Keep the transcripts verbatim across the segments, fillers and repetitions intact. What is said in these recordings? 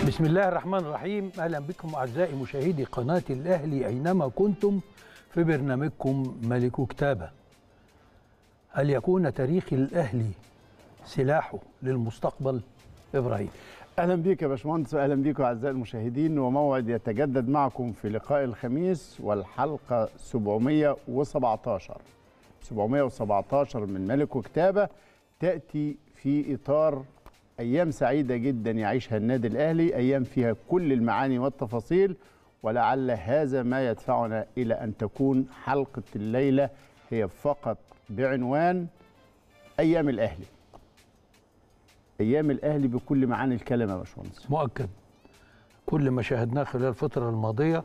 بسم الله الرحمن الرحيم. أهلا بكم أعزائي مشاهدي قناة الأهلي أينما كنتم في برنامجكم ملكو كتابة. هل يكون تاريخ الأهلي سلاحه للمستقبل؟ إبراهيم أهلا بيك يا باشمهندس، وأهلا بيكم أعزائي المشاهدين، وموعد يتجدد معكم في لقاء الخميس والحلقة سبعمية وسبعتاشر سبعمية وسبعتاشر من ملكو كتابة، تأتي في إطار أيام سعيدة جدا يعيشها النادي الأهلي، أيام فيها كل المعاني والتفاصيل، ولعل هذا ما يدفعنا إلى أن تكون حلقة الليلة هي فقط بعنوان أيام الأهلي. أيام الأهلي بكل معاني الكلمة يا باشمهندس. مؤكد كل ما شاهدناه خلال الفترة الماضية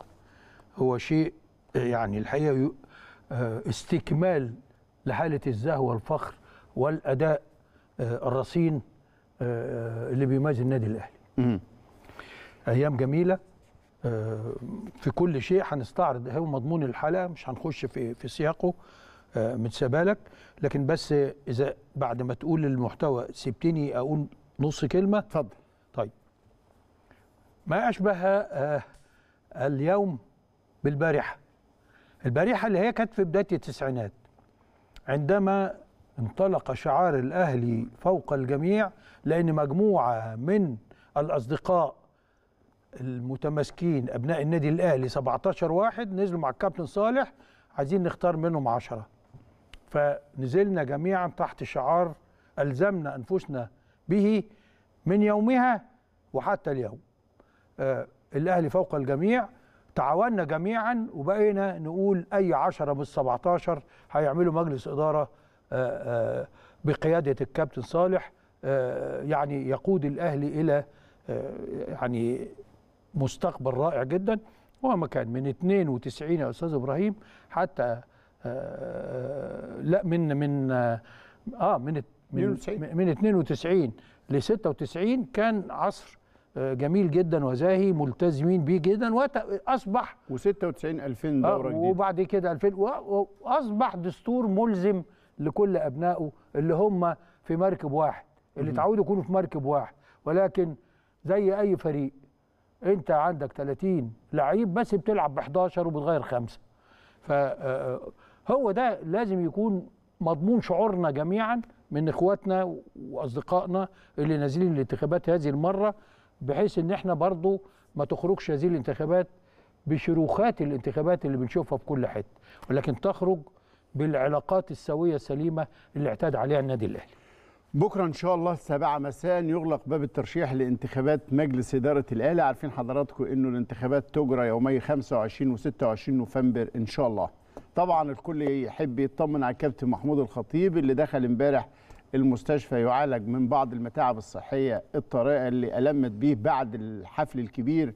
هو شيء يعني الحقيقة استكمال لحالة الزهو والفخر والأداء الرصين اللي بيميز النادي الأهلي. مم. أيام جميلة في كل شيء، هنستعرض هو مضمون الحلقة، مش هنخش في في سياقه متسابالك، لكن بس إذا بعد ما تقول المحتوى سبتني أقول نص كلمة. اتفضل. طيب، ما أشبه اليوم بالبارحة البارحة اللي هي كانت في بداية التسعينات، عندما انطلق شعار الأهلي فوق الجميع، لأن مجموعة من الأصدقاء المتمسكين أبناء النادي الأهلي سبعتاشر واحد نزلوا مع الكابتن صالح، عايزين نختار منهم عشرة، فنزلنا جميعا تحت شعار ألزمنا أنفسنا به من يومها وحتى اليوم، آه الأهلي فوق الجميع. تعاوننا جميعا وبقينا نقول أي عشرة من السبعتاشر هيعملوا مجلس إدارة آه آه بقيادة الكابتن صالح، آه يعني يقود الأهلي إلى آه يعني مستقبل رائع جدا. وما كان من اتنين وتسعين يا أستاذ إبراهيم حتى آه لا من من اه من من, من اتنين وتسعين ل ستة وتسعين كان عصر جميل جدا وزاهي ملتزمين بيه جدا، واصبح و96 ألفين دوره جديده، وبعد كده ألفين، واصبح دستور ملزم لكل ابنائه اللي هم في مركب واحد، اللي اتعودوا يكونوا في مركب واحد. ولكن زي اي فريق انت عندك ثلاثين لعيب بس بتلعب ب حداشر وبتغير خمسه، فهو ده لازم يكون مضمون شعورنا جميعا من اخواتنا واصدقائنا اللي نازلين الانتخابات هذه المره، بحيث ان احنا برضو ما تخرجش هذه الانتخابات بشروخات الانتخابات اللي بنشوفها في كل حته، ولكن تخرج بالعلاقات السويه السليمه اللي اعتاد عليها النادي الاهلي. بكره ان شاء الله السابعة مساء يغلق باب الترشيح لانتخابات مجلس اداره الاهلي. عارفين حضراتكم انه الانتخابات تجرى يومي خمسة وعشرين وستة وعشرين نوفمبر ان شاء الله. طبعا الكل يحب يطمن على الكابتن محمود الخطيب اللي دخل امبارح المستشفى يعالج من بعض المتاعب الصحيه، الطريقه اللي ألمت بيه بعد الحفل الكبير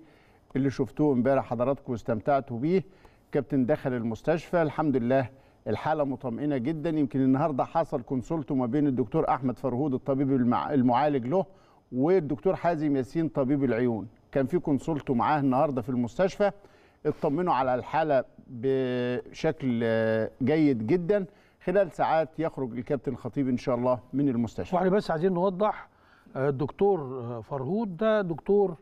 اللي شفتوه امبارح حضراتكم واستمتعتوا بيه. كابتن دخل المستشفى الحمد لله، الحاله مطمئنه جدا. يمكن النهارده حصل كونسلت ما بين الدكتور احمد فرهود الطبيب المعالج له والدكتور حازم ياسين طبيب العيون، كان في كونسلت معاه النهارده في المستشفى، اطمنوا على الحاله بشكل جيد جدا. خلال ساعات يخرج الكابتن خطيب ان شاء الله من المستشفى. واحنا بس عايزين نوضح، الدكتور فرهود ده دكتور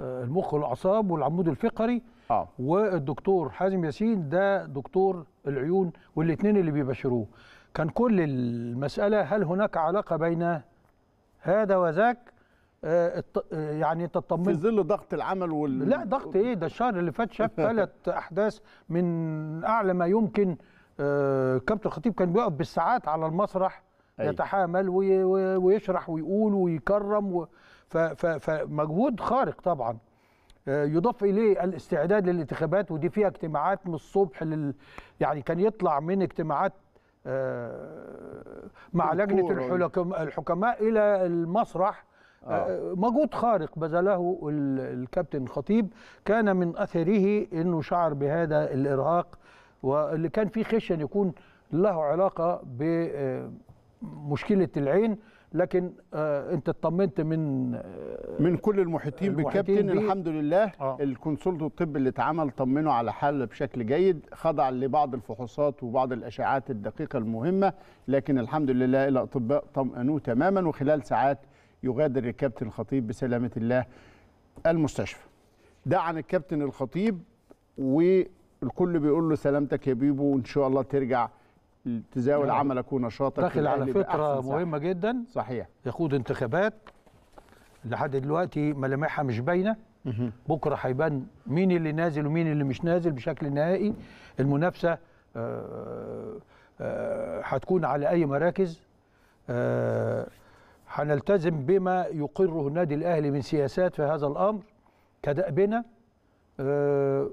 المخ والاعصاب والعمود الفقري، آه. والدكتور حازم ياسين ده دكتور العيون، والاثنين اللي بيبشروه. كان كل المساله هل هناك علاقه بين هذا وذاك؟ آه يعني انت تطمن في ظل ضغط العمل وال لا ضغط ايه ده، الشهر اللي فات شاف ثلاث احداث من اعلى ما يمكن. آه كابتن الخطيب كان بيقف بالساعات على المسرح، أي. يتحامل وي ويشرح ويقول ويكرم و فمجهود خارق طبعا. يضاف اليه الاستعداد للانتخابات، ودي فيها اجتماعات من الصبح لل يعني كان يطلع من اجتماعات مع لجنه الحكماء الى المسرح. آه. مجهود خارق بذله الكابتن خطيب، كان من اثره انه شعر بهذا الارهاق، واللي كان فيه خشيه ان يكون له علاقه بمشكله العين، لكن آه انت اطمنت من آه من كل المحيطين بالكابتن الحمد لله. آه. الكونسلت الطبي اللي اتعمل طمنوا على حاله بشكل جيد، خضع لبعض الفحوصات وبعض الاشعاعات الدقيقه المهمه، لكن الحمد لله الاطباء طمأنوه تماما. وخلال ساعات يغادر الكابتن الخطيب بسلامه الله المستشفى. ده عن الكابتن الخطيب، والكل بيقول له سلامتك يا بيبو، وان شاء الله ترجع تزاول عملك ونشاطك. داخل على فتره مهمه جدا، صحيح، يخوض انتخابات لحد دلوقتي ملامحها مش باينه. بكره هيبان مين اللي نازل ومين اللي مش نازل بشكل نهائي. المنافسه هتكون على اي مراكز. هنلتزم بما يقره النادي الاهلي من سياسات في هذا الامر كدأبنا. أه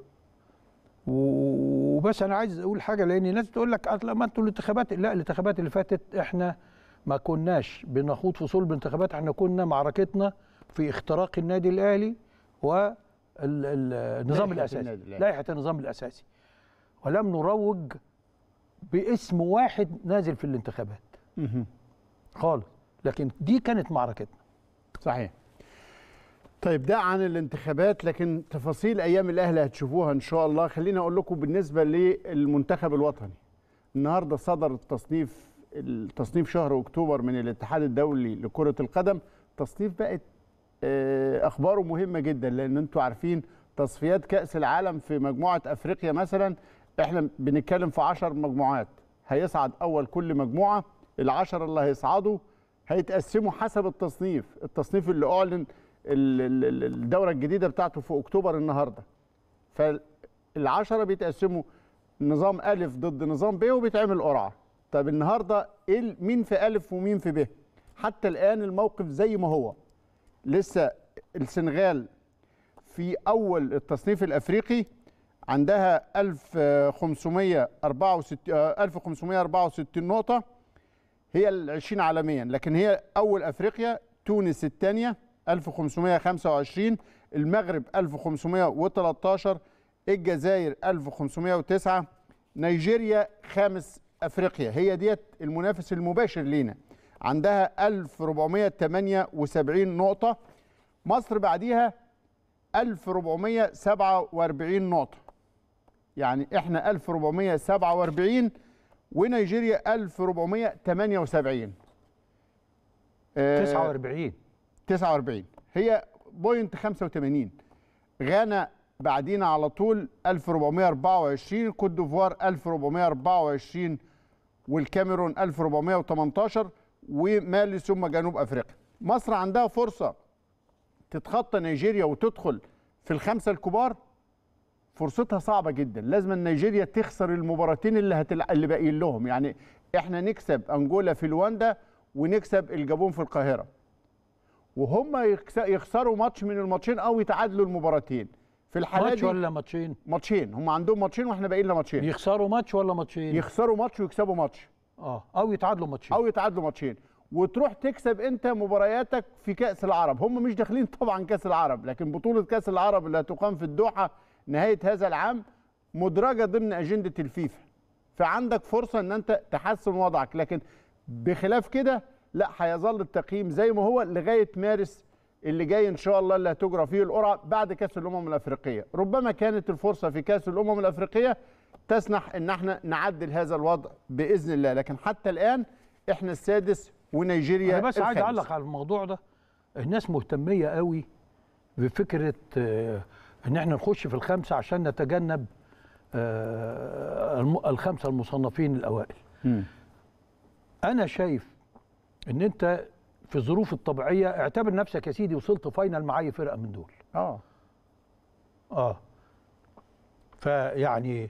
وبس انا عايز اقول حاجه، لان الناس تقول لك اصل ما انتوا الانتخابات، لا، الانتخابات اللي فاتت احنا ما كناش بنخوض في صلب انتخابات، احنا كنا معركتنا في اختراق النادي الاهلي والنظام الاساسي، لائحه النظام الاساسي، ولم نروج باسم واحد نازل في الانتخابات خالص، لكن دي كانت معركتنا. صحيح. طيب ده عن الانتخابات، لكن تفاصيل ايام الاهلي هتشوفوها ان شاء الله. خليني اقول لكم بالنسبه للمنتخب الوطني، النهارده صدر التصنيف، التصنيف شهر اكتوبر من الاتحاد الدولي لكره القدم. تصنيف بقت اخباره مهمه جدا، لان انتم عارفين تصفيات كاس العالم في مجموعه افريقيا مثلا، احنا بنتكلم في عشر مجموعات، هيصعد اول كل مجموعه، العشرة اللي هيصعدوا هيتقسموا حسب التصنيف، التصنيف اللي اعلن الدورة الجديدة بتاعته في أكتوبر النهاردة. فالعشرة بيتقسموا نظام ألف ضد نظام ب، وبيتعمل قرعة. طب النهاردة إيه، مين في ألف ومين في ب؟ حتى الآن الموقف زي ما هو، لسه السنغال في أول التصنيف الأفريقي عندها ألف وخمسمائة وأربعة وستين نقطة، هي العشرين عالميا، لكن هي أول أفريقيا. تونس الثانية ألف وخمسمائة وخمسة وعشرين، المغرب ألف وخمسمائة وثلاثة عشر، الجزائر ألف وخمسمائة وتسعة، نيجيريا خامس افريقيا، هي ديت المنافس المباشر لينا، عندها ألف وأربعمائة وثمانية وسبعين نقطة. مصر بعديها ألف وأربعمائة وسبعة وأربعين نقطة، يعني احنا ألف وأربعمائة وسبعة وأربعين ونيجيريا ألف وأربعمائة وثمانية وسبعين تسعة وأربعين تسعة وأربعين، هي بوينت خمسة وثمانين. غانا بعدين على طول ألف وأربعمائة وأربعة وعشرين، كوت ديفوار ألف وأربعمائة وأربعة وعشرين، والكاميرون ألف وأربعمائة وثمانية عشر، ومالي ثم جنوب افريقيا. مصر عندها فرصه تتخطى نيجيريا وتدخل في الخمسه الكبار، فرصتها صعبه جدا، لازم نيجيريا تخسر المباراتين اللي هتلع... اللي باقيين لهم، يعني احنا نكسب انجولا في لواندا ونكسب الجابون في القاهره، وهم يخسروا ماتش من الماتشين او يتعادلوا المباراتين. في الحالة ماتش ولا ماتشين؟ ماتشين، هم عندهم ماتشين واحنا باقيين لنا ماتشين. يخسروا ماتش ولا ماتشين؟ يخسروا ماتش ويكسبوا ماتش. اه او يتعادلوا ماتشين. او يتعادلوا ماتشين، وتروح تكسب انت مبارياتك في كأس العرب، هم مش داخلين طبعا كأس العرب، لكن بطولة كأس العرب اللي هتقام في الدوحة نهاية هذا العام مدرجة ضمن أجندة الفيفا. فعندك فرصة إن أنت تحسن وضعك، لكن بخلاف كده لا، هيظل التقييم زي ما هو لغايه مارس اللي جاي ان شاء الله، اللي هتجرى فيه القرعه بعد كاس الامم الافريقيه. ربما كانت الفرصه في كاس الامم الافريقيه تسنح ان احنا نعدل هذا الوضع باذن الله، لكن حتى الان احنا السادس ونيجيريا الخامس. انا بس عايز اعلق على الموضوع ده، الناس مهتميه قوي بفكره ان احنا نخش في الخمسه عشان نتجنب الخمسه المصنفين الاوائل. م. انا شايف ان انت في الظروف الطبيعيه اعتبر نفسك يا سيدي وصلت فاينل مع اي فرقه من دول. اه اه فيعني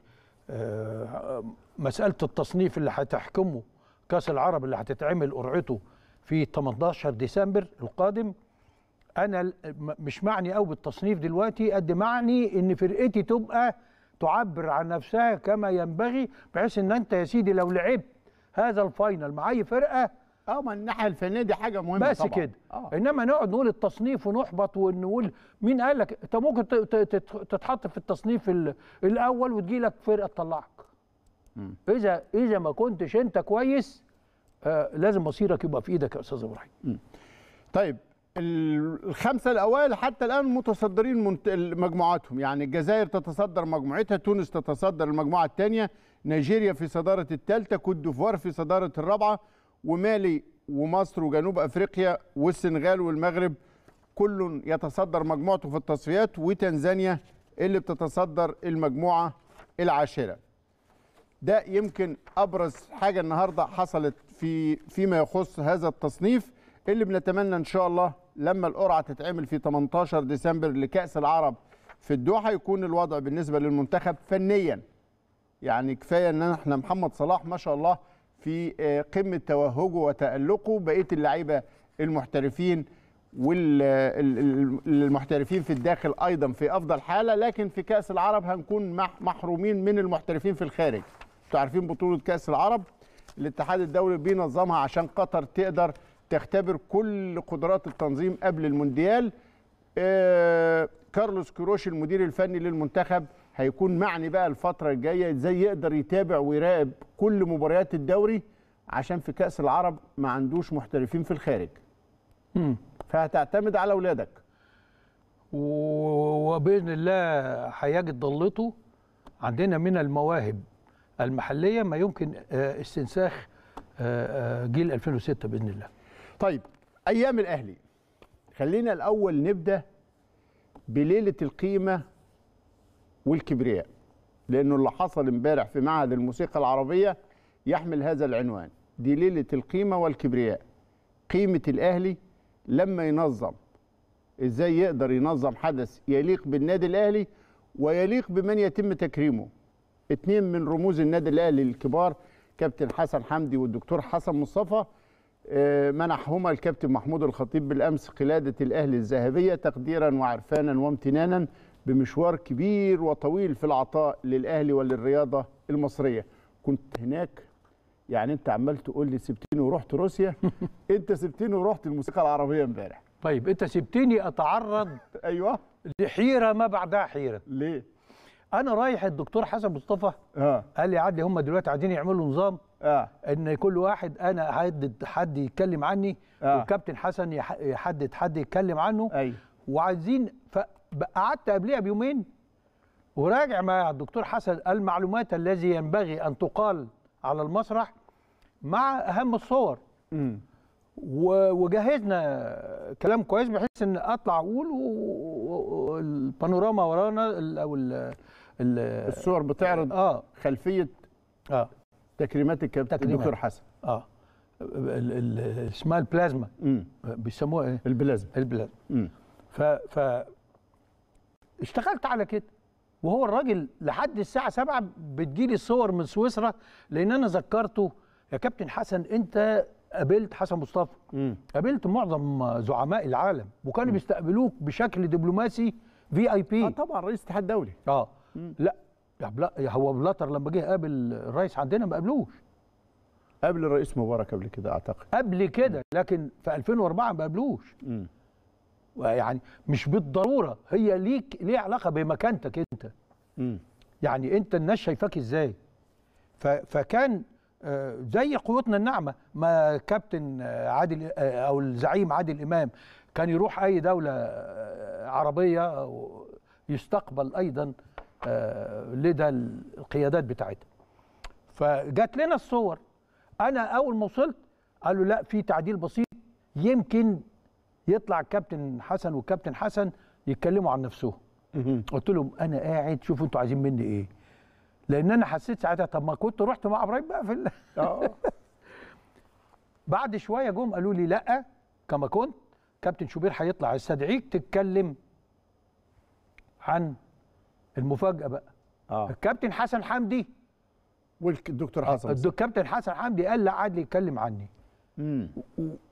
آه مساله التصنيف اللي هتحكمه كاس العرب اللي هتتعمل قرعته في ثمانية عشر ديسمبر القادم، انا مش معني قوي بالتصنيف دلوقتي قد معني ان فرقتي تبقى تعبر عن نفسها كما ينبغي، بحيث ان انت يا سيدي لو لعبت هذا الفاينل مع اي فرقه اه من الناحيه الفنيه دي حاجه مهمه بس طبعا. كده آه. انما نقعد نقول التصنيف ونحبط ونقول مين قال لك انت ممكن تتحط في التصنيف الاول وتجي لك فرقه تطلعك. م. اذا اذا ما كنتش انت كويس آه لازم مصيرك يبقى في ايدك يا استاذ ابراهيم. طيب الخمسه الاوائل حتى الان متصدرين مجموعاتهم، يعني الجزائر تتصدر مجموعتها، تونس تتصدر المجموعه الثانيه، نيجيريا في صداره الثالثه، كوت ديفوار في صداره الرابعه، ومالي ومصر وجنوب افريقيا والسنغال والمغرب كل يتصدر مجموعته في التصفيات، وتنزانيا اللي بتتصدر المجموعة العاشرة. ده يمكن أبرز حاجة النهاردة حصلت في فيما يخص هذا التصنيف، اللي بنتمنى إن شاء الله لما القرعة تتعمل في ثمانية عشر ديسمبر لكأس العرب في الدوحة يكون الوضع بالنسبة للمنتخب فنيا. يعني كفاية إن احنا محمد صلاح ما شاء الله في قمة توهجه وتألقه، بقية اللعيبة المحترفين والمحترفين في الداخل أيضا في أفضل حالة، لكن في كأس العرب هنكون محرومين من المحترفين في الخارج. انتوا عارفين بطولة كأس العرب الاتحاد الدولي بينظمها عشان قطر تقدر تختبر كل قدرات التنظيم قبل المونديال. آه كارلوس كيروش المدير الفني للمنتخب هيكون معني بقى الفترة الجاية ازاي يقدر يتابع ويراقب كل مباريات الدوري، عشان في كأس العرب ما عندوش محترفين في الخارج. امم فهتعتمد على اولادك، وباذن الله هيجد ضلته عندنا من المواهب المحليه ما يمكن استنساخ جيل ألفين وستة باذن الله. طيب ايام الاهلي، خلينا الاول نبدا بليله القيمه والكبرياء، لانه اللي حصل امبارح في معهد الموسيقى العربيه يحمل هذا العنوان. دي ليله القيمه والكبرياء، قيمه الاهلي لما ينظم، ازاي يقدر ينظم حدث يليق بالنادي الاهلي ويليق بمن يتم تكريمه. اتنين من رموز النادي الاهلي الكبار كابتن حسن حمدي والدكتور حسن مصطفى منحهما الكابتن محمود الخطيب بالامس قلاده الاهلي الذهبيه تقديرا وعرفانا وامتنانا بمشوار كبير وطويل في العطاء للاهلي وللرياضه المصريه. كنت هناك، يعني انت عمال تقول لي سبتني ورحت روسيا، انت سبتني ورحت الموسيقى العربيه امبارح. طيب انت سبتني اتعرض ايوه لحيره ما بعدها حيره. ليه؟ انا رايح الدكتور حسن مصطفى آه. قال لي عادي، هم دلوقتي عايزين يعملوا نظام آه. ان كل واحد انا هيدد حد يتكلم عني آه. والكابتن حسن يحدد حد يتكلم عنه أي. وعايزين، فقعدت قبلها بيومين وراجع مع الدكتور حسن المعلومات الذي ينبغي ان تقال على المسرح مع اهم الصور امم وجهزنا كلام كويس بحيث ان اطلع اقول والبانوراما ورانا او الصور بتعرض آه. خلفيه اه تكريمات الكابتن دكتور حسن اه اسمها البلازما بيسموها ايه؟ البلازما البلازما امم ف ف اشتغلت على كده، وهو الراجل لحد الساعة سبعة بتجيلي الصور من سويسرا، لأن أنا ذكرته يا كابتن حسن أنت قابلت حسن مصطفى، م. قابلت معظم زعماء العالم وكانوا بيستقبلوك بشكل دبلوماسي في اي بي. اه طبعا رئيس الاتحاد الدولي اه م. لا هو بلاتر لما جه قابل الرئيس عندنا ما قابلوش، قابل الرئيس مبارك قبل كده أعتقد، قبل كده لكن في ألفين وأربعة ما قابلوش. م. يعني مش بالضروره هي ليك ليه علاقه بمكانتك انت. امم يعني انت الناس شايفاك ازاي. فكان زي قوتنا الناعمه، ما كابتن عادل او الزعيم عادل امام كان يروح اي دوله عربيه يستقبل ايضا لدى القيادات بتاعتها. فجات لنا الصور، انا اول ما وصلت قالوا لا في تعديل بسيط يمكن يطلع الكابتن حسن والكابتن حسن يتكلموا عن نفسهم. قلت لهم انا قاعد شوفوا انتوا عايزين مني ايه، لان انا حسيت ساعتها طب ما كنت رحت مع ابراهيم بقى في اه بعد شويه جم قالوا لي لا كما كنت كابتن شوبير هيطلع يستدعيك تتكلم عن المفاجاه بقى. اه الكابتن حسن حمدي والدكتور حسن الكابتن حسن حمدي قال لا عادل يتكلم عني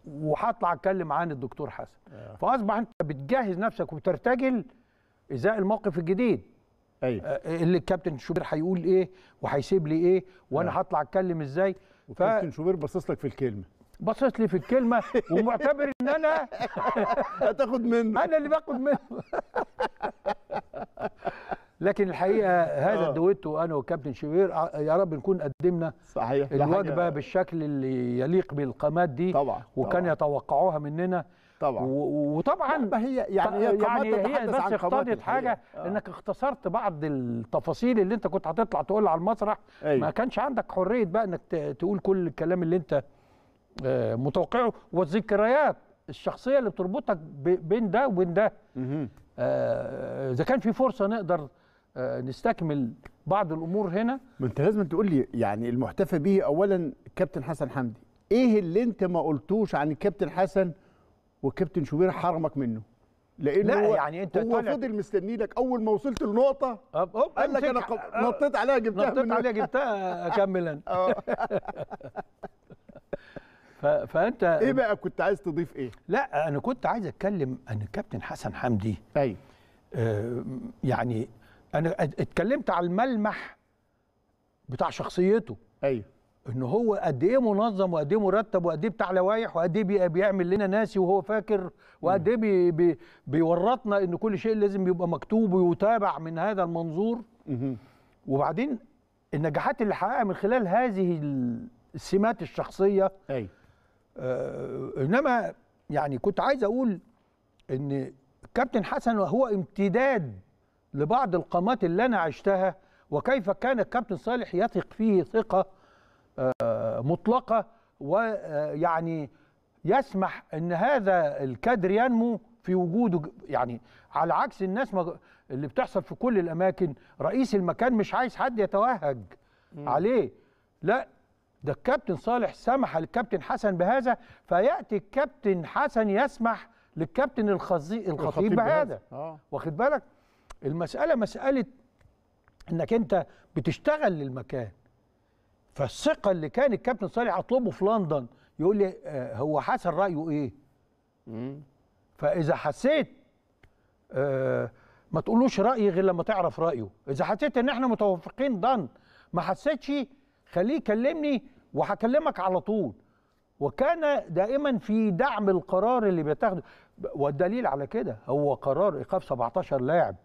وهطلع اتكلم عن الدكتور حسن. آه. فاصبح انت بتجهز نفسك وترتجل ازاء الموقف الجديد. ايوه آه اللي الكابتن شوبير هيقول ايه وهيسيب لي ايه وانا هطلع آه. اتكلم ازاي. الكابتن ف... شوبير باصص لك في الكلمه، باصص لي في الكلمه ومعتبر ان انا هتاخد منه، انا اللي باخد منه. لكن الحقيقه هذا الدويتو انا والكابتن شوبير يا رب نكون قدمنا صحيح الوجبه بالشكل اللي يليق بالقامات دي طبعا وكان يتوقعوها مننا طبعا وطبعا ما هي يعني هي يعني هي بس اختارت حاجه آه. انك اختصرت بعض التفاصيل اللي انت كنت هتطلع تقولها على المسرح. أيوه. ما كانش عندك حريه بقى انك تقول كل الكلام اللي انت متوقعه، والذكريات الشخصيه اللي بتربطك بين ده وبين ده. آه اذا كان في فرصه نقدر آه نستكمل بعض الامور هنا. ما انت لازم تقول لي يعني المحتفى به اولا كابتن حسن حمدي، ايه اللي انت ما قلتوش عن الكابتن حسن والكابتن شوبير حرمك منه؟ لأنه لا هو يعني انت هو فضل مستني لك، اول ما وصلت للنقطه قال لك انا نطيت عليها جبتها نطيت عليها جبتها اكمل انا. فانت ايه بقى كنت عايز تضيف ايه؟ لا انا كنت عايز اتكلم عن الكابتن حسن حمدي. ايوه آه يعني انا اتكلمت على الملمح بتاع شخصيته. ايوه ان هو قد ايه منظم وقد ايه مرتب وقد ايه بتاع لوايح وقد ايه بيعمل لنا ناسي وهو فاكر، وقد ايه بي بي بيورطنا ان كل شيء لازم يبقى مكتوب ويتابع من هذا المنظور. وبعدين النجاحات اللي حققها من خلال هذه السمات الشخصيه. ايوه آه انما يعني كنت عايز اقول ان كابتن حسن هو امتداد لبعض القامات اللي انا عشتها، وكيف كان الكابتن صالح يثق فيه ثقه مطلقة، ويعني يسمح ان هذا الكادر ينمو في وجوده. يعني على عكس الناس اللي بتحصل في كل الاماكن، رئيس المكان مش عايز حد يتوهج مم. عليه، لا ده الكابتن صالح سمح للكابتن حسن بهذا، فياتي الكابتن حسن يسمح للكابتن الخطيب, الخطيب بهذا. آه. واخد بالك المسألة مسألة انك انت بتشتغل للمكان، فالثقة اللي كان الكابتن صالح اطلبه في لندن يقول لي هو حسن رأيه ايه؟ مم. فإذا حسيت آه ما تقولوش رأيي غير لما تعرف رأيه، إذا حسيت إن احنا متوافقين ضن، ما حسيتش خليه يكلمني وهكلمك على طول. وكان دائما في دعم القرار اللي بيتاخده، والدليل على كده هو قرار إيقاف سبعتاشر لاعب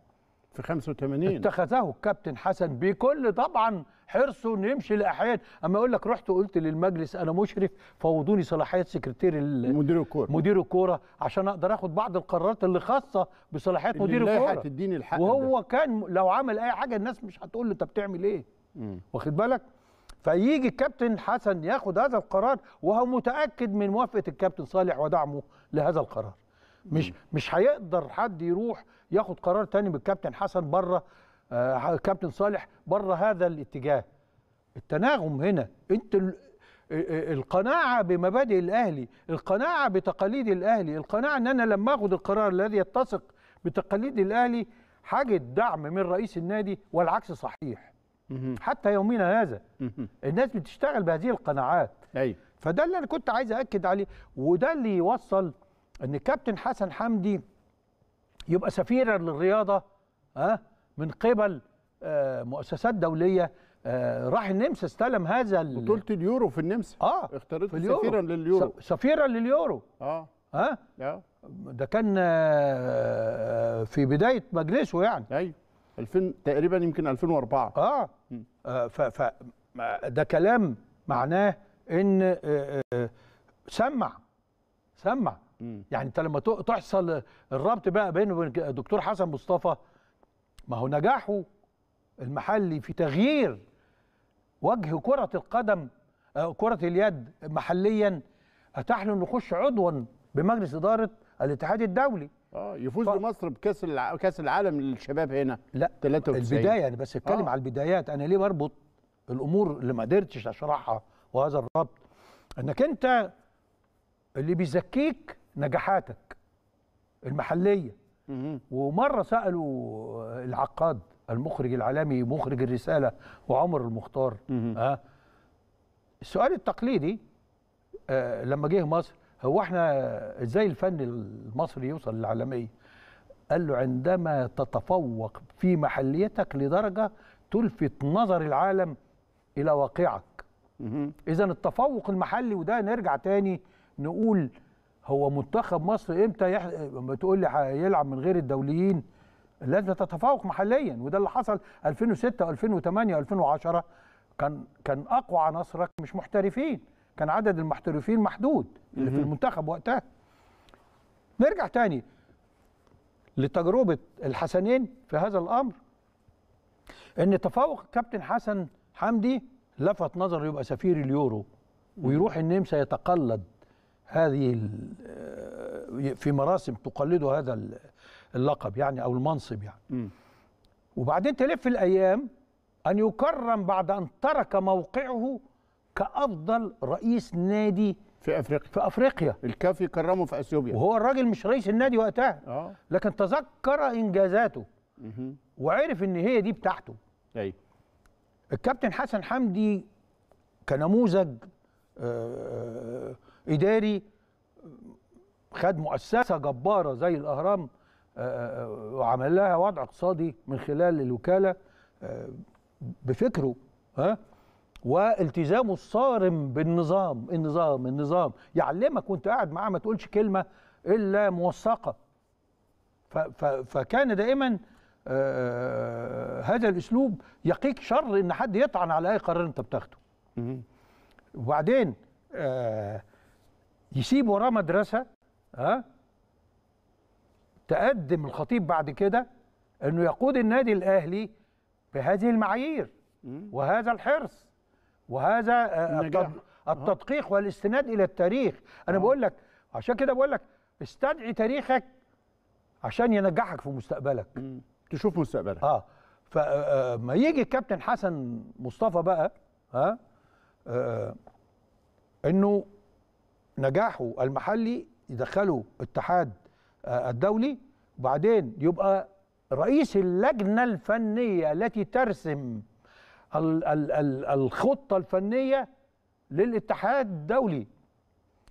في خمسة وثمانين اتخذه الكابتن حسن بكل طبعا حرصه انه يمشي لاحياء. اما اقول لك رحت وقلت للمجلس انا مشرف فوضوني صلاحيات سكرتير مدير الكوره مدير الكوره عشان اقدر اخد بعض القرارات اللي خاصه بصلاحيات مدير الكوره هتديني الحق، وهو ده. كان لو عمل اي حاجه الناس مش هتقول له انت بتعمل ايه. مم. واخد بالك فيجي الكابتن حسن ياخد هذا القرار وهو متاكد من موافقه الكابتن صالح ودعمه لهذا القرار. مش مش هيقدر حد يروح ياخد قرار تاني بالكابتن حسن بره آه كابتن صالح بره هذا الاتجاه. التناغم هنا، انت القناعه بمبادئ الاهلي، القناعه بتقاليد الاهلي، القناعه ان انا لما اخد القرار الذي يتسق بتقاليد الاهلي هجد دعم من رئيس النادي، والعكس صحيح حتى يومنا هذا. الناس بتشتغل بهذه القناعات. ايوه فده اللي انا كنت عايز اكد عليه، وده اللي يوصل ان كابتن حسن حمدي يبقى سفيرا للرياضه ها من قبل مؤسسات دوليه. راح النمسا استلم هذا بطوله اليورو في النمسا. اه اخترت سفيرا لليورو سفيرا لليورو اه ها اه ده كان في بدايه مجلسه يعني. ايوه ألفين تقريبا، يمكن ألفين وأربعة. اه ف ده كلام معناه ان سمع سمع يعني انت لما تحصل الربط بقى بينه وبين دكتور حسن مصطفى، ما هو نجاحه المحلي في تغيير وجه كرة القدم كرة اليد محليا اتاح له انه يخش عضوا بمجلس ادارة الاتحاد الدولي. اه يفوز ف... بمصر بكأس الع... كأس العالم للشباب هنا. لا البداية انا بس اتكلم آه. على البدايات. انا ليه بربط الامور اللي ما قدرتش اشرحها وهذا الربط، انك انت اللي بيزكيك نجاحاتك المحليه. ومره سالوا العقاد المخرج العالمي مخرج الرساله وعمر المختار ها السؤال التقليدي آه لما جه مصر، هو احنا ازاي الفن المصري يوصل للعالميه؟ قال له عندما تتفوق في محليتك لدرجه تلفت نظر العالم الى واقعك. اذا التفوق المحلي، وده نرجع تاني نقول هو منتخب مصر امتى يح... لما تقول لي هيلعب من غير الدوليين، لازم تتفوق محليا. وده اللي حصل ألفين وستة وألفين وثمانية وألفين وعشرة. كان كان اقوى عناصرك مش محترفين، كان عدد المحترفين محدود اللي في المنتخب وقتها. نرجع تاني لتجربه الحسنين في هذا الامر، ان تفوق كابتن حسن حمدي لفت نظره يبقى سفير اليورو ويروح النمسا يتقلد هذه في مراسم تقلده هذا اللقب يعني أو المنصب يعني. م. وبعدين تلف الأيام أن يكرم بعد أن ترك موقعه كأفضل رئيس نادي في أفريقيا. في أفريقيا الكافي كرمه في أثيوبيا، وهو الراجل مش رئيس النادي وقتها آه. لكن تذكر إنجازاته مه. وعرف إن هي دي بتاعته. أي. الكابتن حسن حمدي كنموذج آه إداري، خد مؤسسة جبارة زي الأهرام آه وعمل لها وضع اقتصادي من خلال الوكالة آه بفكره ها آه والتزامه الصارم بالنظام. النظام النظام يعلمك وانت قاعد معاه ما تقولش كلمه الا موثقه. فكان دائما آه هذا الاسلوب يقيك شر ان حد يطعن على اي قرار انت بتاخده. وبعدين آه يسيب وراه مدرسه ها آه تقدم الخطيب بعد كده انه يقود النادي الاهلي بهذه المعايير وهذا الحرص وهذا التدقيق والاستناد الى التاريخ. انا أوه. بقول لك عشان كده بقول لك استدعي تاريخك عشان ينجحك في مستقبلك. مم. تشوف مستقبلك. اه فما يجي الكابتن حسن مصطفى بقى ها آه انه نجاحه المحلي يدخله الاتحاد آه الدولي، وبعدين يبقى رئيس اللجنه الفنيه التي ترسم الخطة الفنية للاتحاد الدولي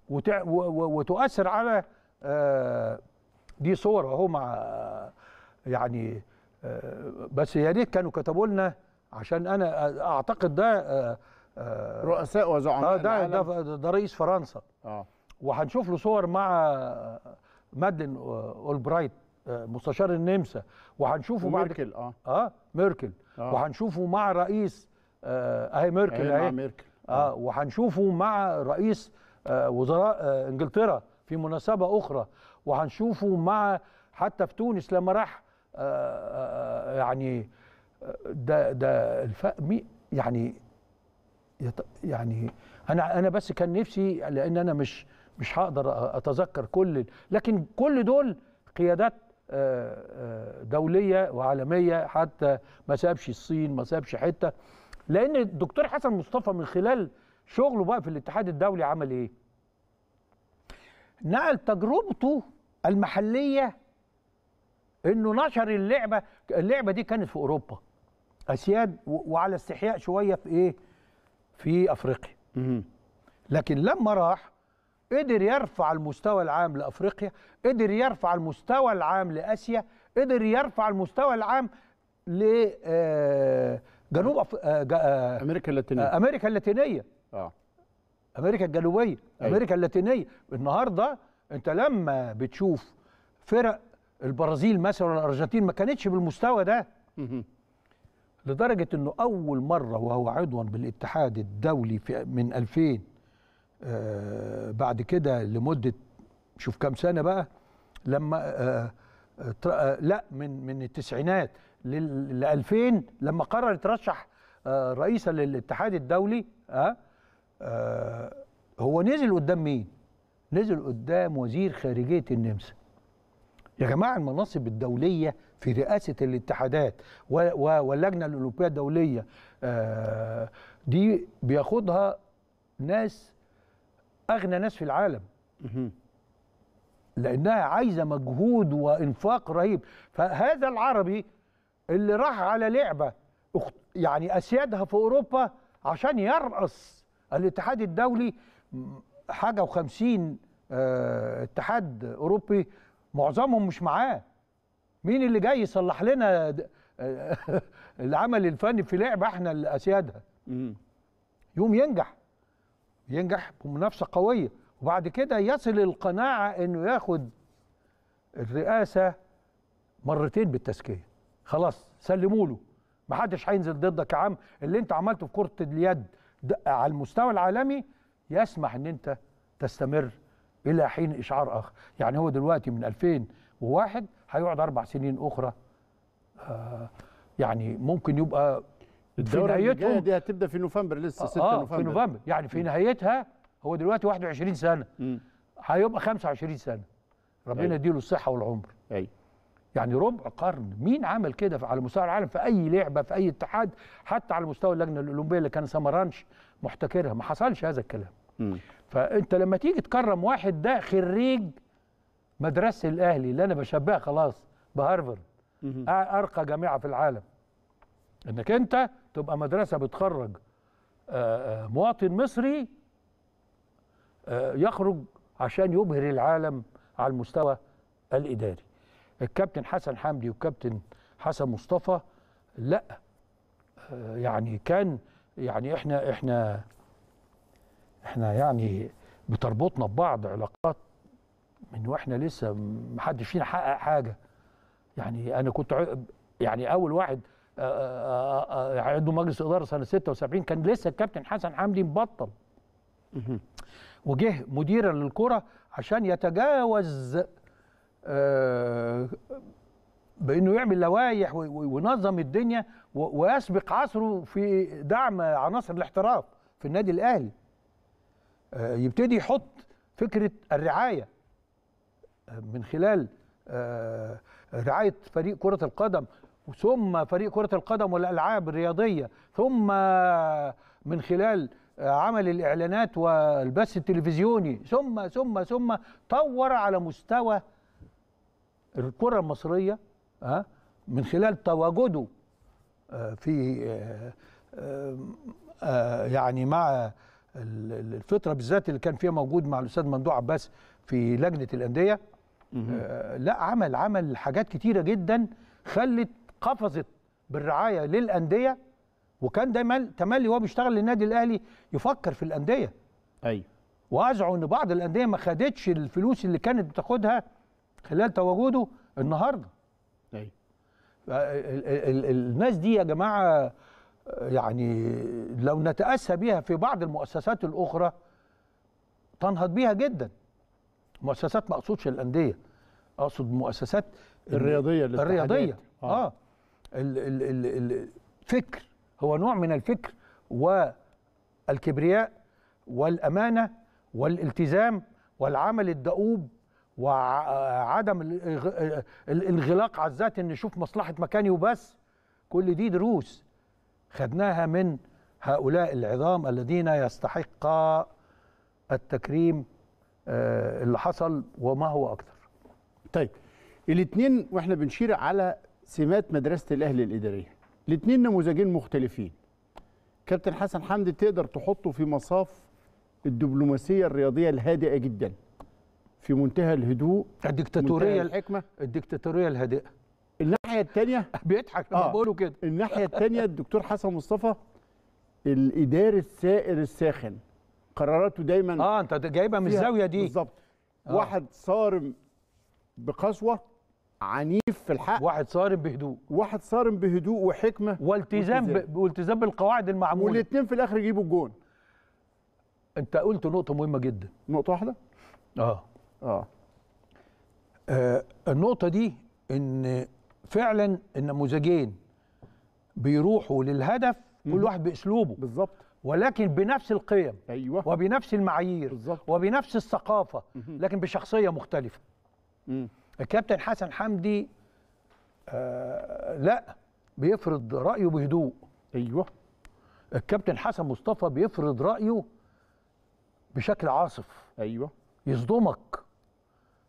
وتؤثر على دي صورة اهو مع يعني، بس يا ريت كانوا كتبوا لنا عشان انا اعتقد ده رؤساء وزعماء ده, ده ده رئيس فرنسا اه وهنشوف له صور مع مادلين اولبرايت مستشار النمسا، وهنشوفه بعد ميركل اه اه ميركل آه. وهنشوفه مع رئيس اهي آه ميركل اهي ميركل اه وهنشوفه مع رئيس آه وزراء آه انجلترا في مناسبه اخرى، وهنشوفه مع حتى في تونس لما راح آه آه يعني ده ده يعني يعني انا انا بس كان نفسي لان انا مش مش هقدر اتذكر كل، لكن كل دول قيادات دولية وعالمية، حتى ما سابش الصين ما سابش حتة. لأن الدكتور حسن مصطفى من خلال شغله بقى في الاتحاد الدولي عمل إيه؟ نقل تجربته المحلية، إنه نشر اللعبة. اللعبة دي كانت في أوروبا أسياد وعلى استحياء شوية في إيه؟ في أفريقيا. لكن لما راح قدر يرفع المستوى العام لأفريقيا، قدر يرفع المستوى العام لآسيا، قدر يرفع المستوى العام لجنوب أف... أمريكا اللاتينية أمريكا اللاتينية آه. أمريكا الجنوبية أي. أمريكا اللاتينية. النهاردة أنت لما بتشوف فرق البرازيل مثلا والأرجنتين ما كانتش بالمستوى ده لدرجة أنه أول مرة وهو عضوا بالاتحاد الدولي في من ألفين آه بعد كده لمده شوف كام سنه بقى لما آه آه لا من من التسعينات ل ألفين لما قرر يترشح آه رئيسا للاتحاد الدولي آه آه هو نزل قدام مين؟ نزل قدام وزير خارجيه النمسا. يا جماعه المناصب الدوليه في رئاسه الاتحادات واللجنه الاوروبيه الدوليه آه دي بياخدها ناس أغنى ناس في العالم لأنها عايزة مجهود وإنفاق رهيب. فهذا العربي اللي راح على لعبة يعني أسيادها في أوروبا عشان يرأس الاتحاد الدولي حاجة وخمسين اه اتحاد أوروبي معظمهم مش معاه. مين اللي جاي يصلح لنا العمل الفني في لعبة احنا اللي أسيادها يوم ينجح ينجح بمنافسه قويه، وبعد كده يصل القناعه انه ياخد الرئاسه مرتين بالتزكيه. خلاص سلموا له، ما حدش هينزل ضدك يا عم. اللي انت عملته في كره اليد على المستوى العالمي يسمح ان انت تستمر الى حين اشعار اخر. يعني هو دلوقتي من ألفين وواحد هيقعد اربع سنين اخرى آه يعني ممكن يبقى الدورة الجاية دي هتبدأ في نوفمبر لسه ستة آه نوفمبر في نوفمبر يعني في نهايتها. هو دلوقتي واحد وعشرين سنة هيبقى خمسة وعشرين سنة ربنا يديله الصحه والعمر. ايوه يعني ربع قرن مين عمل كده على مستوى العالم في اي لعبه في اي اتحاد، حتى على مستوى اللجنه الاولمبيه اللي كان سمرانش محتكرها ما حصلش هذا الكلام. م. فانت لما تيجي تكرم واحد ده خريج مدرسه الاهلي اللي انا بشبهها خلاص بهارفرد، ارقى جامعه في العالم، انك انت تبقى مدرسه بتخرج مواطن مصري يخرج عشان يبهر العالم على المستوى الاداري. الكابتن حسن حمدي والكابتن حسن مصطفى لا يعني كان يعني احنا احنا احنا يعني بتربطنا ببعض علاقات من واحنا لسه ما حدش فينا حقق حاجه. يعني انا كنت يعني اول واحد عضو مجلس اداره سنه ستة وسبعين كان لسه الكابتن حسن حمدي مبطل. وجه مديرا للكره عشان يتجاوز بانه يعمل لوائح وينظم الدنيا ويسبق عصره في دعم عناصر الاحتراف في النادي الاهلي. يبتدي يحط فكره الرعايه من خلال رعايه فريق كره القدم ثم فريق كره القدم والالعاب الرياضيه ثم من خلال عمل الاعلانات والبث التلفزيوني ثم ثم ثم طور على مستوى الكره المصريه من خلال تواجده في يعني مع الفتره بالذات اللي كان فيها موجود مع الاستاذ ممدوح عباس في لجنه الانديه. لا عمل عمل حاجات كتيره جدا خلت قفزت بالرعايه للانديه، وكان دايما تملي وهو بيشتغل للنادي الاهلي يفكر في الانديه. ايوه وازعم ان بعض الانديه ما خدتش الفلوس اللي كانت بتاخدها خلال تواجده النهارده. ايوه الناس دي يا جماعه يعني لو نتاسى بيها في بعض المؤسسات الاخرى تنهض بيها جدا. مؤسسات ما اقصدش الانديه، اقصد مؤسسات الرياضيه الرياضيه اه, آه. ال ال ال الفكر هو نوع من الفكر والكبرياء والامانه والالتزام والعمل الدؤوب وعدم الانغلاق على الذات، ان اشوف مصلحه مكاني وبس. كل دي دروس خدناها من هؤلاء العظام الذين يستحقا التكريم اللي حصل وما هو اكثر. طيب الاثنين واحنا بنشير على سمات مدرسه الاهلي الاداريه، الاثنين نموذجين مختلفين. كابتن حسن حمدي تقدر تحطه في مصاف الدبلوماسيه الرياضيه الهادئه جدا، في منتهى الهدوء، الدكتاتوريه الحكمه، الدكتاتوريه الهادئه. الناحيه الثانيه بيضحك لما آه. بقوله كده. الناحيه الثانيه الدكتور حسن مصطفى الاداري السائر الساخن، قراراته دايما اه انت جايبها من الزاويه دي بالظبط. آه. واحد صارم بقسوه، عنيف في الحق، واحد صارم بهدوء، واحد صارم بهدوء وحكمه والتزام والتزام بالقواعد المعموله، والاثنين في الاخر يجيبوا الجون. انت قلت نقطه مهمه جدا. نقطه واحده اه اه, آه النقطه دي ان فعلا النموذجين بيروحوا للهدف كل واحد باسلوبه بالظبط، ولكن بنفس القيم. ايوه وبنفس المعايير بالظبط، وبنفس الثقافه، لكن بشخصيه مختلفه. مم. الكابتن حسن حمدي آه لا بيفرض رايه بهدوء. ايوه الكابتن حسن مصطفى بيفرض رايه بشكل عاصف. ايوه يصدمك،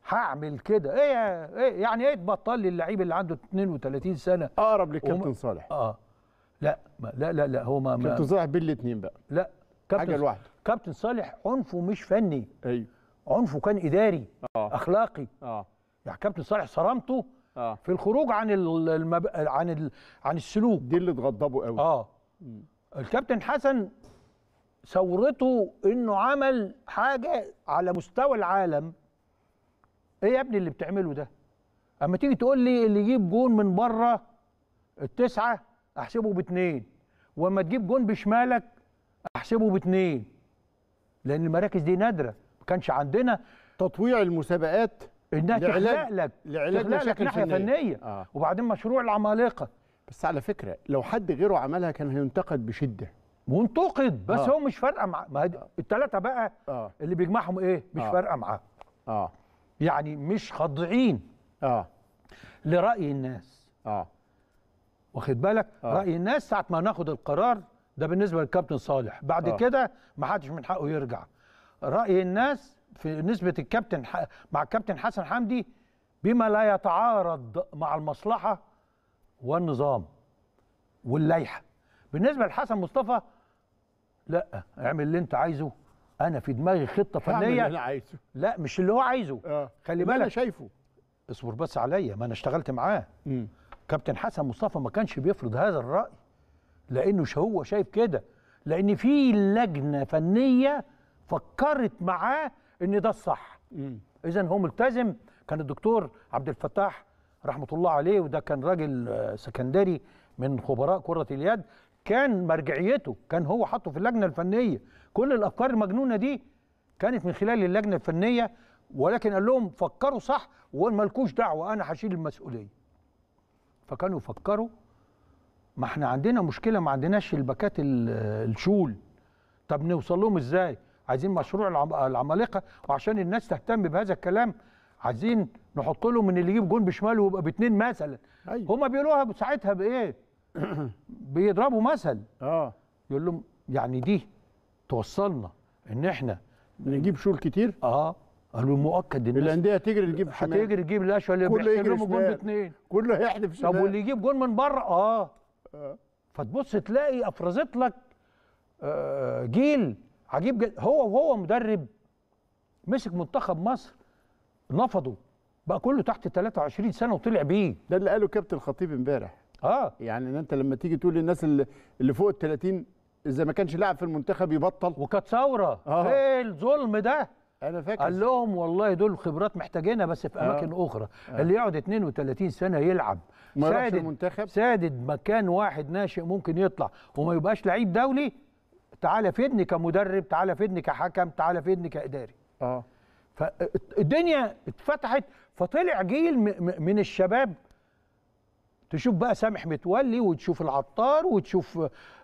هعمل كده ايه ايه يعني ايه تبطل لي اللعيب اللي عنده اثنين وثلاثين سنه اقرب للكابتن وم... صالح اه لا لا لا لا هو ما كابتن صالح بين الاثنين بقى لا كابتن حاجه لوحده. كابتن صالح عنفه مش فني. ايوه عنفه كان اداري آه. اخلاقي اه يعني كابتن صالح صرامته آه. في الخروج عن المب... عن ال... عن السلوك دي اللي تغضبه قوي. اه م. الكابتن حسن ثورته انه عمل حاجه على مستوى العالم. ايه يا ابني اللي بتعمله ده؟ اما تيجي تقول لي اللي يجيب جون من بره التسعه احسبه باثنين، واما تجيب جون بشمالك احسبه باثنين، لان المراكز دي نادره، ما كانش عندنا تطويع المسابقات انها تخلق لك لعلاج مشاكل ناحيه فنيه. آه. وبعدين مشروع العمالقه، بس على فكره لو حد غيره عملها كان هينتقد بشده وانتقد، بس آه. هو مش فارقه معاه. ما الثلاثه بقى آه. اللي بيجمعهم ايه؟ مش آه. فارقه معاه. اه يعني مش خاضعين اه لرأي الناس. اه واخد بالك؟ آه. رأي الناس ساعة ما ناخد القرار ده بالنسبة للكابتن صالح، بعد آه. كده ما حدش من حقه يرجع. رأي الناس في نسبة الكابتن ح... مع الكابتن حسن حمدي بما لا يتعارض مع المصلحة والنظام واللائحة. بالنسبة لحسن مصطفى لا، اعمل اللي انت عايزه، انا في دماغي خطة فنية اللي أنا عايزه. لا مش اللي هو عايزه آه. خلي بالك، انا شايفه، اصبر بس عليا، ما انا اشتغلت معاه. م. كابتن حسن مصطفى ما كانش بيفرض هذا الرأي لأنه هو شايف كده، لأن في لجنة فنية فكرت معاه إن ده الصح. إذا هو ملتزم. كان الدكتور عبد الفتاح رحمة الله عليه، وده كان راجل سكندري من خبراء كرة اليد، كان مرجعيته كان هو حاطه في اللجنة الفنية، كل الأفكار المجنونة دي كانت من خلال اللجنة الفنية، ولكن قال لهم فكروا صح ومالكوش دعوة، أنا هشيل المسؤولية. فكانوا يفكروا، ما احنا عندنا مشكله ما عندناش الباكات الشول، طب نوصل لهم ازاي؟ عايزين مشروع العمالقه، وعشان الناس تهتم بهذا الكلام عايزين نحط لهم ان اللي يجيب جون بشماله ويبقى باتنين مثلا. أيوة. هما بيقولوها ساعتها بايه؟ بيضربوا مثل. اه يقول لهم يعني دي توصلنا ان احنا نجيب شول كتير؟ اه قالوا مؤكد الناس الانديه هتجري تجيب شمال، هتجري تجيب الاشول اللي بيحسب لهم جون باثنين، كله هيحدف شمال. طب واللي يجيب جون من بره اه فتبص تلاقي افرزت لك آه جيل عجيب جيل. هو وهو مدرب مسك منتخب مصر نفضه بقى كله تحت ثلاثة وعشرين سنه وطلع بيه، ده اللي قاله كابتن الخطيب امبارح. اه يعني ان انت لما تيجي تقول للناس اللي, اللي فوق ال ثلاثين اذا ما كانش لاعب في المنتخب يبطل، وكانت ثوره. آه. ايه الظلم ده؟ أنا فاكر قال لهم والله دول خبرات محتاجينها بس في أماكن آه. أخرى، آه. اللي يقعد اثنين وثلاثين سنة يلعب سادد سادد مكان واحد ناشئ ممكن يطلع وما يبقاش لعيب دولي. تعالى فيدني كمدرب، تعالى فيدني كحكم، تعالى فيدني كإداري. اه فالدنيا اتفتحت، فطلع جيل من الشباب. تشوف بقى سامح متولي، وتشوف العطار، وتشوف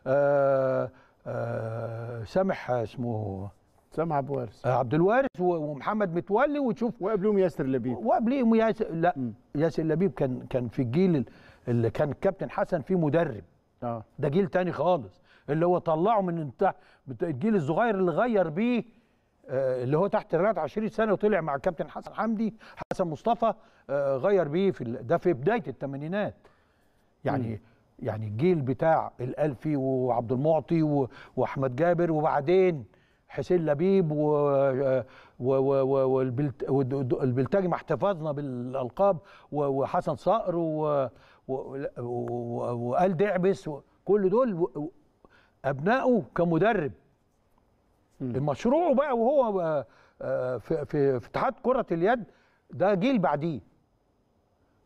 آه آه سامح اسمه سامع عبد الوارث عبد الوارث ومحمد متولي، وتشوف وقبلهم ياسر لبيب وقبلهم ياسر لا م. ياسر لبيب كان كان في الجيل اللي كان كابتن حسن فيه مدرب. اه ده جيل تاني خالص اللي هو طلعه من انت الجيل الصغير اللي غير بيه آه اللي هو تحت ثلاثة وعشرين سنه وطلع مع كابتن حسن حمدي حسن مصطفى آه غير بيه في ده في بدايه الثمانينات يعني م. يعني الجيل بتاع الألفي وعبد المعطي واحمد جابر وبعدين حسين لبيب والبلتاجي مع احتفاظنا بالالقاب وحسن صقر وقال دعبس كل دول ابنائه كمدرب. المشروع بقى وهو في في اتحاد كرة اليد ده جيل بعديه،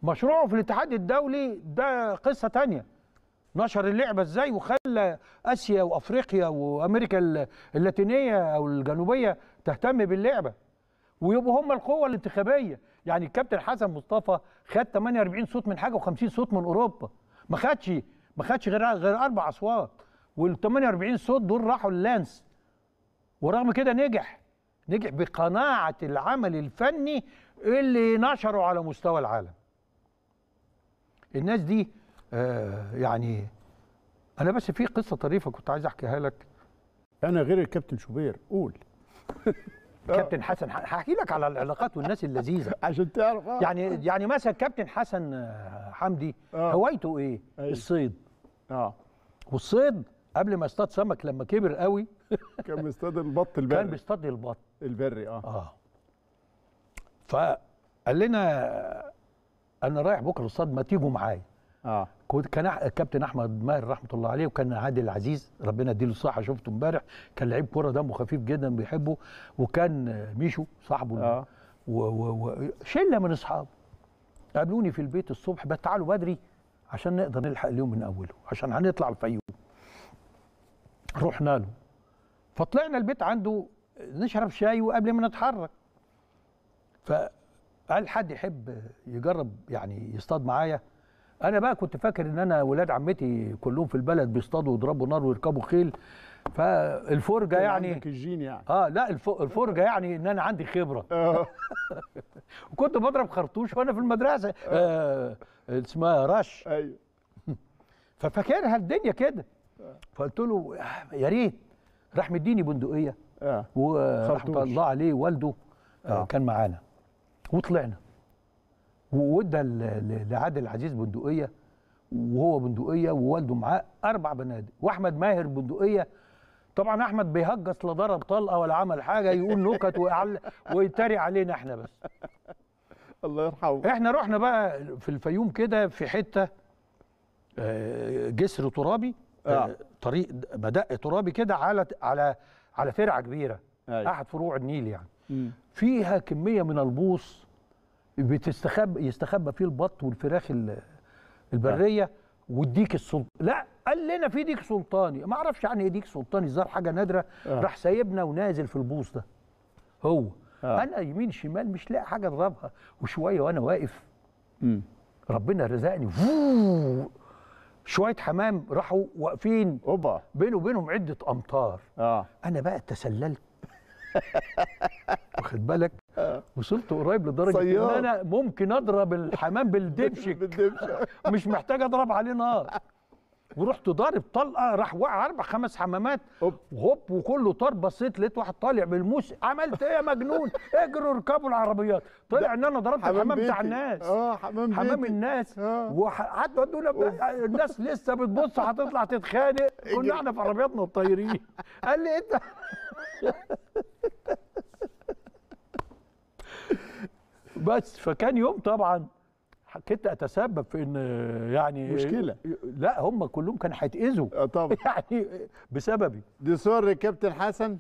مشروعه في الاتحاد الدولي ده قصة تانية، نشر اللعبه ازاي وخلى اسيا وافريقيا وامريكا اللاتينيه او الجنوبيه تهتم باللعبه ويبقوا هم القوه الانتخابيه. يعني الكابتن حسن مصطفى خد ثمانية وأربعين صوت من حاجه وخمسين صوت من اوروبا، ما خدش ما خدش غير غير اربع اصوات، وال ثمانية وأربعين صوت دول راحوا للانس، ورغم كده نجح نجح بقناعه العمل الفني اللي نشره على مستوى العالم. الناس دي آه يعني انا بس في قصه طريفه كنت عايز احكيها لك. انا غير الكابتن شوبير قول. كابتن حسن هحكي لك على العلاقات والناس اللذيذه عشان تعرف. يعني يعني مثلا كابتن حسن حمدي أوه. هوايته ايه؟ أيه. الصيد. اه والصيد قبل ما يصطاد سمك لما كبر قوي كان بيصطاد البط البري كان بيصطاد البط البري اه اه فقال لنا انا رايح بكره اصطاد، ما تيجوا معايا. اه كان الكابتن احمد ماهر رحمه الله عليه، وكان عادل العزيز ربنا يديله الصحه شفته امبارح، كان لعيب كوره دمه خفيف جدا بيحبه، وكان ميشو صاحبه اه وشله من اصحابه. قابلوني في البيت الصبح، بس تعالوا بدري عشان نقدر نلحق اليوم من اوله عشان هنطلع الفيوم. رحنا له فطلعنا البيت عنده نشرب شاي وقبل ما نتحرك، فقال حد يحب يجرب يعني يصطاد معايا؟ انا بقى كنت فاكر ان انا ولاد عمتي كلهم في البلد بيصطادوا ويضربوا نار ويركبوا خيل، فالفرجه يعني الجين يعني اه لا الفرجه يعني ان انا عندي خبره. وكنت بضرب خرطوش وانا في المدرسه آه اسمها رش. ايوه. ففاكرها الدنيا كده. فقلت له يا ريت راح مديني بندقيه اه ورحمه الله عليه والده آه. كان معانا وطلعنا وودى لعادل العزيز بندقيه وهو بندقيه ووالده معاه اربع بنادق واحمد ماهر بندقيه. طبعا احمد بيهجس لا ضرب طلقه ولا عمل حاجه يقول نكت ويتريق علينا احنا بس. الله يرحمه. احنا رحنا بقى في الفيوم كده في حته جسر ترابي آه. طريق بدق ترابي كده على على على ترعه كبيره آه. احد فروع النيل يعني م. فيها كميه من البوص بتستخبى يستخبى فيه البط والفراخ البريه والديك السلطاني. لا قال لنا في ديك سلطاني ما اعرفش يعني ايه ديك سلطاني ظهر حاجه نادره آه. راح سايبنا ونازل في البوص ده هو آه. انا يمين شمال مش لاقي حاجه اضربها وشويه وانا واقف م. ربنا رزقني شويه حمام راحوا واقفين اوبا بينه وبينهم عده امتار آه. انا بقى تسللت واخد بالك آه. وصلت قريب لدرجه صيار. ان انا ممكن اضرب الحمام بالدبشك. بالدبشك مش محتاج اضرب عليه نار. ورحت ضارب طلقه راح وقع اربع خمس حمامات هوب وكله طار. بصيت لقيت واحد طالع بالموس. عملت ايه يا مجنون؟ اجروا اركبوا العربيات. طلع ان انا ضربت الحمام بتاع الناس اه حمام, حمام الناس اه وقعدوا يقولوا الناس لسه بتبص هتطلع تتخانق. كنا احنا في عربياتنا الطايرين. قال لي انت بس. فكان يوم طبعا كنت اتسبب في ان يعني مشكله. لا هم كلهم كانوا هيتاذوا اه طبعا يعني بسببي. دي صور الكابتن حسن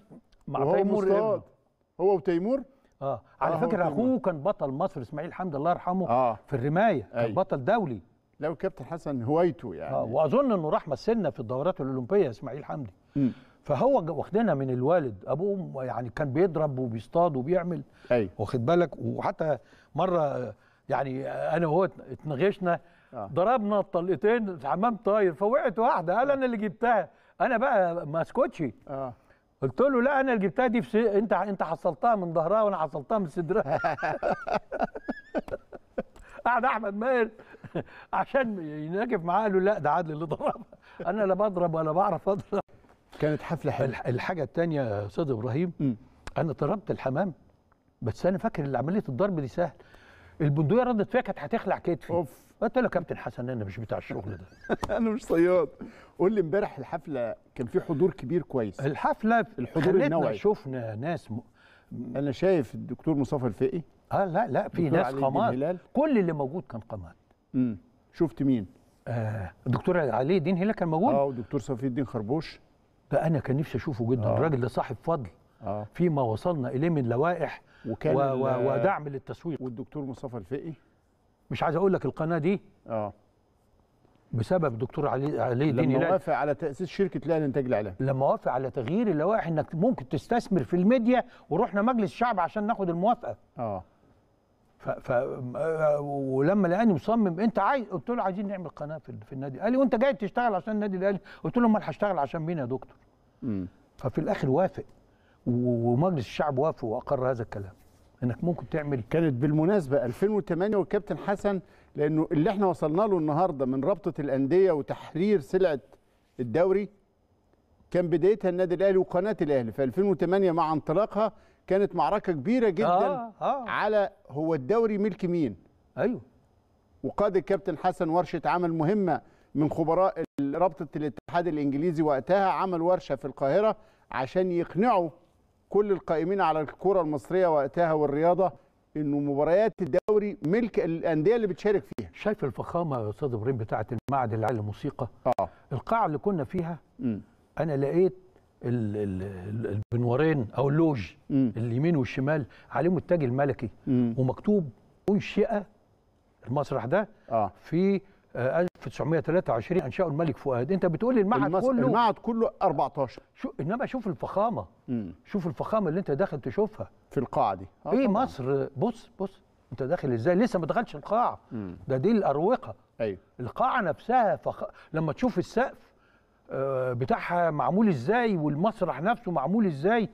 مع تيمور هو وتيمور اه على آه فكره اخوه كان بطل مصر اسماعيل حمدي الله يرحمه آه. في الرمايه كان أي. بطل دولي. لو الكابتن حسن هوايته يعني اه واظن انه راح مثلنا في الدورات الاولمبيه اسماعيل حمدي م. فهو واخدنا من الوالد. ابوه يعني كان بيضرب وبيصطاد وبيعمل أي. واخد بالك. وحتى مره يعني انا وهو اتنغشنا آه. ضربنا الطلقتين الحمام طاير فوقعت واحده. قال انا اللي جبتها. انا بقى ما اسكتش اه قلت له لا انا اللي جبتها دي في سي... انت انت حصلتها من ظهرها وانا حصلتها من صدرها. قعد احمد ماهر عشان يناكف معاه قال له لا ده عادل اللي ضربها. انا لا بضرب ولا بعرف اضرب. كانت حفله حلوه. الحاجه الثانيه يا استاذ ابراهيم م. انا ضربت الحمام بس انا فاكر ان عمليه الضرب دي سهل. البندقيه ردت فيها كانت هتخلع كتفي. اوف. قلت له يا كابتن حسن انا مش بتاع الشغل ده. انا مش صياد. قول لي امبارح الحفله كان في حضور كبير كويس. الحفله الحضور النوعي شفنا ناس م... انا شايف الدكتور مصطفى الفقي اه لا لا في ناس قمات. كل اللي موجود كان قمات. امم شفت مين؟ آه الدكتور علي الدين هلال كان موجود اه والدكتور صفي الدين خربوش. ده انا كان نفسي اشوفه جدا آه. الراجل ده صاحب فضل آه. فيما وصلنا اليه من لوائح وكان و... و... ودعم للتسويق. والدكتور مصطفى الفقي مش عايز اقول لك القناه دي اه بسبب الدكتور علي علي الدين لما وافق على تاسيس شركه الاهلي لانتاج الاعلام. لما وافق على تغيير اللوائح انك ممكن تستثمر في الميديا. ورحنا مجلس الشعب عشان ناخد الموافقه اه ف, ف... ولما لقاني مصمم انت عايز قلت له عايزين نعمل قناه في, في النادي. قال لي وانت جاي تشتغل عشان النادي الاهلي؟ قلت له امال هشتغل عشان مين يا دكتور؟ امم ففي الاخر وافق ومجلس الشعب وافق واقر هذا الكلام انك ممكن تعمل. كانت بالمناسبه ألفين وثمانية والكابتن حسن لانه اللي احنا وصلنا له النهارده من رابطه الانديه وتحرير سلعه الدوري كان بدايتها النادي الاهلي وقناه الاهلي في ألفين وثمانية مع انطلاقها. كانت معركه كبيره جدا آه آه. على هو الدوري ملك مين. ايوه. وقاد الكابتن حسن ورشه عمل مهمه من خبراء رابطه الاتحاد الانجليزي وقتها. عمل ورشه في القاهره عشان يقنعوا كل القائمين على الكره المصريه وقتها والرياضه انه مباريات الدوري ملك الانديه اللي بتشارك فيها. شايف الفخامه يا استاذ ابراهيم بتاعه المعهد العالي للموسيقى اه القاعه اللي كنا فيها م. انا لقيت البنورين او اللوج م. اليمين والشمال عليهم التاج الملكي م. ومكتوب انشئ المسرح ده آه. في ألف وتسعمية وتلاتة وعشرين انشأه الملك فؤاد. انت بتقول لي المعهد المس... كله المعهد كله أربعتاشر. شو انما شوف الفخامه م. شوف الفخامه اللي انت داخل تشوفها في القاعه دي آه ايه طبعا. مصر بص بص انت داخل ازاي لسه ما دخلتش القاعه م. ده دي الاروقه. ايوه القاعه نفسها فخ... لما تشوف السقف بتاعها معمول ازاي والمسرح نفسه معمول ازاي.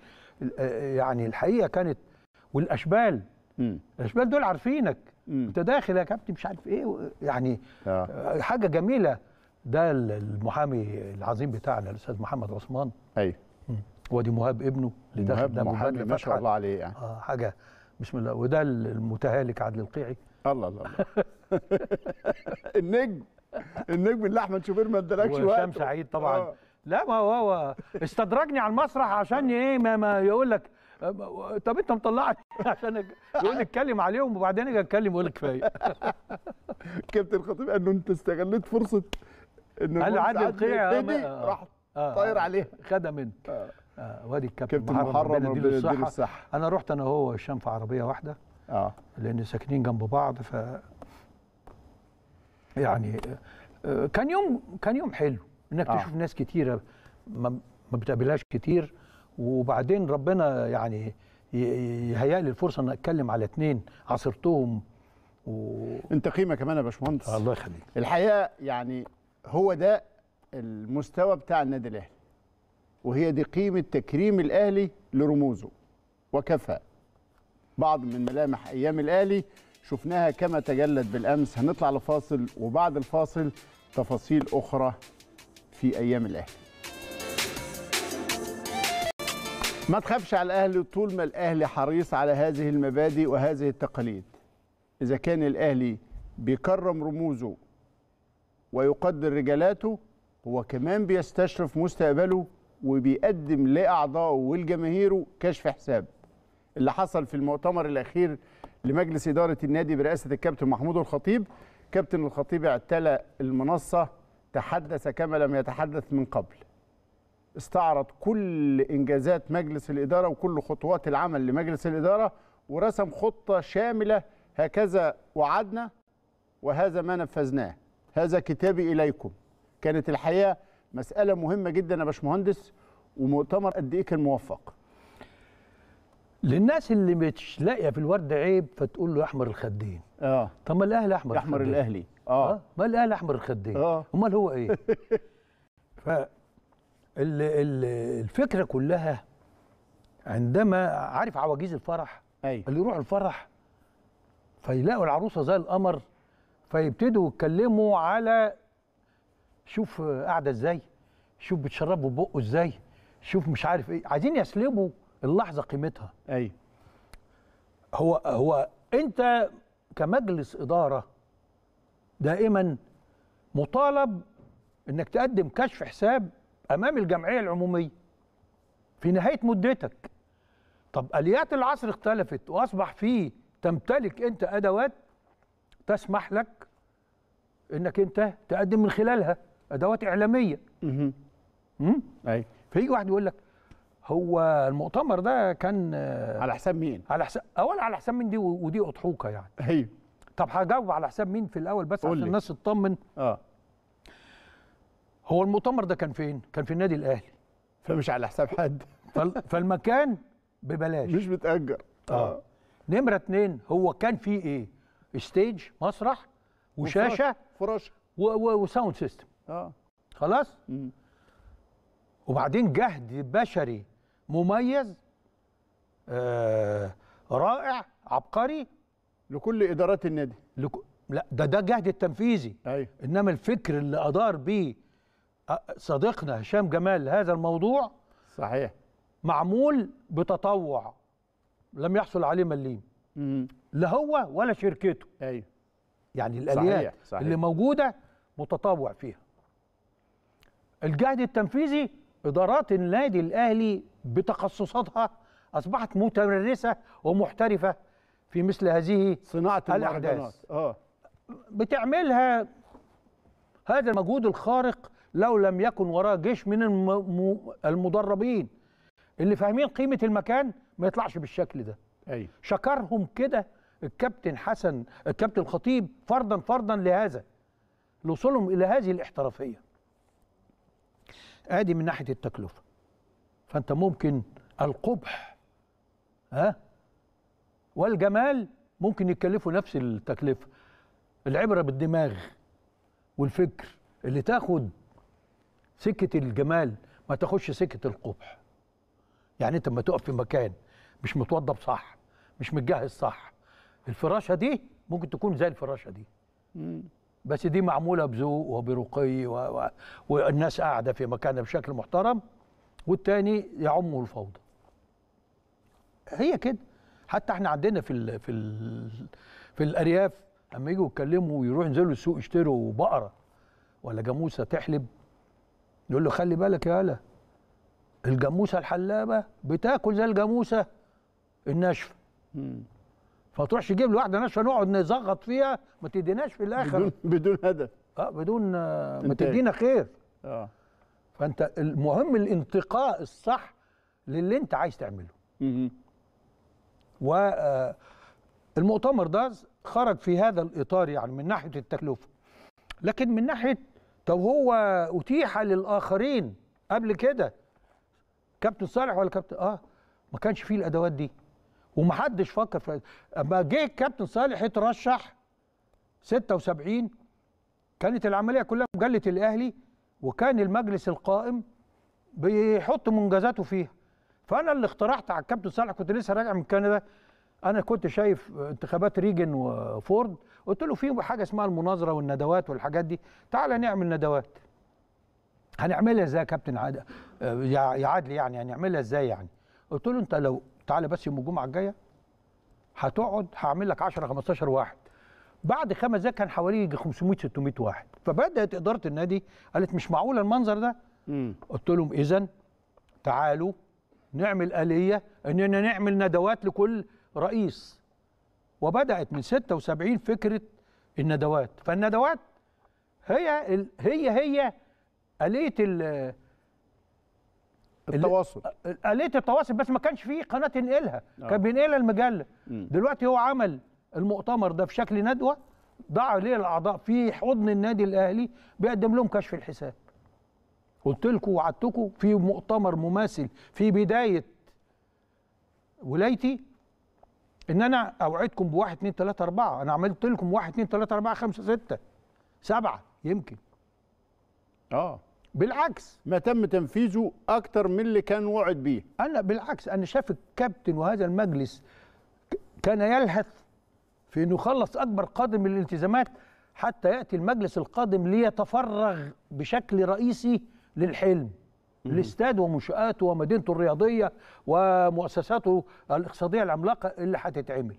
يعني الحقيقه كانت، والاشبال مم. الاشبال دول عارفينك انت داخل يا كابتن مش عارف ايه، يعني آه. حاجه جميله. ده المحامي العظيم بتاعنا الاستاذ محمد عثمان، ايوه، وادي مهاب ابنه اللي داخل ده محامي ما شاء الله عليه، يعني اه حاجه بسم الله. وده المتهالك عدل القيعي، الله الله الله النجم النجم اللي احمد شوبير ما ادالكش وقت، وهشام سعيد طبعا آه. لا ما هو هو استدرجني على المسرح عشان ايه، ما, ما يقول لك طب انت مطلعني عشان يقول اتكلم عليهم، وبعدين اجي اتكلم واقول لك كفايه. كابتن الخطيب قال له انت استغليت فرصه ان قال عادل قيعي راح طاير عليها خدها منك آه. آه. وادي الكابتن محرم ربنا يديله الصحه. انا رحت انا وهو هشام في عربيه واحده اه لان ساكنين جنب بعض، ف يعني كان يوم كان يوم حلو انك آه. تشوف ناس كتيره ما بتقابلهاش كتير، وبعدين ربنا يعني يهيأ لي الفرصه ان اتكلم على اتنين عاصرتهم و... انت قيمه كمان يا باشمهندس، الله يخليك. الحقيقه يعني هو ده المستوى بتاع النادي الاهلي، وهي دي قيمه تكريم الاهلي لرموزه، وكفى بعض من ملامح ايام الاهلي شفناها كما تجلت بالامس. هنطلع لفاصل، وبعد الفاصل تفاصيل اخرى في ايام الاهلي. ما تخافش على الاهلي طول ما الاهلي حريص على هذه المبادئ وهذه التقاليد. اذا كان الاهلي بيكرم رموزه ويقدر رجالاته، هو كمان بيستشرف مستقبله وبيقدم لاعضائه والجماهيره كشف حساب. اللي حصل في المؤتمر الاخير لمجلس إدارة النادي برئاسة الكابتن محمود الخطيب، كابتن الخطيب اعتلى المنصة، تحدث كما لم يتحدث من قبل، استعرض كل إنجازات مجلس الإدارة وكل خطوات العمل لمجلس الإدارة، ورسم خطة شاملة، هكذا وعدنا وهذا ما نفذناه، هذا كتابي إليكم. كانت الحقيقة مسألة مهمة جدا يا باشمهندس، ومؤتمر قد إيه كان موفق؟ للناس اللي مش لاقيه في الورد عيب فتقول له احمر الخدين. اه طب ما الاهلي احمر احمر الاهلي اه, آه؟ ما الاهلي احمر الخدين اه امال هو ايه؟ ف الفكره كلها عندما عارف عواجيز الفرح، ايوه، اللي يروحوا الفرح فيلاقوا العروسه زي القمر فيبتدوا يتكلموا على شوف قاعده ازاي، شوف بتشربوا بقه ازاي، شوف مش عارف ايه، عايزين يسلبوا اللحظه قيمتها. ايوه، هو هو انت كمجلس اداره دائما مطالب انك تقدم كشف حساب امام الجمعيه العموميه في نهايه مدتك. طب اليات العصر اختلفت، واصبح فيه تمتلك انت ادوات تسمح لك انك انت تقدم من خلالها، ادوات اعلاميه. اها ايوه، فيجي واحد يقول لك هو المؤتمر ده كان على حساب مين؟ على حساب اول على حساب مين دي، ودي اضحوكه يعني. ايوه، طب هجاوب على حساب مين في الاول بس عشان الناس تطمن. اه هو المؤتمر ده كان فين؟ كان في النادي الاهلي، فمش على حساب حد فالمكان ببلاش، مش متاجر. اه, آه. نمره اتنين، هو كان فيه ايه؟ ستيج، مسرح، وشاشه، فراشه، وساوند سيستم. اه خلاص؟ م. وبعدين جهد بشري مميز آه رائع عبقري لكل ادارات النادي. لك... لا ده ده جهد التنفيذي. أيوة. انما الفكر اللي ادار بيه صديقنا هشام جمال هذا الموضوع صحيح معمول بتطوع لم يحصل عليه مليم، لا هو ولا شركته. ايوه، يعني الاليات صحيح. صحيح. اللي موجوده متطوع فيها. الجهد التنفيذي إدارات النادي الأهلي بتخصصاتها أصبحت متمرسة ومحترفة في مثل هذه صناعة الأحداث. آه. بتعملها هذا المجهود الخارق لو لم يكن وراه جيش من المدربين اللي فاهمين قيمة المكان ما يطلعش بالشكل ده. أي. شكرهم كده الكابتن حسن الكابتن الخطيب فردا فردا لهذا لوصولهم إلى هذه الاحترافية. ادي من ناحيه التكلفه، فانت ممكن القبح ها والجمال ممكن يتكلفوا نفس التكلفه. العبره بالدماغ والفكر اللي تاخد سكة الجمال ما تاخدش سكة القبح. يعني انت لما تقف في مكان مش متوضب صح، مش متجهز صح، الفراشة دي ممكن تكون زي الفراشة دي، بس دي معمولة بذوق وبرقي و... و... والناس قاعدة في مكانها بشكل محترم، والتاني يعمه الفوضى. هي كده. حتى احنا عندنا في ال... في ال... في الأرياف اما يجوا يتكلموا ويروحوا ينزلوا السوق يشتروا بقرة ولا جاموسة تحلب، يقول له خلي بالك يا هلا، الجاموسة الحلابة بتاكل زي الجاموسة الناشفة. فتروحش تجيب له واحدة ناشفة نقعد نزغط فيها، ما تديناش في الآخر بدون, بدون هدف، اه بدون ما تدينا خير. اه فأنت المهم الانتقاء الصح للي أنت عايز تعمله. امم والمؤتمر ده خرج في هذا الإطار، يعني من ناحية التكلفة، لكن من ناحية طب هو أتيح للآخرين قبل كده كابتن صالح ولا كابتن اه ما كانش فيه الادوات دي ومحدش فكر في. اما جه الكابتن صالح اترشح ستة وسبعين، كانت العمليه كلها مجله الاهلي وكان المجلس القائم بيحط منجزاته فيها. فانا اللي اقترحت على الكابتن صالح، كنت لسه راجع من كندا، انا كنت شايف انتخابات ريجن وفورد، قلت له في حاجه اسمها المناظره والندوات والحاجات دي، تعالى نعمل ندوات. هنعملها ازاي يا كابتن عاد يا عادل؟ يعني هنعملها ازاي يعني؟ قلت له انت لو تعالى بس يوم الجمعه الجايه هتقعد هعمل لك عشرة خمستاشر واحد. بعد خمس دقايق كان حوالي يجي خمسمية ستمية واحد. فبدات اداره النادي قالت مش معقوله المنظر ده. مم. قلت لهم اذا تعالوا نعمل آلية اننا نعمل ندوات لكل رئيس. وبدات من ستة وسبعين فكره الندوات، فالندوات هي ال... هي هي آلية التواصل، آلية التواصل، بس ما كانش فيه قناة تنقلها، كان بينقلها المجلة. م. دلوقتي هو عمل المؤتمر ده في شكل ندوة، دعا ليه الأعضاء في حضن النادي الأهلي بيقدم لهم كشف الحساب. قلت لكم وعدتكم في مؤتمر مماثل في بداية ولايتي إن أنا أوعدكم بواحد اتنين تلاتة أربعة، أنا عملت لكم واحد اتنين تلاتة أربعة خمسة ستة سبعة يمكن. اه بالعكس ما تم تنفيذه اكتر من اللي كان وعد بيه. انا بالعكس انا شايف الكابتن وهذا المجلس كان يلهث في انه يخلص اكبر قدر من الالتزامات حتى ياتي المجلس القادم ليتفرغ بشكل رئيسي للحلم، الاستاد ومنشاته ومدينته الرياضيه ومؤسساته الاقتصاديه العملاقه اللي هتتعمل.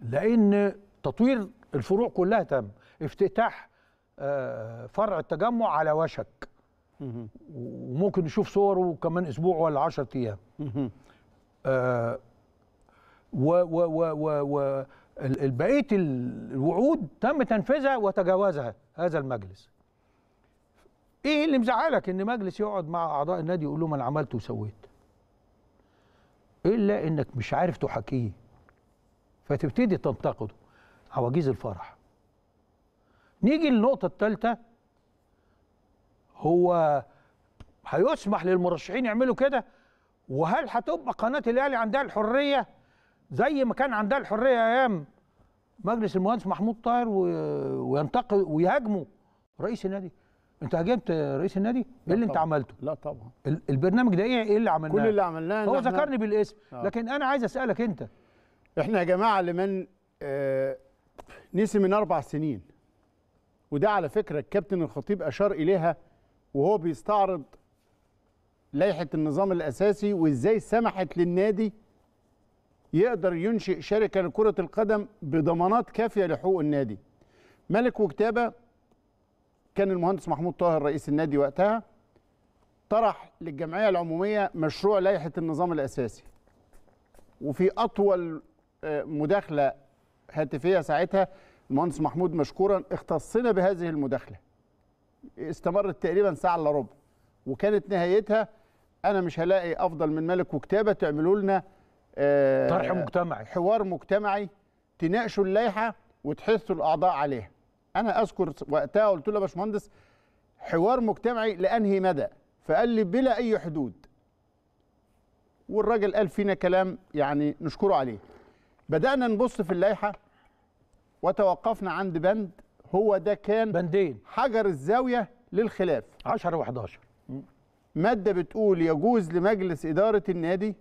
لان تطوير الفروع كلها تم، افتتاح فرع التجمع على وشك، وممكن نشوف صوره كمان اسبوع ولا عشرة ايام. آه و و و و بقيه الوعود تم تنفيذها وتجاوزها هذا المجلس. ايه اللي مزعلك ان مجلس يقعد مع اعضاء النادي يقول لهم انا عملت وسويت، الا انك مش عارف تحاكيه فتبتدي تنتقده. عواجيز الفرح. نيجي للنقطة الثالثة، هو هيسمح للمرشحين يعملوا كده؟ وهل هتبقى قناة الأهلي عندها الحرية زي ما كان عندها الحرية أيام مجلس المهندس محمود طاهر وينتقد ويهاجموا رئيس النادي؟ أنت هاجمت رئيس النادي؟ إيه اللي أنت عملته؟ لا طبعا. البرنامج ده إيه اللي عملناه؟ كل اللي عملناه هو ذكرني بالاسم، لكن أنا عايز أسألك أنت. إحنا يا جماعة لمن آه نسي من أربع سنين، وده على فكرة الكابتن الخطيب أشار إليها وهو بيستعرض لائحة النظام الأساسي وإزاي سمحت للنادي يقدر ينشئ شركة لكرة القدم بضمانات كافية لحقوق النادي. ملكو كتابة كان المهندس محمود طاهر رئيس النادي وقتها، طرح للجمعية العمومية مشروع لائحة النظام الأساسي، وفي أطول مداخلة هاتفية ساعتها المهندس محمود مشكورا اختصنا بهذه المداخله، استمرت تقريبا ساعه الا ربع، وكانت نهايتها انا مش هلاقي افضل من ملك وكتابه تعملوا لنا آه طرح مجتمعي، حوار مجتمعي تناقشوا اللائحه وتحثوا الاعضاء عليها. انا اذكر وقتها قلت له يا باشمهندس حوار مجتمعي لانهي مدى؟ فقال لي بلا اي حدود. والراجل قال فينا كلام يعني نشكره عليه. بدانا نبص في اللائحه وتوقفنا عند بند، هو ده كان بندين، حجر الزاوية للخلاف عشرة وحداشر. مادة بتقول يجوز لمجلس إدارة النادي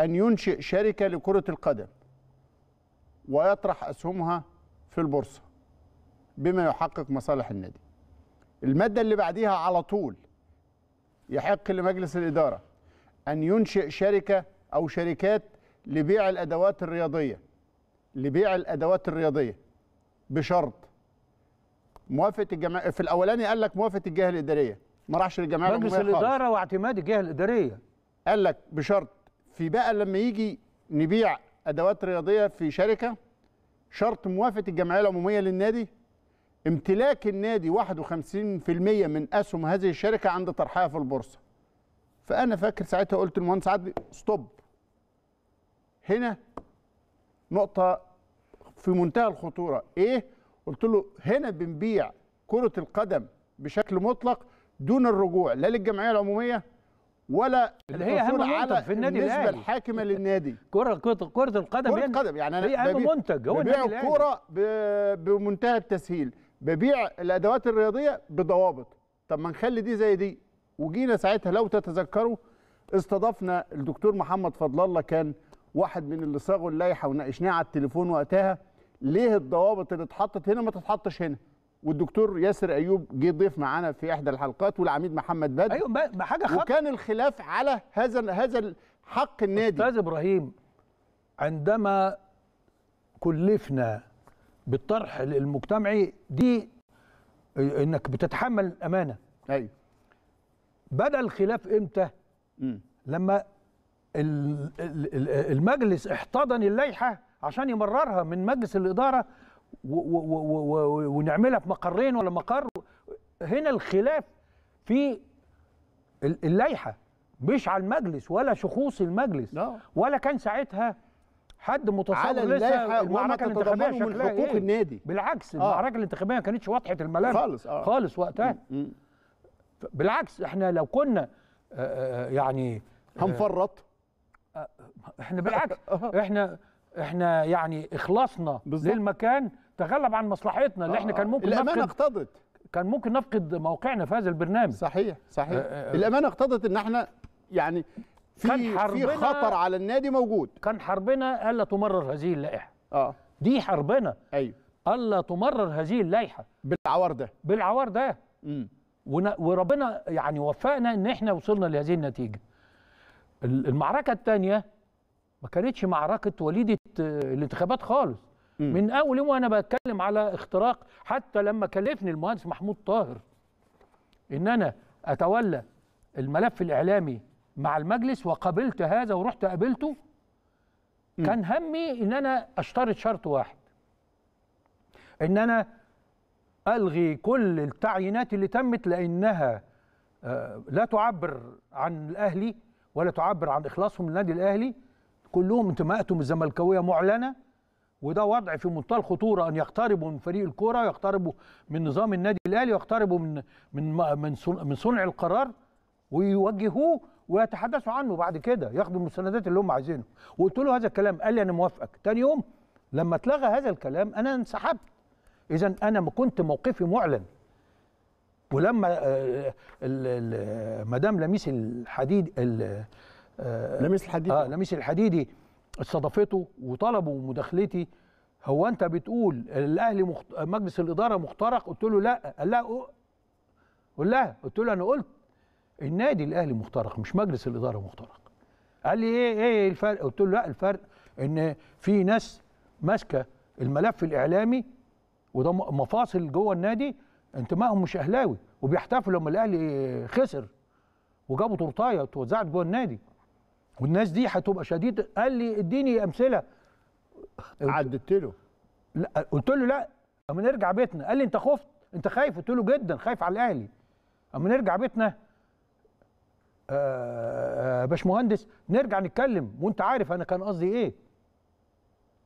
أن ينشئ شركة لكرة القدم ويطرح أسهمها في البورصة بما يحقق مصالح النادي. المادة اللي بعديها على طول يحق لمجلس الإدارة أن ينشئ شركة أو شركات لبيع الأدوات الرياضية لبيع الأدوات الرياضية بشرط موافقة الجماعة. في الأولاني قال لك موافقة الجهة الإدارية، ما راحش للجماعة مجلس الإدارة واعتماد الجهة الإدارية. قال لك بشرط في بقى لما يجي نبيع أدوات رياضية في شركة شرط موافقة الجمعية العمومية للنادي، امتلاك النادي واحد وخمسين بالمئة من أسهم هذه الشركة عند طرحها في البورصة. فأنا فاكر ساعتها قلت للمهندس عدلي ستوب، هنا نقطة في منتهى الخطورة. إيه؟ قلت له هنا بنبيع كرة القدم بشكل مطلق دون الرجوع لا للجمعية العمومية ولا اللي هي اهم منتج في النادي الاهلي، النسبه الحاكمه للنادي كره كره القدم. كره القدم يعني انا هي اهم منتج، هو النادي الاهلي ببيع الكوره بمنتهى التسهيل، ببيع الادوات الرياضيه بضوابط. طب ما نخلي دي زي دي. وجينا ساعتها لو تتذكروا استضفنا الدكتور محمد فضل الله، كان واحد من اللي صاغوا اللائحه وناقشناه على التليفون وقتها ليه الضوابط اللي اتحطت هنا ما تتحطش هنا. والدكتور ياسر ايوب جه ضيف معانا في احدى الحلقات والعميد محمد بدر. ايوه حاجه خطيره. وكان الخلاف على هذا هذا حق النادي. استاذ ابراهيم، عندما كلفنا بالطرح المجتمعي دي انك بتتحمل الامانه. ايوه. بدا الخلاف امتى؟ م. لما المجلس احتضن اللائحه عشان يمررها من مجلس الاداره ونعملها في مقرين ولا مقر. هنا الخلاف في اللائحه مش على المجلس ولا شخوص المجلس، ولا كان ساعتها حد متصور لسه المعركه الانتخابيه شكلها حقوق النادي. بالعكس المعركه الانتخابيه ما كانتش واضحه الملامح خالص خالص وقتها. بالعكس احنا لو كنا يعني هنفرط، احنا بالعكس احنا احنا يعني اخلاصنا بالزبط. للمكان تغلب عن مصلحتنا اللي آه. احنا كان ممكن الامانه اقتضت، كان ممكن نفقد موقعنا في هذا البرنامج. صحيح صحيح. آه آه الامانه اقتضت ان احنا يعني في في خطر على النادي موجود. كان حربنا الا تمرر هذه اللائحه. اه دي حربنا. ايوه الا تمرر هذه اللائحه بالعوار ده بالعوار ده امم وربنا يعني وفقنا ان احنا وصلنا لهذه النتيجه. المعركه الثانيه ما كانتش معركة وليدة الانتخابات خالص. م. من أول يوم وأنا بتكلم على اختراق، حتى لما كلفني المهندس محمود طاهر إن أنا أتولى الملف الإعلامي مع المجلس وقبلت هذا ورحت قابلته، كان همي إن أنا أشترط شرط واحد، إن أنا ألغي كل التعيينات اللي تمت لأنها لا تعبر عن الأهلي ولا تعبر عن إخلاصهم للنادي الأهلي، كلهم انتماءاتهم الزملكاويه معلنه. وده وضع في منتهى الخطوره، ان يقتربوا من فريق الكوره ويقتربوا من نظام النادي الاهلي ويقتربوا من من من من صنع القرار ويوجهوه ويتحدثوا عنه بعد كده، ياخدوا المستندات اللي هم عايزينه. وقلت له هذا الكلام، قال لي انا موافقك. ثاني يوم لما اتلغى هذا الكلام انا انسحبت. اذا انا ما كنت موقفي معلن. ولما مدام لميس الحديد آه لميس الحديدي اه لميس الحديدي استضافته وطلبوا مداخلتي، هو انت بتقول الاهلي مخت... مجلس الاداره مخترق؟ قلت له لا. قال لا قول لها. قلت له انا قلت النادي الاهلي مخترق مش مجلس الاداره مخترق. قال لي ايه ايه الفرق؟ قلت له لا، الفرق ان في ناس ماسكه الملف الاعلامي وده مفاصل جوه النادي انتمائهم مش اهلاوي وبيحتفلوا لما الاهلي خسر وجابوا تورتايه وتوزعت جوه النادي، والناس دي هتبقى شديده. قال لي اديني امثله. عددت له. لا قلت له لا، اما نرجع بيتنا. قال لي انت خفت، انت خايف؟ قلت له جدا خايف على الاهلي. اما نرجع بيتنا يا باشمهندس نرجع نتكلم وانت عارف انا كان قصدي ايه.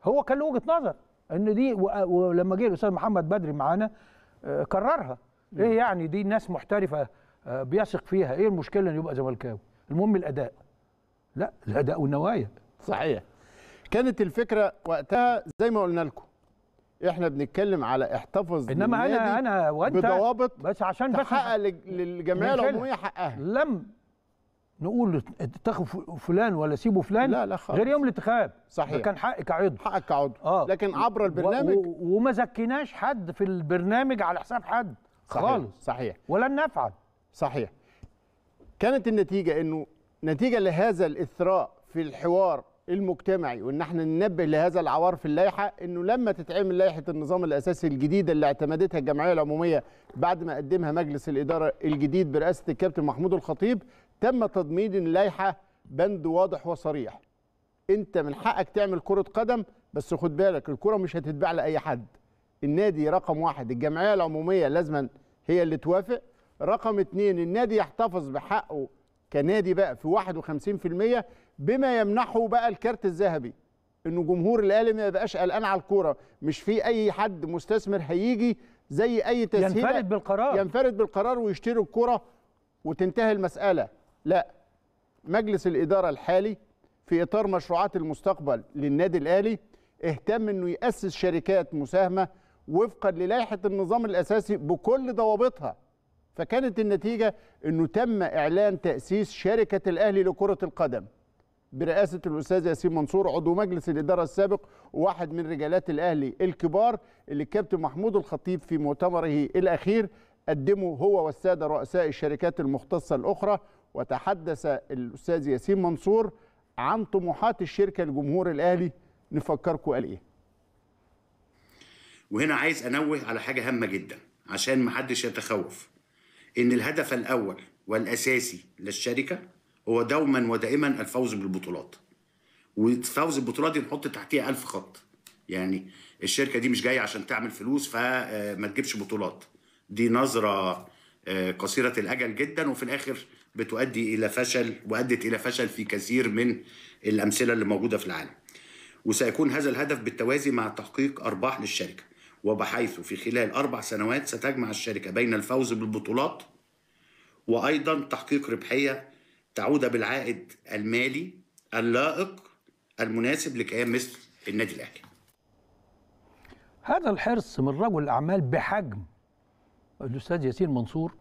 هو كان له وجهه نظر ان دي، ولما جه الاستاذ محمد بدري معانا كررها. ايه يعني دي ناس محترفه بيثق فيها، ايه المشكله ان يبقى زملكاوي؟ المهم الاداء. لا، الأداء والنوايا. صحيح. كانت الفكرة وقتها زي ما قلنا لكم احنا بنتكلم على احتفظ انما انا انا وانت بضوابط بس عشان تحقق للجمعيه العموميه حقها. لم نقول تاخد فلان ولا سيبه فلان، لا لا خالص، غير يوم الانتخاب صحيح ده كان حقك كعضو، حقك كعضو آه. لكن عبر البرنامج و... و... وما زكيناش حد في البرنامج على حساب حد خالص، صحيح، ولن نفعل. صحيح. كانت النتيجه انه نتيجه لهذا الاثراء في الحوار المجتمعي، وان احنا ننبه لهذا العوار في اللائحه، انه لما تتعمل لائحه النظام الاساسي الجديده اللي اعتمدتها الجمعيه العموميه بعد ما قدمها مجلس الاداره الجديد برئاسه الكابتن محمود الخطيب، تم تضمين اللائحه بند واضح وصريح. انت من حقك تعمل كره قدم، بس خد بالك الكره مش هتتباع لاي حد. النادي رقم واحد، الجمعيه العموميه لازما هي اللي توافق. رقم اثنين، النادي يحتفظ بحقه كنادي بقى في واحد وخمسين في المية، بما يمنحه بقى الكارت الذهبي، انه جمهور الاهلي ما يبقاش قلقان على الكوره، مش في اي حد مستثمر هيجي زي اي تسهيله ينفرد بالقرار ينفرد بالقرار ويشتري الكوره وتنتهي المساله. لا، مجلس الاداره الحالي في اطار مشروعات المستقبل للنادي الاهلي اهتم انه ياسس شركات مساهمه وفقا للائحه النظام الاساسي بكل ضوابطها. فكانت النتيجه انه تم اعلان تاسيس شركه الاهلي لكره القدم برئاسة الأستاذ ياسين منصور، عضو مجلس الإدارة السابق وواحد من رجالات الأهلي الكبار، اللي الكابتن محمود الخطيب في مؤتمره الأخير قدمه هو والسادة رؤساء الشركات المختصة الأخرى. وتحدث الأستاذ ياسين منصور عن طموحات الشركة لجمهور الأهلي. نفكركم قال إيه؟ وهنا عايز أنوه على حاجة هامة جدا عشان محدش يتخوف، إن الهدف الأول والأساسي للشركة هو دوما ودائما الفوز بالبطولات، وفوز البطولات دي نحط تحتيها ألف خط. يعني الشركة دي مش جاية عشان تعمل فلوس فما تجيبش بطولات، دي نظرة قصيرة الأجل جدا، وفي الآخر بتؤدي إلى فشل، وأدت إلى فشل في كثير من الأمثلة اللي موجودة في العالم. وسيكون هذا الهدف بالتوازي مع تحقيق أرباح للشركة، وبحيث في خلال أربع سنوات ستجمع الشركة بين الفوز بالبطولات وأيضا تحقيق ربحية تعود بالعائد المالي اللائق المناسب لكيان مثل النادي الاهلي. هذا الحرص من رجل الاعمال بحجم الاستاذ ياسين منصور،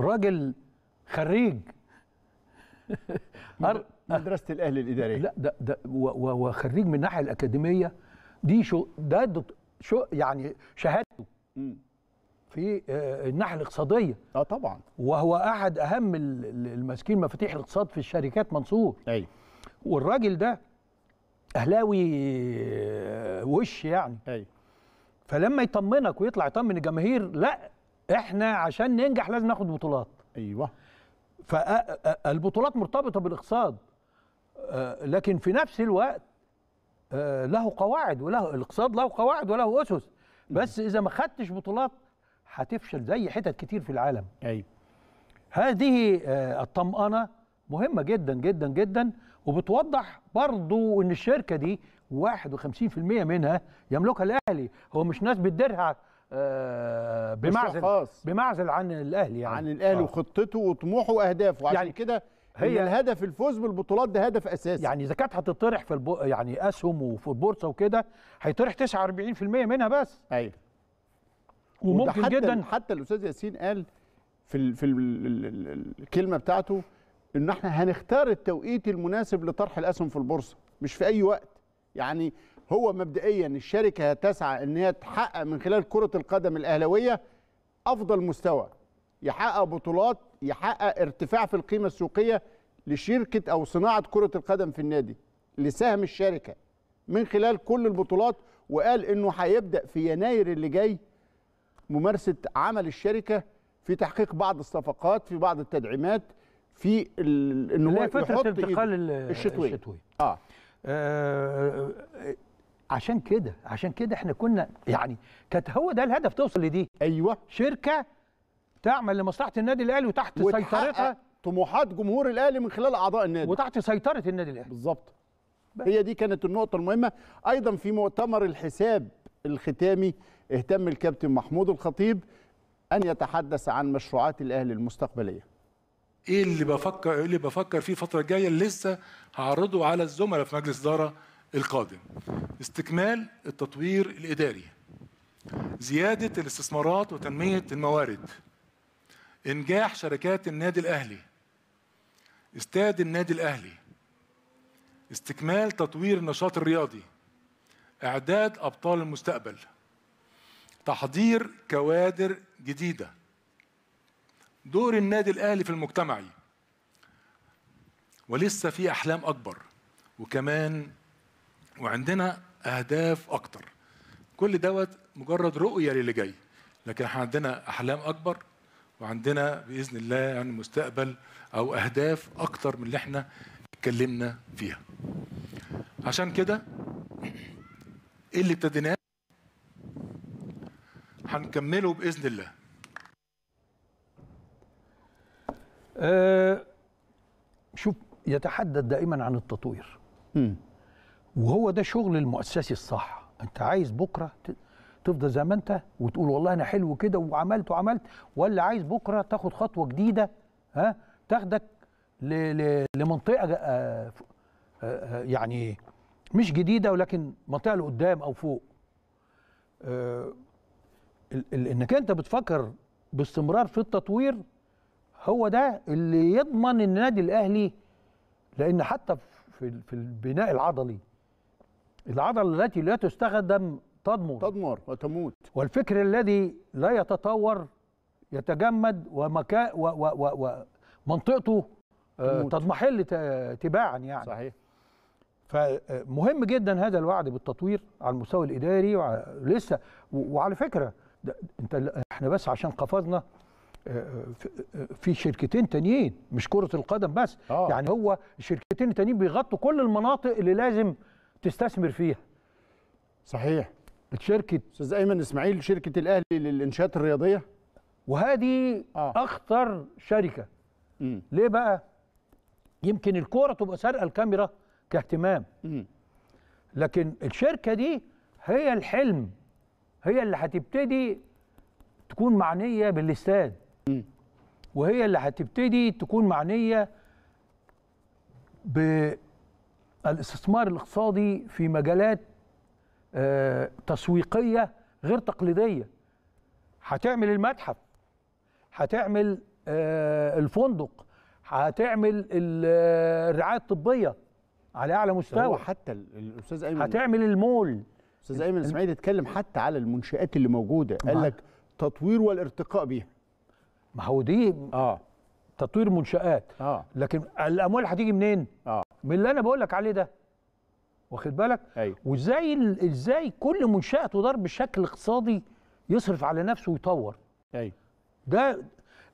راجل خريج مدرسه الاهلي الاداريه، لا ده ده وخريج من الناحيه الاكاديميه دي، شو ده شو يعني شهادته في الناحيه الاقتصاديه. اه طبعا، وهو احد اهم الماسكين مفاتيح الاقتصاد في الشركات منصور. ايوه، والراجل ده اهلاوي وش يعني. ايوه، فلما يطمنك ويطلع يطمن الجماهير، لا احنا عشان ننجح لازم ناخد بطولات. ايوه، فالبطولات مرتبطه بالاقتصاد، لكن في نفس الوقت له قواعد، وله الاقتصاد له قواعد وله اسس، بس اذا ما خدتش بطولات هتفشل زي حتت كتير في العالم. ايوه، هذه الطمأنة مهمة جدا جدا جدا، وبتوضح برضو ان الشركة دي واحد وخمسين في المية منها يملكها الاهلي، هو مش ناس بتديرها بمعزل بمعزل عن الاهلي، يعني عن الاهلي آه. وخطته وطموحه واهدافه، وعشان يعني كده هي الهدف الفوز بالبطولات ده هدف اساسي. يعني اذا كانت هتطرح في الب... يعني اسهم وفي البورصة وكده، هيطرح تسعة وأربعين في المية منها بس. ايوه، وممكن حتى جدا حتى الاستاذ ياسين قال في في الكلمه بتاعته ان احنا هنختار التوقيت المناسب لطرح الاسهم في البورصه، مش في اي وقت. يعني هو مبدئيا الشركه هتسعى ان هي تحقق من خلال كره القدم الاهلاويه افضل مستوى، يحقق بطولات، يحقق ارتفاع في القيمه السوقيه لشركه او صناعه كره القدم في النادي لسهم الشركه من خلال كل البطولات. وقال انه هيبدا في يناير اللي جاي ممارسة عمل الشركة في تحقيق بعض الصفقات، في بعض التدعيمات، في ان هو فترة الانتقال الشتوية. آه. آه عشان كده عشان كده احنا كنا يعني كانت هو ده الهدف، توصل لدي. ايوه، شركة تعمل لمصلحة النادي الأهلي وتحت سيطرتها، طموحات جمهور الأهلي من خلال أعضاء النادي وتحت سيطرة النادي الأهلي. بالظبط، هي دي كانت النقطة المهمة. أيضا في مؤتمر الحساب الختامي اهتم الكابتن محمود الخطيب أن يتحدث عن مشروعات الأهلي المستقبلية. إيه اللي بفكر إيه اللي بفكر فيه الفترة الجاية، اللي لسه هعرضه على الزملاء في مجلس إدارة القادم. استكمال التطوير الإداري، زيادة الاستثمارات وتنمية الموارد، إنجاح شركات النادي الأهلي، استاد النادي الأهلي، استكمال تطوير النشاط الرياضي، إعداد أبطال المستقبل، تحضير كوادر جديدة، دور النادي الأهلي في المجتمعي، ولسه في أحلام أكبر وكمان وعندنا أهداف أكتر. كل دوت مجرد رؤية للي جاي، لكن احنا عندنا أحلام أكبر وعندنا بإذن الله يعني مستقبل أو أهداف أكتر من اللي احنا اتكلمنا فيها. عشان كده اللي ابتديناه هنكمله بإذن الله. أه شوف، يتحدث دائما عن التطوير، م. وهو ده شغل المؤسسي الصح. انت عايز بكره تفضل زي ما انت وتقول والله انا حلو كده وعملت وعملت، ولا عايز بكره تاخد خطوه جديده ها تاخدك لمنطقه آآ آآ يعني مش جديده ولكن منطقه لقدام او فوق. انك انت بتفكر باستمرار في التطوير هو ده اللي يضمن النادي الاهلي، لان حتى في في البناء العضلي، العضله التي لا تستخدم تضمر تضمر وتموت، والفكر الذي لا يتطور يتجمد ومكا ومنطقته تضمحل تباعا يعني. صحيح. فمهم جدا هذا الوعد بالتطوير على المستوى الاداري ولسه. وعلى فكره انت احنا بس عشان قفزنا في شركتين تانيين مش كرة القدم بس. آه. يعني هو الشركتين التانيين بيغطوا كل المناطق اللي لازم تستثمر فيها. صحيح. الشركة أستاذ أيمن إسماعيل شركة الأهلي للإنشاءات الرياضية، وهذه آه. أخطر شركة. م. ليه بقى؟ يمكن الكورة تبقى سارقة الكاميرا كاهتمام، م. لكن الشركة دي هي الحلم، هي اللي هتبتدي تكون معنية بالاستاد، وهي اللي هتبتدي تكون معنية بالاستثمار الاقتصادي في مجالات تسويقية غير تقليدية. هتعمل المتحف، هتعمل الفندق، هتعمل الرعاية الطبية على أعلى مستوى، حتى الأستاذ أيمن هتعمل المول. أستاذ أيمن إسماعيل اتكلم حتى على المنشآت اللي موجودة، قال لك تطوير والارتقاء بيها. ما هو دي اه تطوير منشآت. اه لكن الاموال هتيجي منين؟ اه من اللي انا بقول لك عليه ده، واخد بالك؟ ايوه. وازاي ازاي كل منشأة تدار بشكل اقتصادي يصرف على نفسه ويطور. ايوه. ده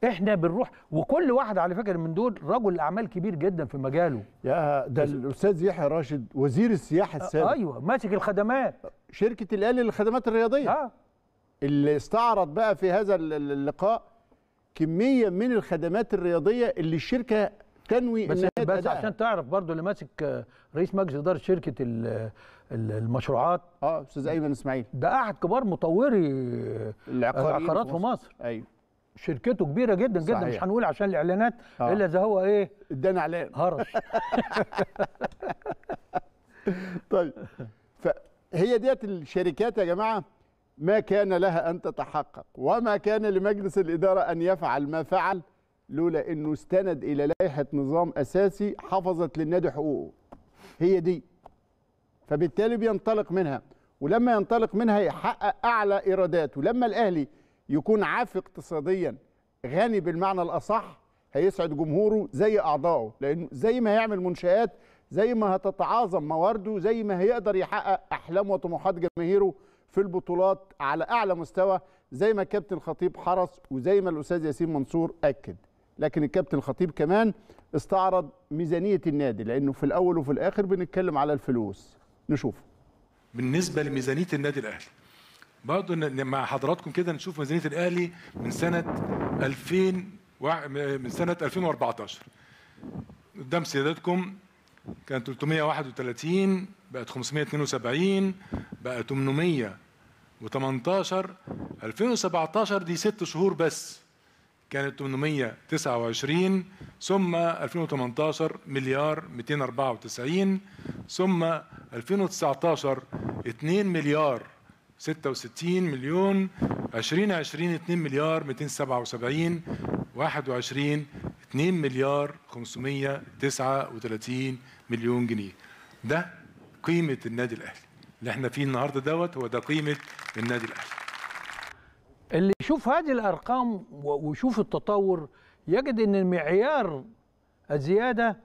احنا بنروح، وكل واحد على فكره من دول رجل اعمال كبير جدا في مجاله. يا ده الاستاذ يحيى راشد وزير السياحه السابق. آه ايوه، ماسك الخدمات، شركه الاهلي للخدمات الرياضيه. اه اللي استعرض بقى في هذا اللقاء كمية من الخدمات الرياضية اللي الشركة تنوي بس, بس عشان تعرف برضو اللي ماسك رئيس مجلس إدارة شركة المشروعات اه أستاذ أيمن إسماعيل ده أحد كبار مطوري العقارات في مصر. مصر أيوه، شركته كبيرة جدا جدا. صحيح. مش هنقول عشان الإعلانات آه. إلا إذا هو إيه ادانا إعلان هرش. طيب، فهي ديت الشركات يا جماعة ما كان لها أن تتحقق، وما كان لمجلس الإدارة أن يفعل ما فعل لولا أنه استند إلى لائحة نظام أساسي حفظت للنادي حقوقه. هي دي، فبالتالي بينطلق منها، ولما ينطلق منها يحقق أعلى إيراداته. لما الأهلي يكون عاف اقتصاديا، غني بالمعنى الأصح، هيسعد جمهوره زي أعضائه، لأنه زي ما هيعمل منشآت زي ما هتتعاظم موارده، زي ما هيقدر يحقق أحلام وطموحات جماهيره في البطولات على أعلى مستوى، زي ما الكابتن الخطيب حرص وزي ما الأستاذ ياسين منصور أكد. لكن الكابتن الخطيب كمان استعرض ميزانية النادي، لأنه في الأول وفي الآخر بنتكلم على الفلوس. نشوف بالنسبة لميزانية النادي الأهلي برضه مع حضراتكم كده، نشوف ميزانية الأهلي من سنة ألفين و... من سنة ألفين وأربعتاشر قدام سيادتكم كان تلتمية وواحد وتلاتين، بقت خمسمية اتنين وسبعين، بقى تمنمية وتمنتاشر، ألفين وسبعتاشر دي ست شهور بس كانت ثمانمائة وتسعة وعشرين، ثم ألفين وثمانية عشر مليار مئتين وأربعة وتسعين، ثم ألفين وتسعة عشر اثنين مليار ستة وستين مليون، ألفين وعشرين اثنين مليار مئتين وسبعة وسبعين، واحد وعشرين اثنين مليار خمسمائة وتسعة وثلاثين مليون جنيه. ده قيمة النادي الأهلي اللي احنا فيه النهارده دوت، هو ده قيمة النادي الأهلي. اللي يشوف هذه الأرقام ويشوف التطور يجد أن معيار الزيادة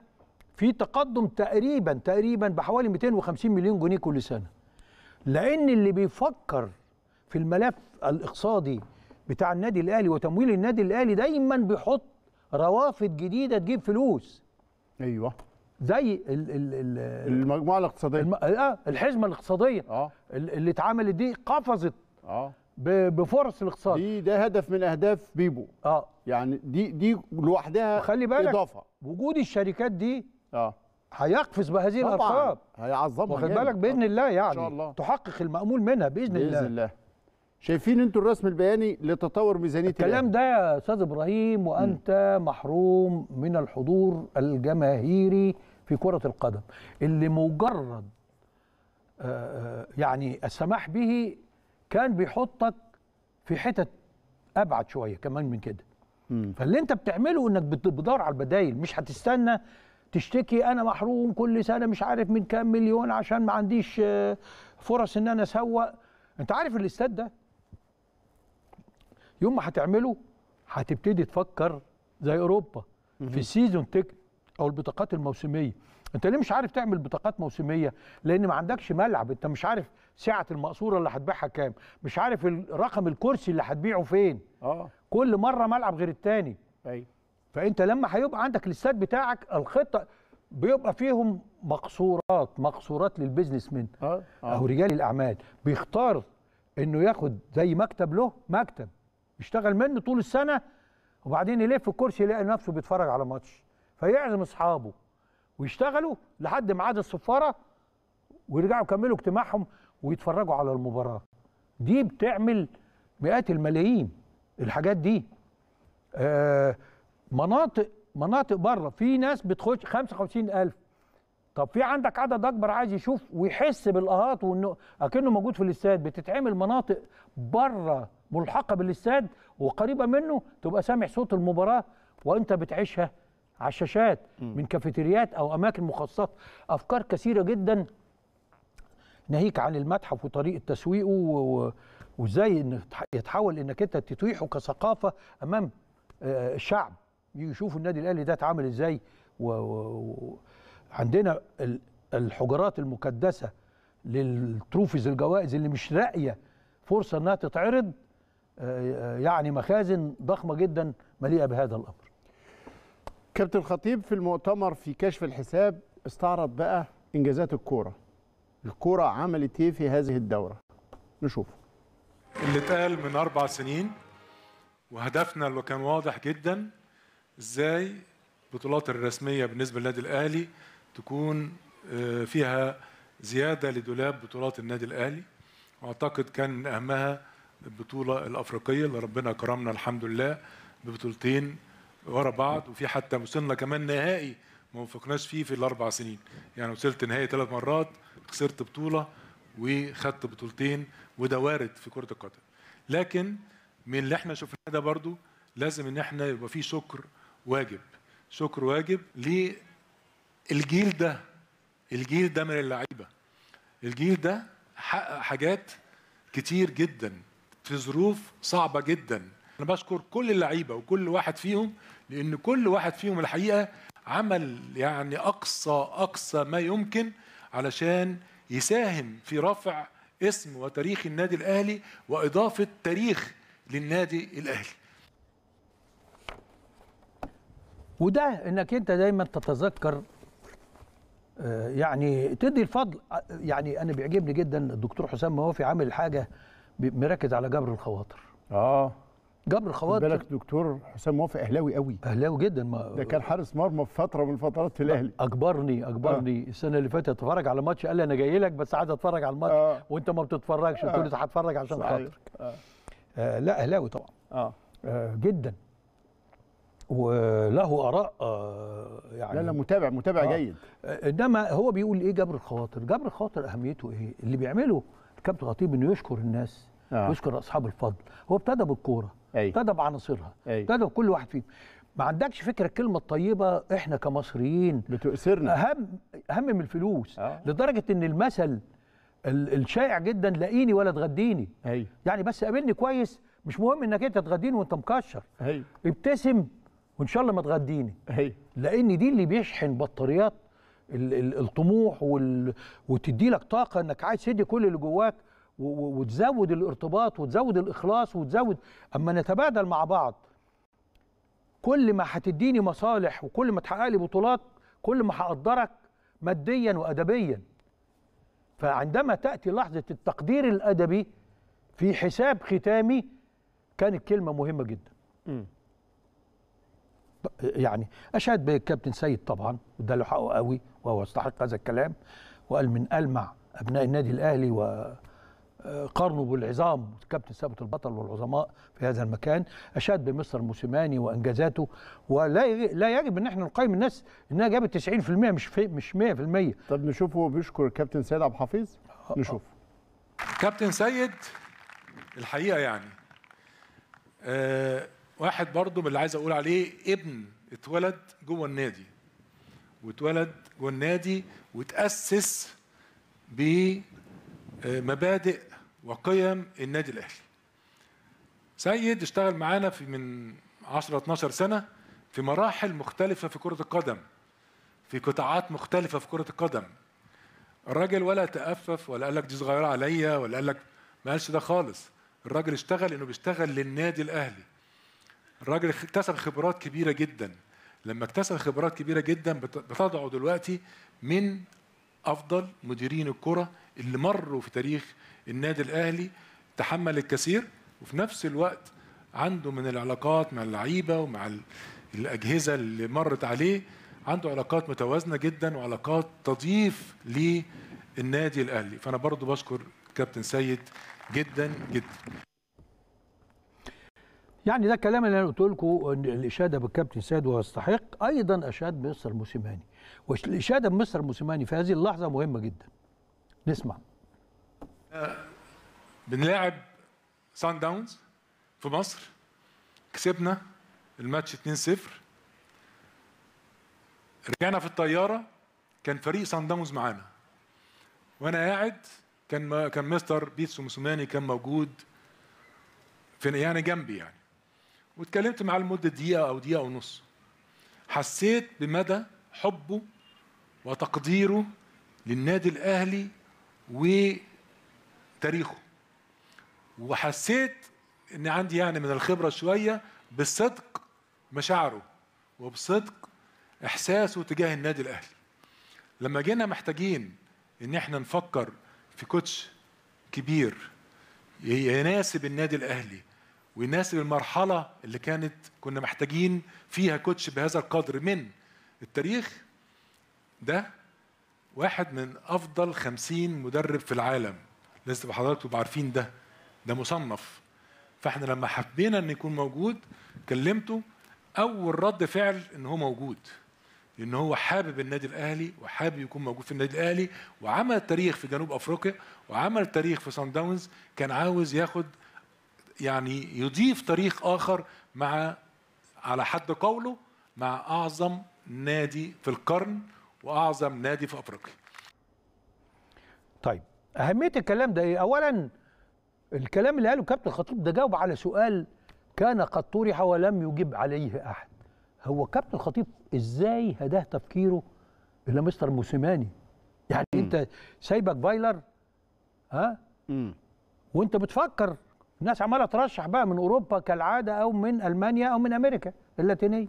في تقدم تقريبا تقريبا بحوالي مئتين وخمسين مليون جنيه كل سنة، لأن اللي بيفكر في الملف الاقتصادي بتاع النادي الأهلي وتمويل النادي الأهلي دايما بيحط روافد جديدة تجيب فلوس. أيوه، زي ال ال المجموعة الاقتصادية، الم... آه الحزمة الاقتصادية آه. اللي اتعملت دي قفزت آه. بفرص الاقتصاد. دي ده هدف من اهداف بيبو اه يعني دي دي لوحدها خلي بالك اضافه. وجود الشركات دي اه هيقفز بهذه الارقام، هيعظمها واخد بالك باذن الله، يعني ان شاء الله تحقق المأمول منها باذن الله باذن الله. شايفين انتوا الرسم البياني لتطور ميزانيه الكلام ده يا استاذ ابراهيم، وانت م. محروم من الحضور الجماهيري في كره القدم اللي مجرد آه يعني السماح به كان بيحطك في حتت ابعد شويه كمان من كده. مم. فاللي انت بتعمله انك بتدور على البدايل، مش هتستنى تشتكي انا محروم كل سنه مش عارف من كام مليون عشان ما عنديش فرص ان انا اسوق. انت عارف الاستاد ده يوم ما هتعمله هتبتدي تفكر زي اوروبا. مم. في السيزون تيكت او البطاقات الموسميه. انت ليه مش عارف تعمل بطاقات موسميه؟ لان ما عندكش ملعب، انت مش عارف سعه المقصوره اللي هتبيعها كام، مش عارف رقم الكرسي اللي هتبيعه فين. اه كل مره ملعب غير الثاني. ايوه، فانت لما هيبقى عندك الاستاد بتاعك الخطه بيبقى فيهم مقصورات مقصورات للبيزنس مان اه او رجال الاعمال، بيختار انه ياخد زي مكتب له مكتب يشتغل منه طول السنه، وبعدين يلف الكرسي يلاقي نفسه بيتفرج على ماتش، فيعزم اصحابه ويشتغلوا لحد ميعاد الصفاره ويرجعوا يكملوا اجتماعهم ويتفرجوا على المباراه. دي بتعمل مئات الملايين الحاجات دي. آه مناطق مناطق بره في ناس بتخش خمسة وخمسين ألف. طب في عندك عدد اكبر عايز يشوف ويحس بالاهات وانه اكنه موجود في الاستاد. بتتعمل مناطق بره ملحقه بالاستاد وقريبه منه، تبقى سامع صوت المباراه وانت بتعيشها على الشاشات من كافيتريات او اماكن مخصصه. افكار كثيره جدا، ناهيك عن المتحف وطريقه تسويقه وازاي يتحول انك انت تتويحه كثقافه امام الشعب، يشوفوا النادي الاهلي ده اتعامل ازاي. وعندنا الحجرات المكدسه للتروفيز الجوائز اللي مش لاقيه فرصه انها تتعرض، يعني مخازن ضخمه جدا مليئه بهذا الامر. كابتن الخطيب في المؤتمر في كشف الحساب استعرض بقى انجازات الكوره. الكوره عملت ايه في هذه الدوره؟ نشوفه. اللي اتقال من اربع سنين وهدفنا اللي كان واضح جدا، ازاي البطولات الرسميه بالنسبه للنادي الاهلي تكون فيها زياده لدولاب بطولات النادي الاهلي، واعتقد كان من اهمها البطوله الافريقيه اللي ربنا كرمنا الحمد لله ببطولتين ورا بعض، وفي حتى وصلنا كمان نهائي ما وفقناش فيه في الاربع سنين، يعني وصلت نهائي ثلاث مرات، خسرت بطوله وخدت بطولتين، وده وارد في كره القدم. لكن من اللي احنا شفناه ده برضو لازم ان احنا يبقى فيه شكر واجب، شكر واجب للجيل ده، الجيل ده من اللعيبه. الجيل ده حقق حاجات كتير جدا في ظروف صعبه جدا. أنا بشكر كل اللعيبة وكل واحد فيهم، لأن كل واحد فيهم الحقيقة عمل يعني أقصى أقصى ما يمكن علشان يساهم في رفع اسم وتاريخ النادي الأهلي وإضافة تاريخ للنادي الأهلي. وده إنك أنت دايما تتذكر يعني تدي الفضل. يعني أنا بيعجبني جدا الدكتور حسام موافي عامل حاجة مركز على جبر الخواطر. آه جبر الخواطر. بالك دكتور حسام موافق اهلاوي قوي، اهلاوي جدا. ما ده كان حارس مرمى في فتره من الفترات في الاهلي. اجبرني اجبرني آه. السنه اللي فاتت اتفرج على ماتش، قال لي انا جاي لك بس عايز اتفرج على الماتش آه. وانت ما بتتفرجش، قلت له هتفرج عشان خاطرك آه. آه لا اهلاوي طبعا آه. آه جدا وله آراء يعني. لا لا متابع متابع آه. جيد. انما هو بيقول ايه جبر الخواطر؟ جبر الخواطر اهميته ايه؟ اللي بيعمله الكابتن الخطيب انه يشكر الناس آه. يشكر اصحاب الفضل. هو ابتدى بالكوره، ابتدى بعناصرها، ابتدى بكل واحد فيهم. ما عندكش فكره الكلمه الطيبه احنا كمصريين بتؤثرنا اهم اهم من الفلوس آه. لدرجه ان المثل الشائع جدا لاقيني ولا تغديني، يعني بس قابلني كويس، مش مهم انك انت تغديني وانت مكشر، ابتسم وان شاء الله ما تغديني، لان دي اللي بيشحن بطاريات الطموح وال... وتدي لك طاقه انك عايز تدي كل اللي جواك و... وتزود الارتباط وتزود الاخلاص وتزود. اما نتبادل مع بعض، كل ما هتديني مصالح وكل ما تحقق لي بطولات كل ما هقدرك ماديا وادبيا. فعندما تاتي لحظه التقدير الادبي في حساب ختامي، كانت كلمه مهمه جدا. م. يعني اشهد بالكابتن سيد طبعا، وده له حقه قوي وهو يستحق هذا الكلام، وقال من المع ابناء النادي الاهلي وقرنه بالعظام الكابتن ثابت البطل والعظماء في هذا المكان، اشهد بمستر موسيماني وانجازاته، ولا لا يجب ان احنا نقيم الناس انها جابت تسعين في المية مش مش مية في المية. طب نشوفه بيشكر الكابتن سيد عبد الحفيظ، نشوف كابتن سيد الحقيقه يعني أه واحد برضه من اللي عايز اقول عليه ابن اتولد جوه النادي، واتولد جوه النادي وتاسس بمبادئ وقيم النادي الاهلي. سيد اشتغل معانا في من عشرة اتناشر سنه في مراحل مختلفه في كره القدم، في قطاعات مختلفه في كره القدم. الراجل ولا تأفف ولا قال لك دي صغيره عليا ولا قال لك، ما قالش ده خالص. الراجل اشتغل انه بيشتغل للنادي الاهلي. الراجل اكتسب خبرات كبيرة جدا، لما اكتسب خبرات كبيرة جدا بتضعه دلوقتي من أفضل مديرين الكرة اللي مروا في تاريخ النادي الأهلي. تحمل الكثير وفي نفس الوقت عنده من العلاقات مع اللعيبة ومع الأجهزة اللي مرت عليه، عنده علاقات متوازنة جدا وعلاقات تضيف للنادي الأهلي. فأنا برضو بشكر كابتن سيد جدا جدا. يعني ده الكلام اللي انا قلت لكم، الاشاده بالكابتن سيد ويستحق. ايضا اشاد بمستر موسيماني، والاشاده بمستر موسيماني في هذه اللحظه مهمه جدا. نسمع. بنلاعب صن داونز في مصر، كسبنا الماتش اتنين صفر، رجعنا في الطياره كان فريق صن داونز معانا، وانا قاعد كان كان مستر بيتسو موسيماني كان موجود في يعني جنبي يعني، واتكلمت معاه لمده دقيقه او دقيقه ونص. حسيت بمدى حبه وتقديره للنادي الاهلي وتاريخه، وحسيت ان عندي يعني من الخبره شويه بصدق مشاعره وبصدق احساسه تجاه النادي الاهلي. لما جينا محتاجين ان احنا نفكر في كوتش كبير يناسب النادي الاهلي ويناسب المرحله اللي كانت كنا محتاجين فيها كوتش بهذا القدر من التاريخ، ده واحد من افضل خمسين مدرب في العالم، لازم تبقى حضرتك تبقوا عارفين ده، ده مصنف. فاحنا لما حبينا ان يكون موجود كلمته، اول رد فعل ان هو موجود، لان هو حابب النادي الاهلي وحابب يكون موجود في النادي الاهلي، وعمل تاريخ في جنوب افريقيا وعمل تاريخ في صن داونز. كان عاوز ياخد يعني يضيف تاريخ اخر مع على حد قوله مع اعظم نادي في القرن واعظم نادي في افريقيا. طيب اهميه الكلام ده ايه؟ اولا الكلام اللي قاله كابتن الخطيب ده جاوب على سؤال كان قد طرح ولم يجب عليه احد. هو كابتن الخطيب ازاي هداه تفكيره الى مستر موسيماني؟ يعني م. انت سايبك فايلر ها م. وانت بتفكر، الناس عماله ترشح بقى من اوروبا كالعاده او من المانيا او من امريكا اللاتينيه،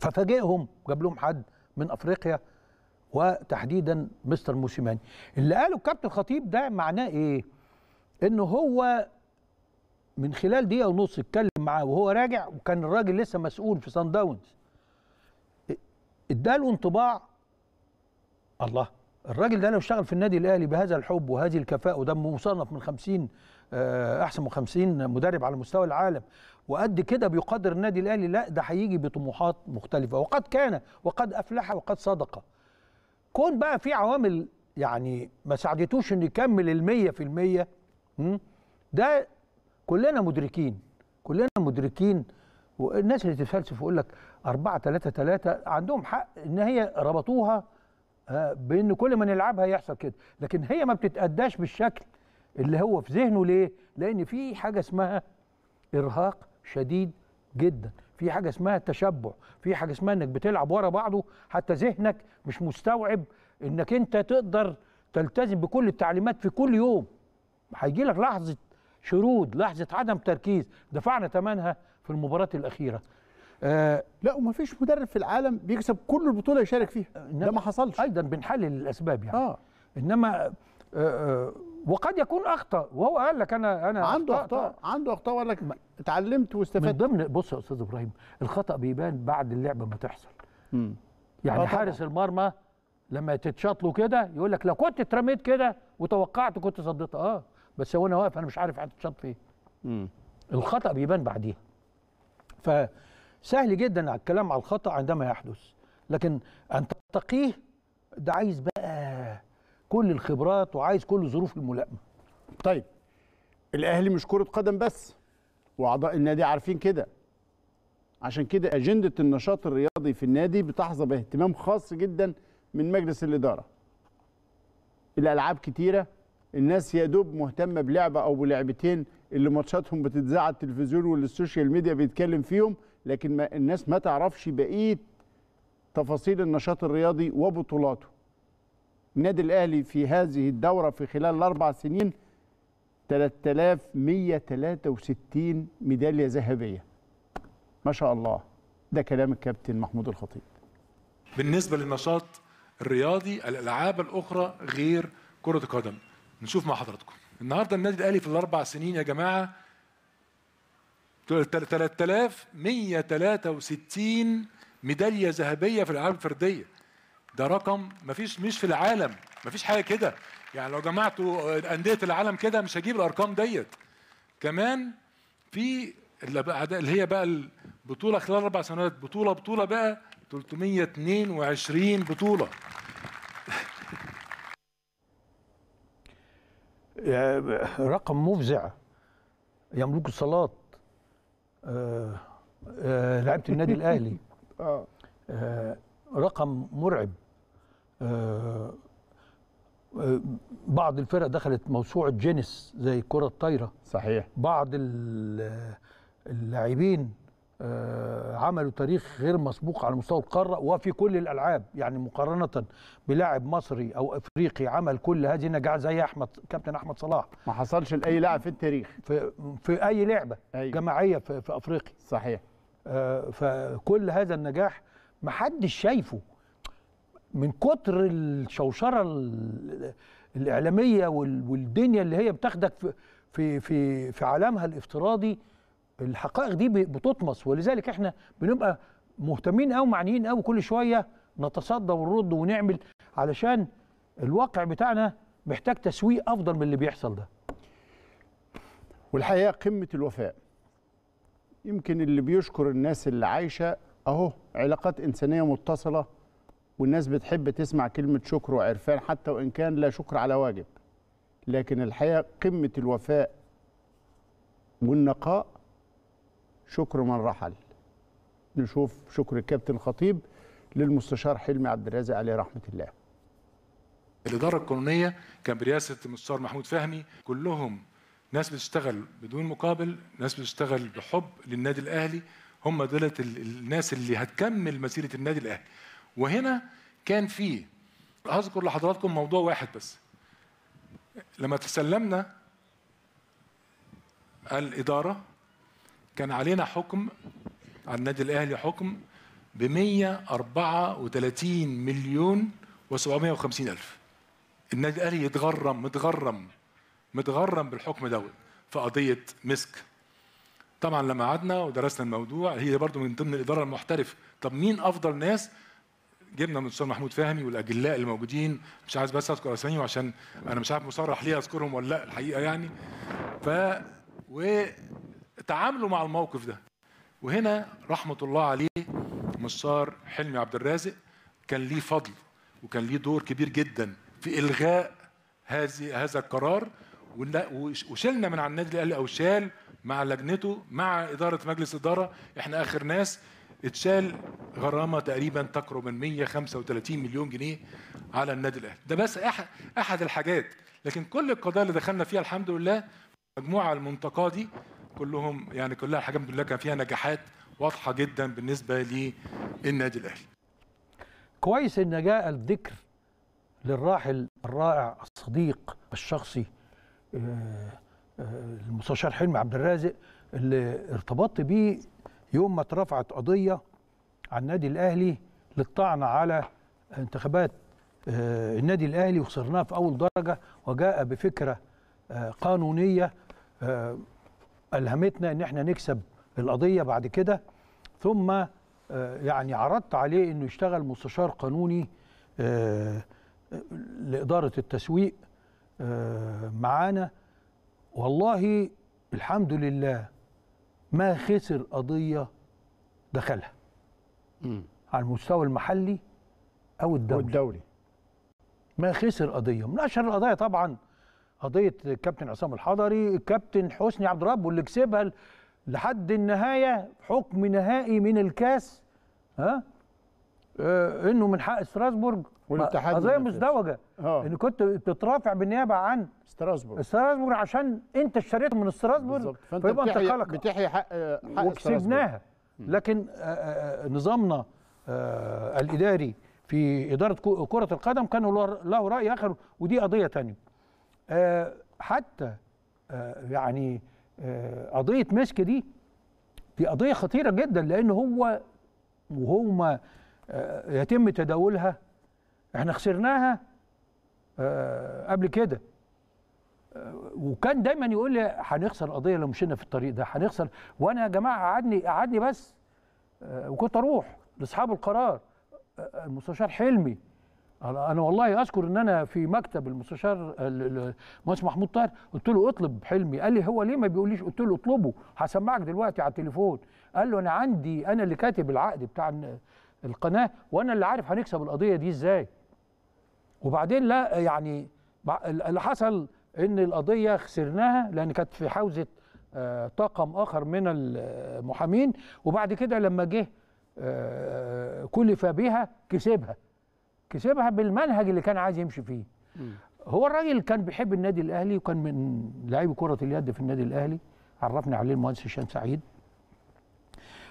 ففاجئهم جاب لهم حد من افريقيا وتحديدا مستر موسيماني. اللي قاله الكابتن الخطيب ده معناه ايه؟ انه هو من خلال دقيقة ونص اتكلم معاه وهو راجع، وكان الراجل لسه مسؤول في صن داونز، اداله انطباع الله الراجل ده لو اشتغل في النادي الاهلي بهذا الحب وهذه الكفاءة، وده مصنف من خمسين احسن من خمسين مدرب على مستوى العالم، وقد كده بيقدر النادي الاهلي لا ده هيجي بطموحات مختلفه، وقد كان وقد افلح وقد صدق. كون بقى في عوامل يعني ما ساعدتوش ان يكمل المية في المية، ده كلنا مدركين كلنا مدركين والناس اللي تتفلسف ويقول لك أربعة ثلاثة ثلاثة عندهم حق، ان هي ربطوها بان كل ما نلعبها يحصل كده، لكن هي ما بتتأداش بالشكل اللي هو في ذهنه. ليه؟ لان في حاجه اسمها ارهاق شديد جدا، في حاجه اسمها تشبع، في حاجه اسمها انك بتلعب ورا بعضه حتى ذهنك مش مستوعب انك انت تقدر تلتزم بكل التعليمات في كل يوم. هيجي لك لحظه شرود، لحظه عدم تركيز، دفعنا ثمنها في المباراه الاخيره. آه لا، ومفيش مدرب في العالم بيكسب كل البطوله يشارك فيها، ده ما حصلش. ايضا بنحلل الاسباب يعني اه انما آه آه وقد يكون اخطا، وهو قال لك انا انا عنده اخطاء عنده اخطاء وقال لك اتعلمت واستفدت. من ضمن بص يا استاذ ابراهيم، الخطا بيبان بعد اللعبه ما تحصل. امم يعني حارس المرمى لما تتشاط له كده يقول لك لو كنت اترميت كده وتوقعت كنت صديت، اه بس هو انا واقف انا مش عارف هتتشاط فين. امم الخطا بيبان بعديها، ف سهل جدا على الكلام على الخطأ عندما يحدث، لكن أن تتقيه ده عايز بقى كل الخبرات وعايز كل ظروف الملائمة. طيب الأهلي مش كرة قدم بس، وأعضاء النادي عارفين كده، عشان كده أجندة النشاط الرياضي في النادي بتحظى باهتمام خاص جدا من مجلس الإدارة. الألعاب كتيرة، الناس يا دوب مهتمة بلعبة أو بلعبتين اللي ماتشاتهم بتتذاع على التلفزيون واللي السوشيال ميديا بيتكلم فيهم، لكن ما الناس ما تعرفش بقيه تفاصيل النشاط الرياضي وبطولاته. النادي الاهلي في هذه الدوره في خلال الاربع سنين ثلاثة آلاف ومئة وثلاثة وستين ميداليه ذهبيه. ما شاء الله. ده كلام الكابتن محمود الخطيب. بالنسبه للنشاط الرياضي الالعاب الاخرى غير كره القدم، نشوف مع حضراتكم النهارده النادي الاهلي في الاربع سنين يا جماعه ثلاثة آلاف ومئة وثلاثة وستين ميدالية ذهبية في الألعاب الفردية. ده رقم مفيش مش في العالم، مفيش حاجة كده. يعني لو جمعتوا أندية العالم كده مش هجيب الأرقام ديت. كمان في اللي هي بقى البطولة خلال أربع سنوات، بطولة بطولة بقى ثلاثمئة واثنين وعشرين بطولة. رقم مفزع يملك الصلاة. آه آه لعيبة النادي الأهلي آه رقم مرعب. آه آه بعض الفرق دخلت موسوعة جينيس زي الكرة الطايرة، صحيح. بعض اللاعبين آه عملوا تاريخ غير مسبوق على مستوى القارة وفي كل الألعاب، يعني مقارنة بلاعب مصري أو أفريقي عمل كل هذه النجاعات زي أحمد كابتن أحمد صلاح ما حصلش لأي لاعب في التاريخ في, في أي لعبة أي. جماعية في, في أفريقيا، صحيح. آه فكل هذا النجاح ما حدش شايفه من كتر الشوشرة الإعلامية والدنيا اللي هي بتاخدك في في في, في عالمها الافتراضي. الحقائق دي بتطمس، ولذلك احنا بنبقى مهتمين او معنيين او كل شويه نتصدى ونرد ونعمل، علشان الواقع بتاعنا محتاج تسويق افضل من اللي بيحصل ده. والحقيقه قمه الوفاء. يمكن اللي بيشكر الناس اللي عايشه اهو علاقات انسانيه متصله، والناس بتحب تسمع كلمه شكر وعرفان حتى وان كان لا شكر على واجب. لكن الحقيقه قمه الوفاء والنقاء شكر من رحل. نشوف شكر الكابتن خطيب للمستشار حلمي عبد الرازق عليه رحمه الله. الاداره القانونيه كان برئاسه المستشار محمود فهمي، كلهم ناس بتشتغل بدون مقابل، ناس بتشتغل بحب للنادي الاهلي، هم دول الناس اللي هتكمل مسيره النادي الاهلي. وهنا كان في اذكر لحضراتكم موضوع واحد بس، لما تسلمنا الاداره كان علينا حكم على النادي الاهلي، حكم ب مئة وأربعة وثلاثين مليون وسبعمئة وخمسين ألف. النادي الاهلي يتغرم متغرم متغرم بالحكم دوت في قضيه مسك. طبعا لما قعدنا ودرسنا الموضوع، هي برضو من ضمن الاداره المحترفه، طب مين افضل ناس جبنا من الاستاذ محمود فهمي والاجلاء الموجودين، مش عايز بس اذكر اساميهم عشان انا مش عارف مصرح ليه اذكرهم ولا لا الحقيقه يعني. ف وتعاملوا مع الموقف ده، وهنا رحمه الله عليه مستر حلمي عبد الرازق كان ليه فضل وكان ليه دور كبير جدا في الغاء هذه هذا القرار، وشلنا من على النادي الاهلي او شال مع لجنته مع اداره مجلس اداره، احنا اخر ناس اتشال غرامه تقريبا تقرب من مئة وخمسة وثلاثين مليون جنيه على النادي الاهلي. ده بس احد الحاجات، لكن كل القضايا اللي دخلنا فيها الحمد لله مجموعه المنطقه دي كلهم يعني كلها حاجه الحمد لله كان فيها نجاحات واضحه جدا بالنسبه للنادي الاهلي. كويس ان جاء الذكر للراحل الرائع الصديق الشخصي المستشار حلمي عبد الرازق اللي ارتبطت بيه يوم ما اترفعت قضيه على النادي الاهلي للطعن على انتخابات النادي الاهلي وخسرناها في اول درجه، وجاء بفكره قانونيه الهمتنا ان احنا نكسب القضيه بعد كده. ثم يعني عرضت عليه انه يشتغل مستشار قانوني لاداره التسويق معانا، والله الحمد لله ما خسر قضيه دخلها م. على المستوى المحلي او الدولي, الدولي. ما خسر قضيه. من اشهر القضايا طبعا قضيه الكابتن عصام الحضري، الكابتن حسني عبد الرب، واللي كسبها لحد النهايه حكم نهائي من الكاس ها آه انه من حق استراسبورج والاتحاد قضيه مزدوجه اه ان كنت بتترافع بالنيابه عن استراسبورج استراسبورج عشان انت اشتريت من استراسبورج فيبقى انت خلقك بتحيي حق حق وكسبناها. لكن نظامنا الاداري في اداره كره القدم كان له راي اخر، ودي قضيه ثانيه. حتى يعني قضيه مسك دي دي قضيه خطيره جدا، لان هو وهما يتم تداولها احنا خسرناها قبل كده، وكان دايما يقول لي هنخسر قضيه لو مشينا في الطريق ده هنخسر، وانا يا جماعه قعدني قعدني بس وكنت اروح لاصحاب القرار المستشار حلمي. انا والله اذكر ان انا في مكتب المستشار المهندس محمود طاهر قلت له اطلب حلمي، قال لي هو ليه ما بيقوليش؟ قلت له اطلبه هسمعك دلوقتي على التليفون. قال له انا عندي انا اللي كاتب العقد بتاع القناه وانا اللي عارف هنكسب القضيه دي ازاي. وبعدين لا يعني اللي حصل ان القضيه خسرناها لان كانت في حوزه طاقم اخر من المحامين، وبعد كده لما جه كلف بها كسبها كسبها بالمنهج اللي كان عايز يمشي فيه. م. هو الراجل كان بيحب النادي الاهلي وكان من لاعبي كره اليد في النادي الاهلي، عرفنا عليه المهندس هشام سعيد،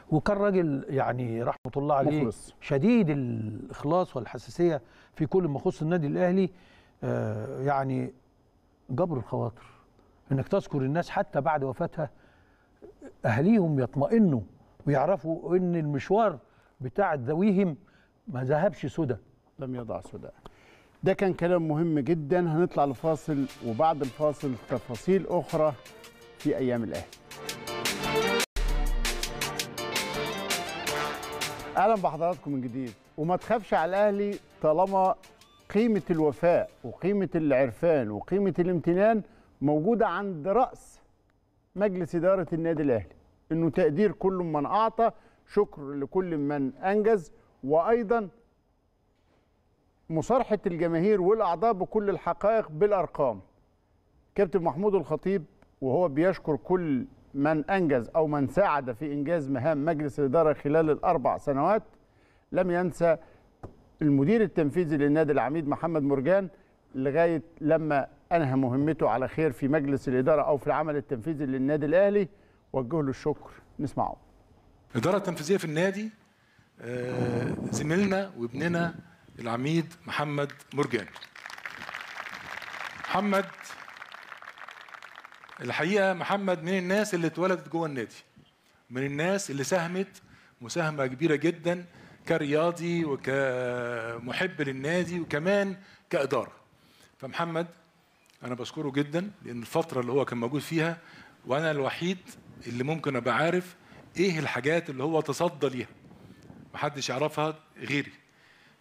وكان راجل يعني رحمه الله عليه مخلص. شديد الاخلاص والحساسيه في كل ما يخص النادي الاهلي. آه يعني جبر الخواطر انك تذكر الناس حتى بعد وفاتها اهليهم يطمئنوا ويعرفوا ان المشوار بتاع ذويهم ما ذهبش سدى، لم يضع سدى. ده كان كلام مهم جدا. هنطلع لفاصل وبعد الفاصل تفاصيل اخرى في ايام الاهلي. اهلا بحضراتكم من جديد. وما تخافش على الاهلي طالما قيمه الوفاء وقيمه العرفان وقيمه الامتنان موجوده عند راس مجلس اداره النادي الاهلي، انه تقدير كل من اعطى، شكر لكل من انجز، وايضا مصارحه الجماهير والاعضاء بكل الحقائق بالارقام. كابتن محمود الخطيب وهو بيشكر كل من أنجز أو من ساعد في إنجاز مهام مجلس الإدارة خلال الأربع سنوات لم ينسى المدير التنفيذي للنادي العميد محمد مرجان لغاية لما أنهى مهمته على خير في مجلس الإدارة أو في العمل التنفيذي للنادي الأهلي، وجه له الشكر. نسمعه. الإدارة التنفيذية في النادي زميلنا وابننا العميد محمد مرجان. محمد الحقيقه محمد من الناس اللي اتولدت جوه النادي، من الناس اللي ساهمت مساهمه كبيره جدا كرياضي وكمحب للنادي وكمان كاداره. فمحمد انا بشكره جدا لان الفتره اللي هو كان موجود فيها وانا الوحيد اللي ممكن ابقى عارف ايه الحاجات اللي هو تصدى ليها، محدش يعرفها غيري.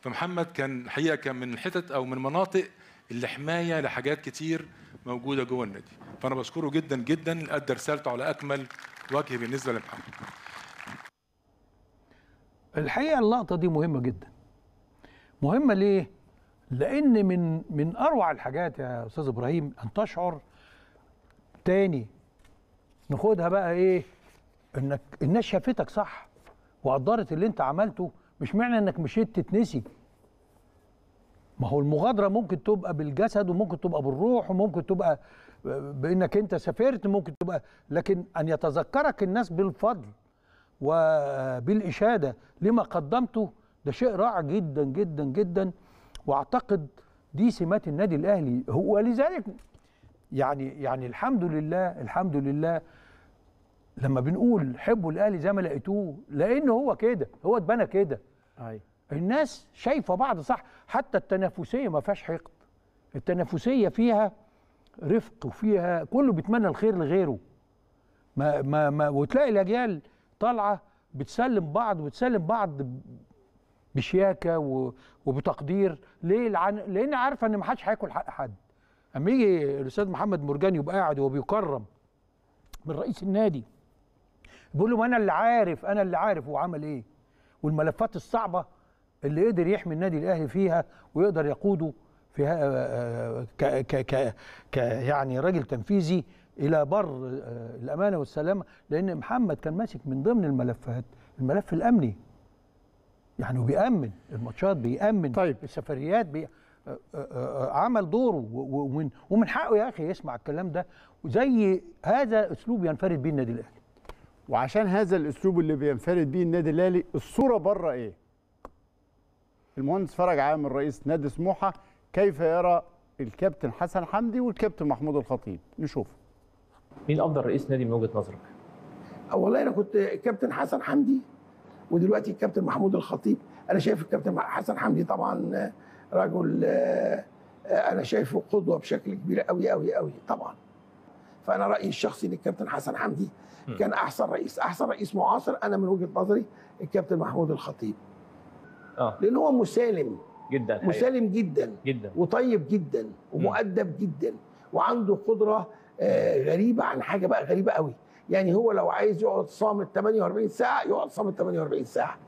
فمحمد كان الحقيقه كان من الحتت او من مناطق اللي حمايه لحاجات كتير موجوده جوه النادي، فانا بشكره جدا جدا، ادى رسالته على اكمل وجه بالنسبه لمحمد. الحقيقه اللقطه دي مهمه جدا. مهمه ليه؟ لان من من اروع الحاجات يا استاذ ابراهيم ان تشعر تاني، ناخدها بقى ايه؟ انك الناس شافتك صح وقدرت اللي انت عملته، مش معنى انك مشيت تتنسي. ما هو المغادره ممكن تبقى بالجسد وممكن تبقى بالروح وممكن تبقى بانك انت سافرت، ممكن تبقى، لكن ان يتذكرك الناس بالفضل وبالاشاده لما قدمته ده شيء رائع جدا جدا جدا، واعتقد دي سمات النادي الاهلي. هو لذلك يعني يعني الحمد لله الحمد لله لما بنقول حبوا الاهلي زي ما لقيتوه، لان هو كده، هو اتبنى كده. ايوه الناس شايفه بعض صح، حتى التنافسيه ما فيهاش حقد، التنافسيه فيها رفق وفيها كله بيتمنى الخير لغيره. ما ما, ما وتلاقي الاجيال طالعه بتسلم بعض وتسلم بعض بشياكه وبتقدير، ليه؟ لان عارفه ان ما حدش هياكل حق حد. اما يجي الاستاذ محمد مرجان يبقى قاعد وهو بيكرم من رئيس النادي بيقول له انا اللي عارف انا اللي عارف هو عمل ايه والملفات الصعبه اللي قدر يحمي النادي الاهلي فيها ويقدر يقوده فيها ك ك ك يعني راجل تنفيذي الى بر الامانه والسلامه، لان محمد كان ماسك من ضمن الملفات الملف الامني، يعني بيأمن الماتشات، بيأمن طيب. السفريات، بي... عمل دوره ومن ومن حقه يا اخي يسمع الكلام ده، وزي هذا اسلوب ينفرد بيه النادي الاهلي. وعشان هذا الاسلوب اللي بينفرد بيه النادي الاهلي، الصوره بره ايه؟ المهندس فرج عامر رئيس نادي سموحه كيف يرى الكابتن حسن حمدي والكابتن محمود الخطيب؟ نشوف. مين افضل رئيس نادي من وجهه نظرك؟ والله انا كنت الكابتن حسن حمدي ودلوقتي الكابتن محمود الخطيب. انا شايف الكابتن حسن حمدي طبعا رجل انا شايفه قدوه بشكل كبير قوي قوي قوي طبعا. فانا رايي الشخصي ان الكابتن حسن حمدي كان احسن رئيس، احسن رئيس معاصر انا من وجهه نظري الكابتن محمود الخطيب. اه لان هو مسالم جدا، مسالم جدا جدا وطيب جدا ومؤدب جدا وعنده قدره غريبه عن حاجه بقى غريبه قوي، يعني هو لو عايز يقعد صامت ثمانية وأربعين ساعه يقعد صامت ثمانية وأربعين ساعه.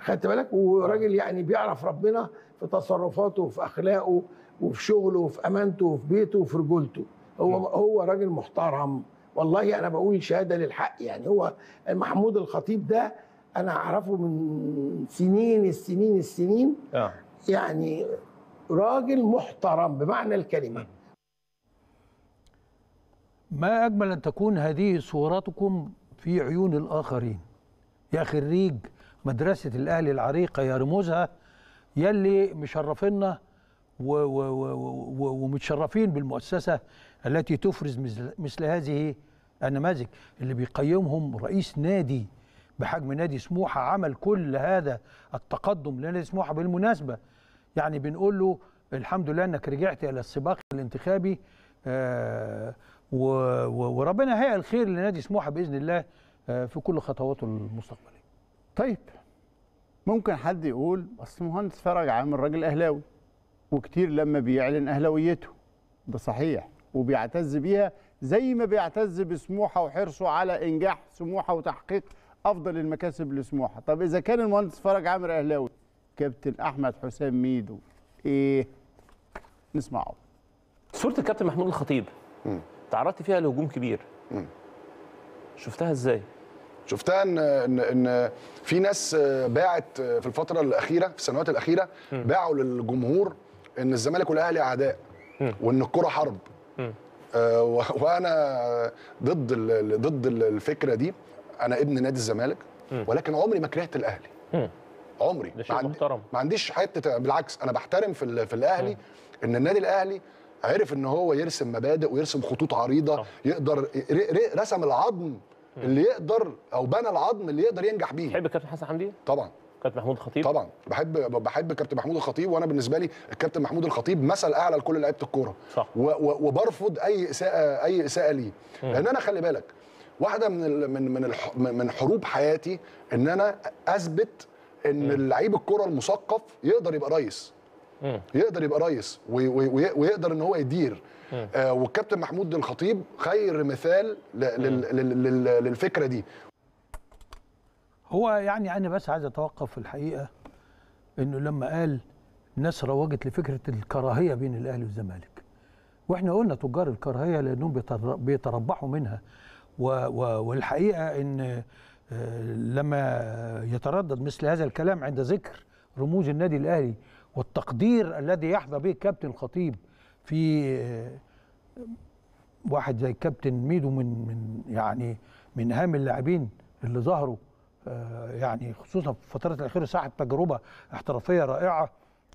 خدت بالك؟ وراجل يعني بيعرف ربنا في تصرفاته وفي اخلاقه وفي شغله وفي امانته وفي بيته وفي رجولته. هو م. هو راجل محترم والله، انا بقول شهاده للحق. يعني هو محمود الخطيب ده انا اعرفه من سنين السنين السنين آه. يعني راجل محترم بمعنى الكلمه. ما اجمل ان تكون هذه صورتكم في عيون الاخرين يا خريج مدرسه الاهلي العريقه يا رموزها، يلي مشرفينا ومتشرفين بالمؤسسه التي تفرز مثل هذه النماذج اللي بيقيمهم رئيس نادي بحجم نادي سموحه عمل كل هذا التقدم لنادي سموحه. بالمناسبه يعني بنقول له الحمد لله انك رجعت الى السباق الانتخابي آه وربنا هيئ الخير لنادي سموحه باذن الله آه في كل خطواته المستقبليه. طيب ممكن حد يقول اصل مهندس فرج عامر راجل اهلاوي وكتير لما بيعلن اهلاويته، ده صحيح وبيعتز بيها زي ما بيعتز بسموحه وحرصه على انجاح سموحه وتحقيق افضل المكاسب لسموحه. طب اذا كان المهندس فرج عامر اهلاوي، كابتن احمد حسام ميدو ايه؟ نسمعه. صوره الكابتن محمود الخطيب تعرضت فيها لهجوم كبير، شفتها ازاي؟ شفتها ان ان في ناس باعت في الفتره الاخيره، في السنوات الاخيره باعوا للجمهور ان الزمالك والاهلي اعداء وان الكره حرب، وانا ضد ضد الفكره دي. انا ابن نادي الزمالك ولكن عمري ما كرهت الاهلي، عمري ما عنديش حته، بالعكس انا بحترم في في الاهلي ان النادي الاهلي عرف ان هو يرسم مبادئ ويرسم خطوط عريضه، يقدر رسم العظم اللي يقدر او بنى العظم اللي يقدر ينجح بيه. تحب الكابتن حسن حمدي؟ طبعا. كابتن محمود الخطيب؟ طبعا بحب بحب الكابتن محمود الخطيب، وانا بالنسبه لي الكابتن محمود الخطيب مثل اعلى لكل لعيبه الكوره، وبرفض اي اساءه اي اساءه ليه، لان انا خلي بالك واحده من من من من حروب حياتي ان انا اثبت ان اللعيب الكره المثقف يقدر يبقى رئيس، يقدر يبقى رئيس ويقدر ان هو يدير. آه والكابتن محمود الخطيب خير مثال للفكره دي. هو يعني انا بس عايز اتوقف في الحقيقه انه لما قال الناس روجت لفكره الكراهيه بين الاهلي والزمالك، واحنا قلنا تجار الكراهيه لانهم بيتربحوا منها، والحقيقه ان لما يتردد مثل هذا الكلام عند ذكر رموز النادي الاهلي والتقدير الذي يحظى به الكابتن الخطيب في واحد زي الكابتن ميدو من من يعني من اهم اللاعبين اللي ظهروا يعني خصوصا في الفترة الأخيرة، صاحب تجربة احترافية رائعة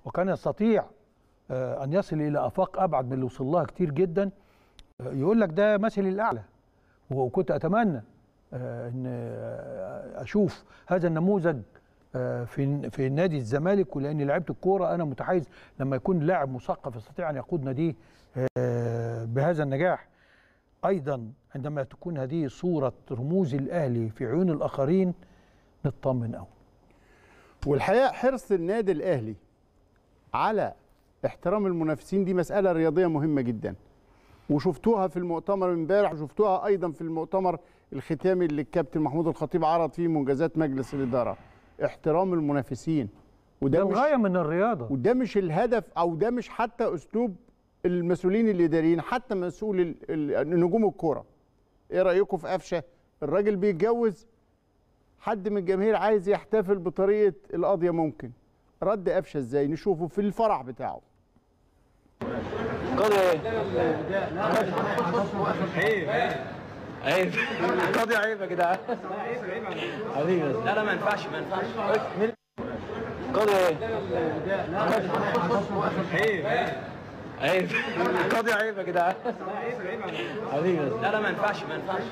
وكان يستطيع أن يصل إلى آفاق أبعد من اللي وصل لها كتير جدا. يقول لك ده مثلي الأعلى، وكنت أتمنى أن أشوف هذا النموذج في في نادي الزمالك، ولأن لعيبة الكورة أنا متحيز لما يكون لاعب مثقف يستطيع أن يقود ناديه بهذا النجاح. أيضا عندما تكون هذه صورة رموز الأهلي في عيون الآخرين نطمن قوي. والحقيقه حرص النادي الاهلي على احترام المنافسين دي مساله رياضيه مهمه جدا، وشفتوها في المؤتمر امبارح، وشفتوها ايضا في المؤتمر الختامي اللي الكابتن محمود الخطيب عرض فيه منجزات مجلس الاداره. احترام المنافسين وده الغايه من الرياضه، وده مش الهدف او ده مش حتى اسلوب المسؤولين الاداريين، حتى مسؤول نجوم الكوره. ايه رايكم في قفشه؟ الراجل بيتجوز، حد من الجماهير عايز يحتفل بطريقه القاضيه، ممكن رد قفشه ازاي نشوفه في الفرح بتاعه؟ قاضي ايه؟ عيب عيب قاضي، عيب يا جدعان، عيب عيب حبيبي. لا لا ما ينفعش ما ينفعش قاضي ايه؟ عيب عيب قاضي، عيب يا جدعان، عيب عيب حبيبي. لا لا ما ينفعش ما ينفعش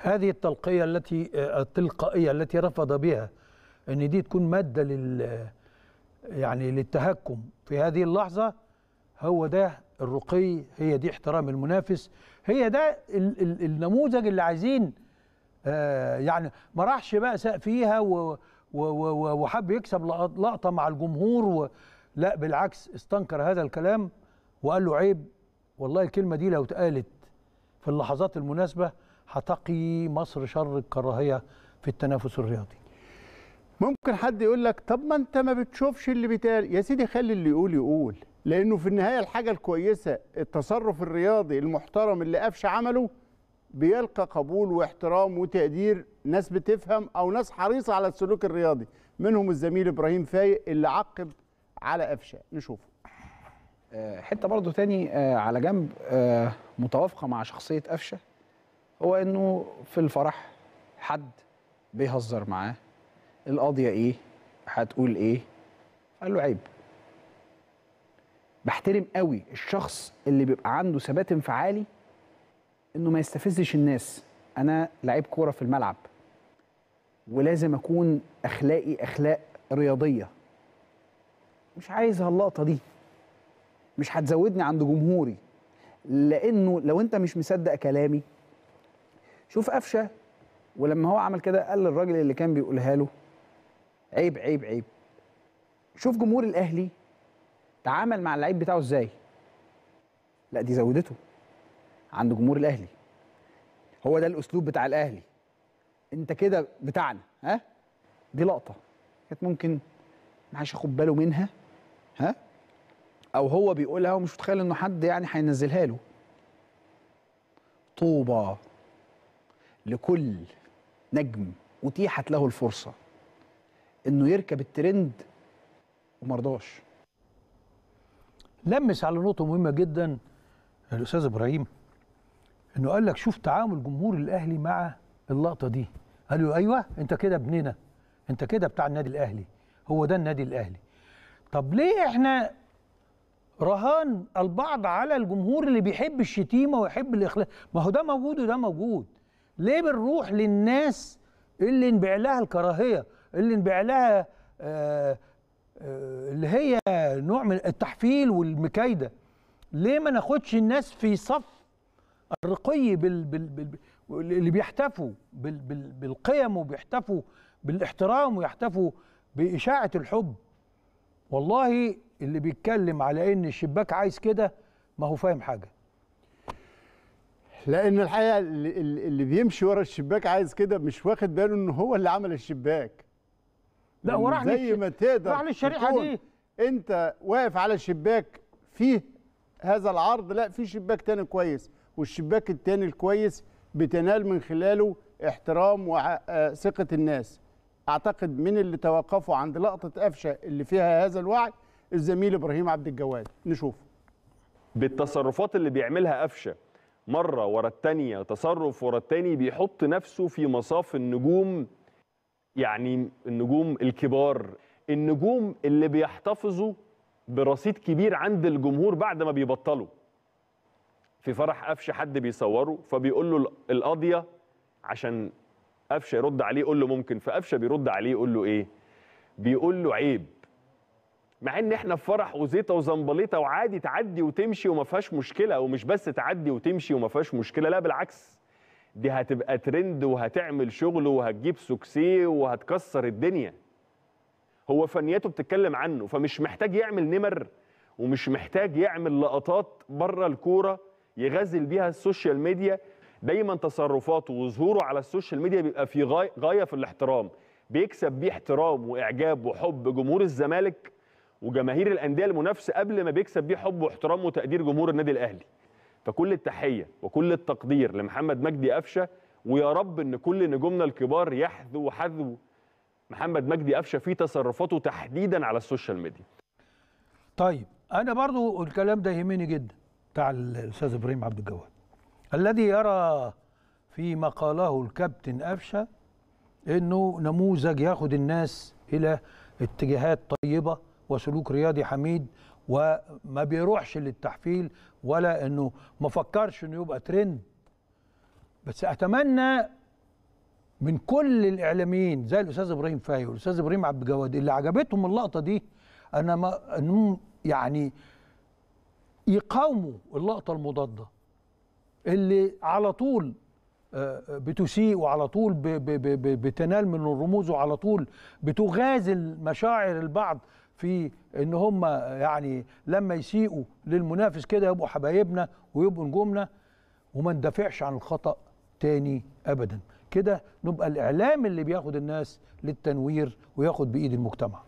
هذه التلقية التي التلقائية التي رفض بها ان دي تكون مادة لل يعني للتهكم في هذه اللحظة. هو ده الرقي، هي دي احترام المنافس، هي ده النموذج اللي عايزين يعني. ما راحش بقى ساق فيها وحب يكسب لقطة مع الجمهور و... لا بالعكس، استنكر هذا الكلام وقال له عيب. والله الكلمة دي لو اتقالت في اللحظات المناسبة هتقي مصر شر الكراهيه في التنافس الرياضي. ممكن حد يقول لك طب ما انت ما بتشوفش اللي بيتقال. يا سيدي خلي اللي يقول يقول، لانه في النهايه الحاجه الكويسه التصرف الرياضي المحترم اللي قفشه عمله بيلقى قبول واحترام وتقدير ناس بتفهم او ناس حريصه على السلوك الرياضي، منهم الزميل ابراهيم فايق اللي عقب على قفشه. نشوفه. حته برضو تاني على جنب متوافقه مع شخصيه قفشه، هو انه في الفرح حد بيهزر معاه، القاضيه ايه هتقول ايه، قال له عيب. بحترم قوي الشخص اللي بيبقى عنده ثبات انفعالي انه ما يستفزش الناس. انا لعيب كوره في الملعب ولازم اكون اخلاقي اخلاق رياضيه، مش عايزها اللقطه دي، مش هتزودني عند جمهوري. لانه لو انت مش مصدق كلامي شوف قفشه ولما هو عمل كده قال للراجل اللي كان بيقولها له عيب عيب عيب، شوف جمهور الاهلي تعامل مع اللعيب بتاعه ازاي. لا دي زودته عند جمهور الاهلي، هو ده الاسلوب بتاع الاهلي، انت كده بتاعنا. ها دي لقطه كانت ممكن ما حدش ياخد باله منها، ها او هو بيقولها ومش متخيل انه حد يعني هينزلها له. طوبه لكل نجم أتيحت له الفرصة إنه يركب الترند ومرضاش. لمس على نقطة مهمة جدا الأستاذ إبراهيم، إنه قال لك شوف تعامل جمهور الأهلي مع اللقطة دي، قال له أيوه أنت كده ابننا، أنت كده بتاع النادي الأهلي، هو ده النادي الأهلي. طب ليه إحنا رهان البعض على الجمهور اللي بيحب الشتيمة ويحب الإخلاص؟ ما هو ده موجود وده موجود. ليه بنروح للناس اللي نبيع لها الكراهيه، اللي نبيع لها آآ آآ اللي هي نوع من التحفيل والمكايده؟ ليه ما ناخدش الناس في صف الرقي بال... بال... بال... اللي بيحتفوا بال... بال... بالقيم وبيحتفوا بالاحترام ويحتفوا بإشاعة الحب. والله اللي بيتكلم على إن الشباك عايز كده ما هو فاهم حاجة، لأن الحقيقة اللي بيمشي ورا الشباك عايز كده مش واخد باله إن هو اللي عمل الشباك. لا وراح زي ما تقدر راح للشريحة دي، أنت واقف على الشباك فيه هذا العرض، لا في شباك تاني كويس، والشباك التاني الكويس بتنال من خلاله احترام وثقة الناس. أعتقد من اللي توقفوا عند لقطة قفشة اللي فيها هذا الوعي الزميل إبراهيم عبد الجواد. نشوف بالتصرفات اللي بيعملها قفشة مرة ورا التانية، تصرف ورا التاني، بيحط نفسه في مصاف النجوم، يعني النجوم الكبار، النجوم اللي بيحتفظوا برصيد كبير عند الجمهور بعد ما بيبطلوا. في فرح قفشه حد بيصوره فبيقول له القضيه عشان قفشه يرد عليه، يقول له ممكن، فقفشه بيرد عليه يقول له ايه؟ بيقول له عيب، مع ان احنا في فرح وزيطه وزنبليطه وعادي تعدي وتمشي وما فيهاش مشكله، ومش بس تعدي وتمشي وما فيهاش مشكله، لا بالعكس دي هتبقى ترند وهتعمل شغل وهتجيب سوكسيه وهتكسر الدنيا. هو فنياته بتتكلم عنه، فمش محتاج يعمل نمر ومش محتاج يعمل لقطات بره الكوره يغزل بيها السوشيال ميديا. دايما تصرفاته وظهوره على السوشيال ميديا بيبقى في غاية, غاية في الاحترام، بيكسب بيه احترام واعجاب وحب جمهور الزمالك وجماهير الانديه المنافسه قبل ما بيكسب بيه حب واحترام وتقدير جمهور النادي الاهلي. فكل التحيه وكل التقدير لمحمد مجدي قفشه، ويا رب ان كل نجومنا الكبار يحذو حذو محمد مجدي قفشه في تصرفاته تحديدا على السوشيال ميديا. طيب انا برضو الكلام ده يهمني جدا بتاع الاستاذ ابراهيم عبد الجواد الذي يرى في ما قاله الكابتن قفشه انه نموذج ياخد الناس الى اتجاهات طيبه وسلوك رياضي حميد، وما بيروحش للتحفيل ولا انه ما فكرش انه يبقى ترند. بس اتمنى من كل الاعلاميين زي الاستاذ ابراهيم فاي والاستاذ ابراهيم عبد الجواد اللي عجبتهم اللقطه دي، انا ما انهم يعني يقاوموا اللقطه المضاده اللي على طول بتسيء وعلى طول بتنال من الرموز وعلى طول بتغازل مشاعر البعض في ان هم يعني لما يسيئوا للمنافس كده يبقوا حبايبنا ويبقوا نجومنا، وما ندافعش عن الخطأ تاني ابدا. كده نبقى الاعلام اللي بياخد الناس للتنوير وياخد بايد المجتمع،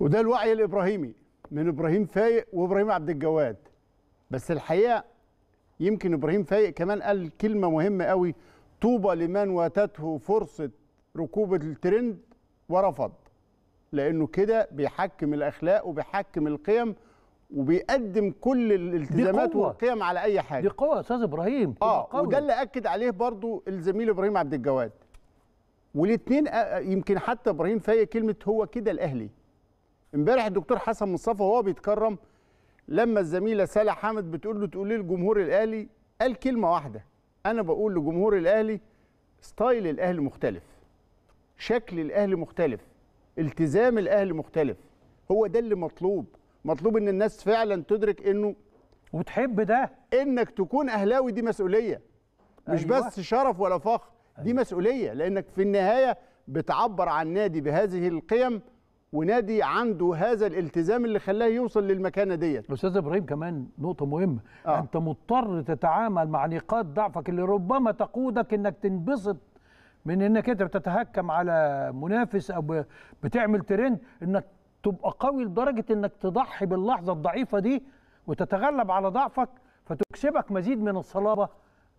وده الوعي الابراهيمي من ابراهيم فايق وابراهيم عبد الجواد. بس الحقيقه يمكن ابراهيم فايق كمان قال كلمه مهمه قوي، طوبى لمن واتته فرصه ركوب الترند ورفض، لانه كده بيحكم الاخلاق وبيحكم القيم وبيقدم كل الالتزامات والقيم على اي حاجه. دي قوه يا استاذ ابراهيم. اه وده اللي اكد عليه برضو الزميل ابراهيم عبد الجواد، والاثنين يمكن حتى ابراهيم فايق كلمه هو كده الاهلي. امبارح الدكتور حسن مصطفى وهو بيتكرم لما الزميله سالة حامد بتقول له تقول لي لجمهور الاهلي، قال كلمه واحده، انا بقول لجمهور الاهلي ستايل الاهلي مختلف، شكل الاهلي مختلف، التزام الاهلي مختلف. هو ده اللي مطلوب، مطلوب ان الناس فعلا تدرك انه وتحب ده، انك تكون اهلاوي دي مسؤوليه، مش أيوة. بس شرف ولا فخر، دي أيوة. مسؤوليه، لانك في النهايه بتعبر عن نادي بهذه القيم، ونادي عنده هذا الالتزام اللي خلاه يوصل للمكانه ديت. استاذ ابراهيم كمان نقطه مهمه، آه. انت مضطر تتعامل مع نقاط ضعفك اللي ربما تقودك انك تنبسط من انك انت بتتهكم على منافس او بتعمل ترند، انك تبقى قوي لدرجه انك تضحي باللحظه الضعيفه دي وتتغلب على ضعفك فتكسبك مزيد من الصلابه.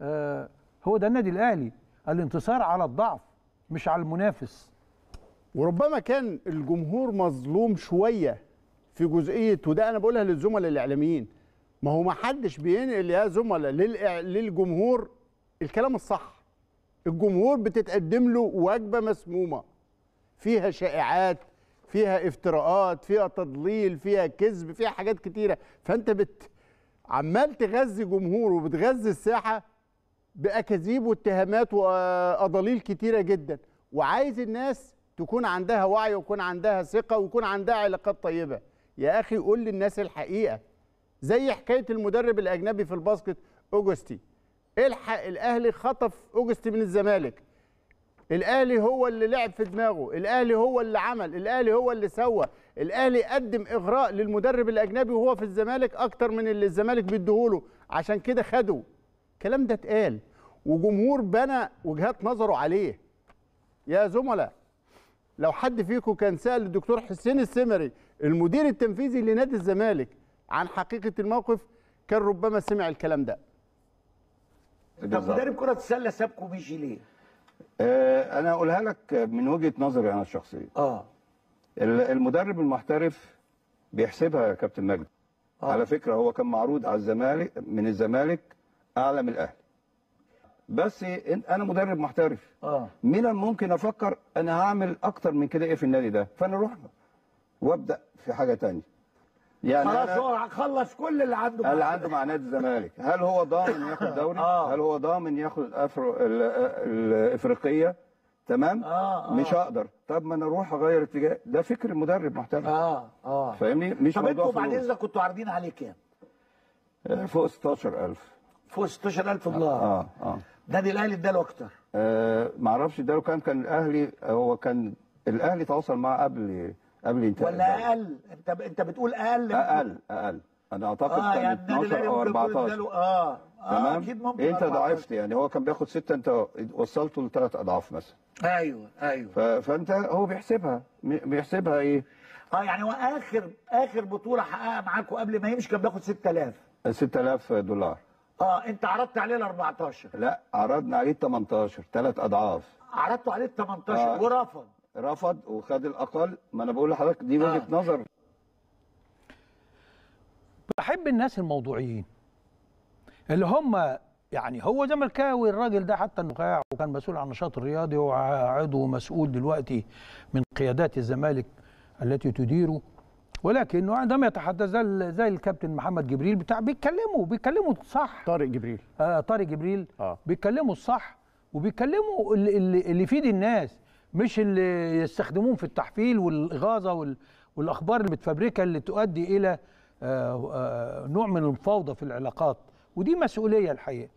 آه هو ده النادي الاهلي، الانتصار على الضعف مش على المنافس. وربما كان الجمهور مظلوم شويه في جزئيه، وده انا بقولها للزملاء الاعلاميين، ما هو ما حدش بينقل يا زملاء للجمهور الكلام الصح. الجمهور بتتقدم له وجبه مسمومه فيها شائعات، فيها افتراءات، فيها تضليل، فيها كذب، فيها حاجات كتيره، فانت بت عمال تغذي جمهور وبتغذي الساحه باكاذيب واتهامات واضاليل كتيره جدا. وعايز الناس تكون عندها وعي ويكون عندها ثقه ويكون عندها علاقات طيبه. يا اخي قول للناس الحقيقه، زي حكايه المدرب الاجنبي في الباسكت اوجستي، الحق الاهلي خطف اوجست من الزمالك. الاهلي هو اللي لعب في دماغه، الاهلي هو اللي عمل، الاهلي هو اللي سوى، الاهلي قدم اغراء للمدرب الاجنبي وهو في الزمالك اكتر من اللي الزمالك بيديهوله، عشان كده خدوا. الكلام ده اتقال وجمهور بنى وجهات نظره عليه. يا زملاء، لو حد فيكم كان سأل الدكتور حسين السمري المدير التنفيذي لنادي الزمالك عن حقيقة الموقف كان ربما سمع الكلام ده. طب مدرب كرة السلة سابكو بيجي ليه؟ آه أنا أقولها لك من وجهة نظري أنا الشخصية. آه المدرب المحترف بيحسبها يا كابتن مجدي. آه. على فكرة هو كان معروض على الزمالك من الزمالك أعلى من الأهلي. بس انا مدرب محترف، اه من ممكن افكر انا هعمل اكتر من كده ايه في النادي ده، فانا اروح له وابدا في حاجه ثانيه. يعني خلاص هو خلص كل اللي عنده اللي عنده مع نادي الزمالك. هل هو ضامن ياخد دوري؟ آه. هل هو ضامن ياخد الأفرو... الافريقيه؟ تمام. آه آه. مش هقدر. طب ما انا اروح اغير اتجاه. ده فكر المدرب محترف. اه اه فاهمني؟ مش طب انتوا بعد اذنك كنتوا عارضين عليه كام؟ فوق ستاشر ألف. فوق ستاشر ألف دولار. اه اه نادي الاهلي اداله اكتر. آه ما اعرفش اداله كام. كان الاهلي هو كان الاهلي تواصل معاه قبل قبل انتهاء ولا اقل؟ انت ب... انت بتقول اقل. اقل اقل انا اعتقد آه كان يعني اتناشر او اربعتاشر. اه اه اكيد ممكن انت ضعفت يعني. هو كان بياخد ستة، انت وصلته لثلاث اضعاف مثلا. ايوه ايوه ف... فانت هو بيحسبها بيحسبها ايه؟ اه يعني هو اخر اخر بطوله حققها معاكم قبل ما يمشي كان بياخد ستة آلاف. ستة آلاف دولار. اه انت عرضت عليه ال اربعتاشر. لا عرضنا عليه تمنتاشر، ثلاث اضعاف. عرضتوا عليه تمنتاشر آه. ورفض. رفض وخد الاقل. ما انا بقول لحضرتك دي وجهه آه. نظر. بحب الناس الموضوعيين اللي هم يعني هو زملكاوي الراجل ده، حتى انه وكان مسؤول عن النشاط الرياضي وعضو مسؤول دلوقتي من قيادات الزمالك التي تديره، ولكنه عندما يتحدث زي الكابتن محمد جبريل بتاع بيتكلموا بيتكلموا صح. طارق جبريل. اه طارق جبريل آه. بيتكلموا الصح وبيتكلموا اللي اللي يفيد الناس، مش اللي يستخدموهم في التحفيل والاغاظه والاخبار اللي متفبركه اللي تؤدي الى آه آه نوع من الفوضى في العلاقات، ودي مسؤوليه الحقيقه.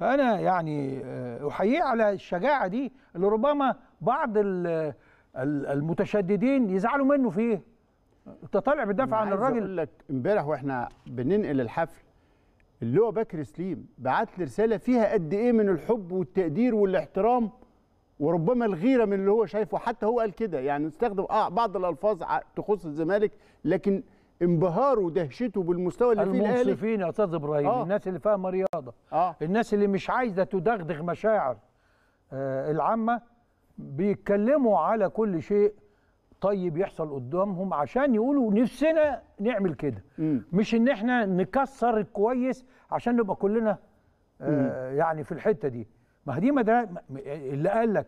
فانا يعني آه احييه على الشجاعه دي اللي ربما بعض المتشددين يزعلوا منه فيه. انت طالع بتدافع عن الراجل. اقول لك امبارح واحنا بننقل الحفل اللواء بكر سليم بعت لي رساله فيها قد ايه من الحب والتقدير والاحترام وربما الغيره من اللي هو شايفه. حتى هو قال كده يعني استخدم اه بعض الالفاظ تخص الزمالك، لكن انبهاره ودهشته بالمستوى اللي فيه الاهلي. المنصفين يا استاذ ابراهيم، آه. الناس اللي فاهمه رياضه، آه. الناس اللي مش عايزه تدغدغ مشاعر آه العامه بيتكلموا على كل شيء طيب يحصل قدامهم عشان يقولوا نفسنا نعمل كده، مش ان احنا نكسر الكويس عشان نبقى كلنا آه يعني في الحته دي. ما دي مدرسه اللي قال لك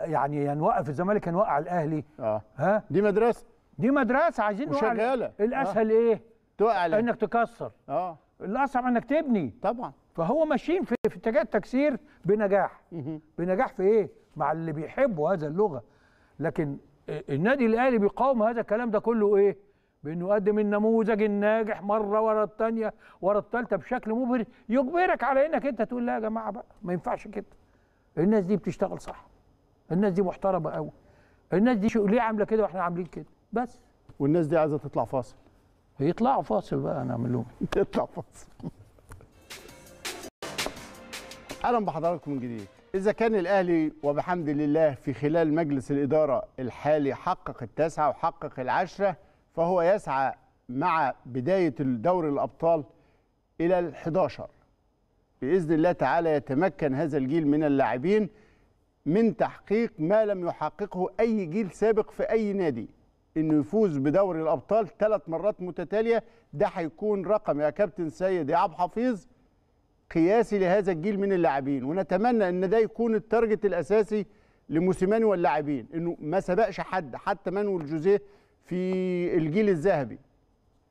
يعني هنوقف الزمالك هنوقع الاهلي. اه ها دي مدرسه دي مدرسه عايزين نوقع. الاسهل آه. ايه؟ توقع لك. انك تكسر. اه الاصعب انك تبني طبعا. فهو ماشيين في اتجاه التكسير بنجاح. مم. بنجاح في ايه؟ مع اللي بيحبوا هذا اللغه. لكن النادي الاهلي بيقاوم هذا الكلام ده كله ايه؟ بانه يقدم النموذج الناجح مره ورا الثانيه ورا الثالثه بشكل مبهر يجبرك على انك انت تقول لا يا جماعه بقى ما ينفعش كده. الناس دي بتشتغل صح. الناس دي محترمه قوي. الناس دي ليه عامله كده واحنا عاملين كده؟ بس. والناس دي عايزه تطلع فاصل. هيطلعوا فاصل بقى نعمل لهم تطلع فاصل. اهلا بحضراتكم من جديد. إذا كان الأهلي وبحمد لله في خلال مجلس الإدارة الحالي حقق التاسعة وحقق العشرة، فهو يسعى مع بداية دوري الأبطال إلى الحداشر بإذن الله تعالى. يتمكن هذا الجيل من اللاعبين من تحقيق ما لم يحققه أي جيل سابق في أي نادي، إنه يفوز بدوري الأبطال ثلاث مرات متتالية. ده هيكون رقم يا كابتن سيد عبد الحفيظ قياسي لهذا الجيل من اللاعبين، ونتمنى ان ده يكون التارجت الاساسي لموسيماني واللاعبين، انه ما سبقش حد حتى مانويل جوزيه في الجيل الذهبي،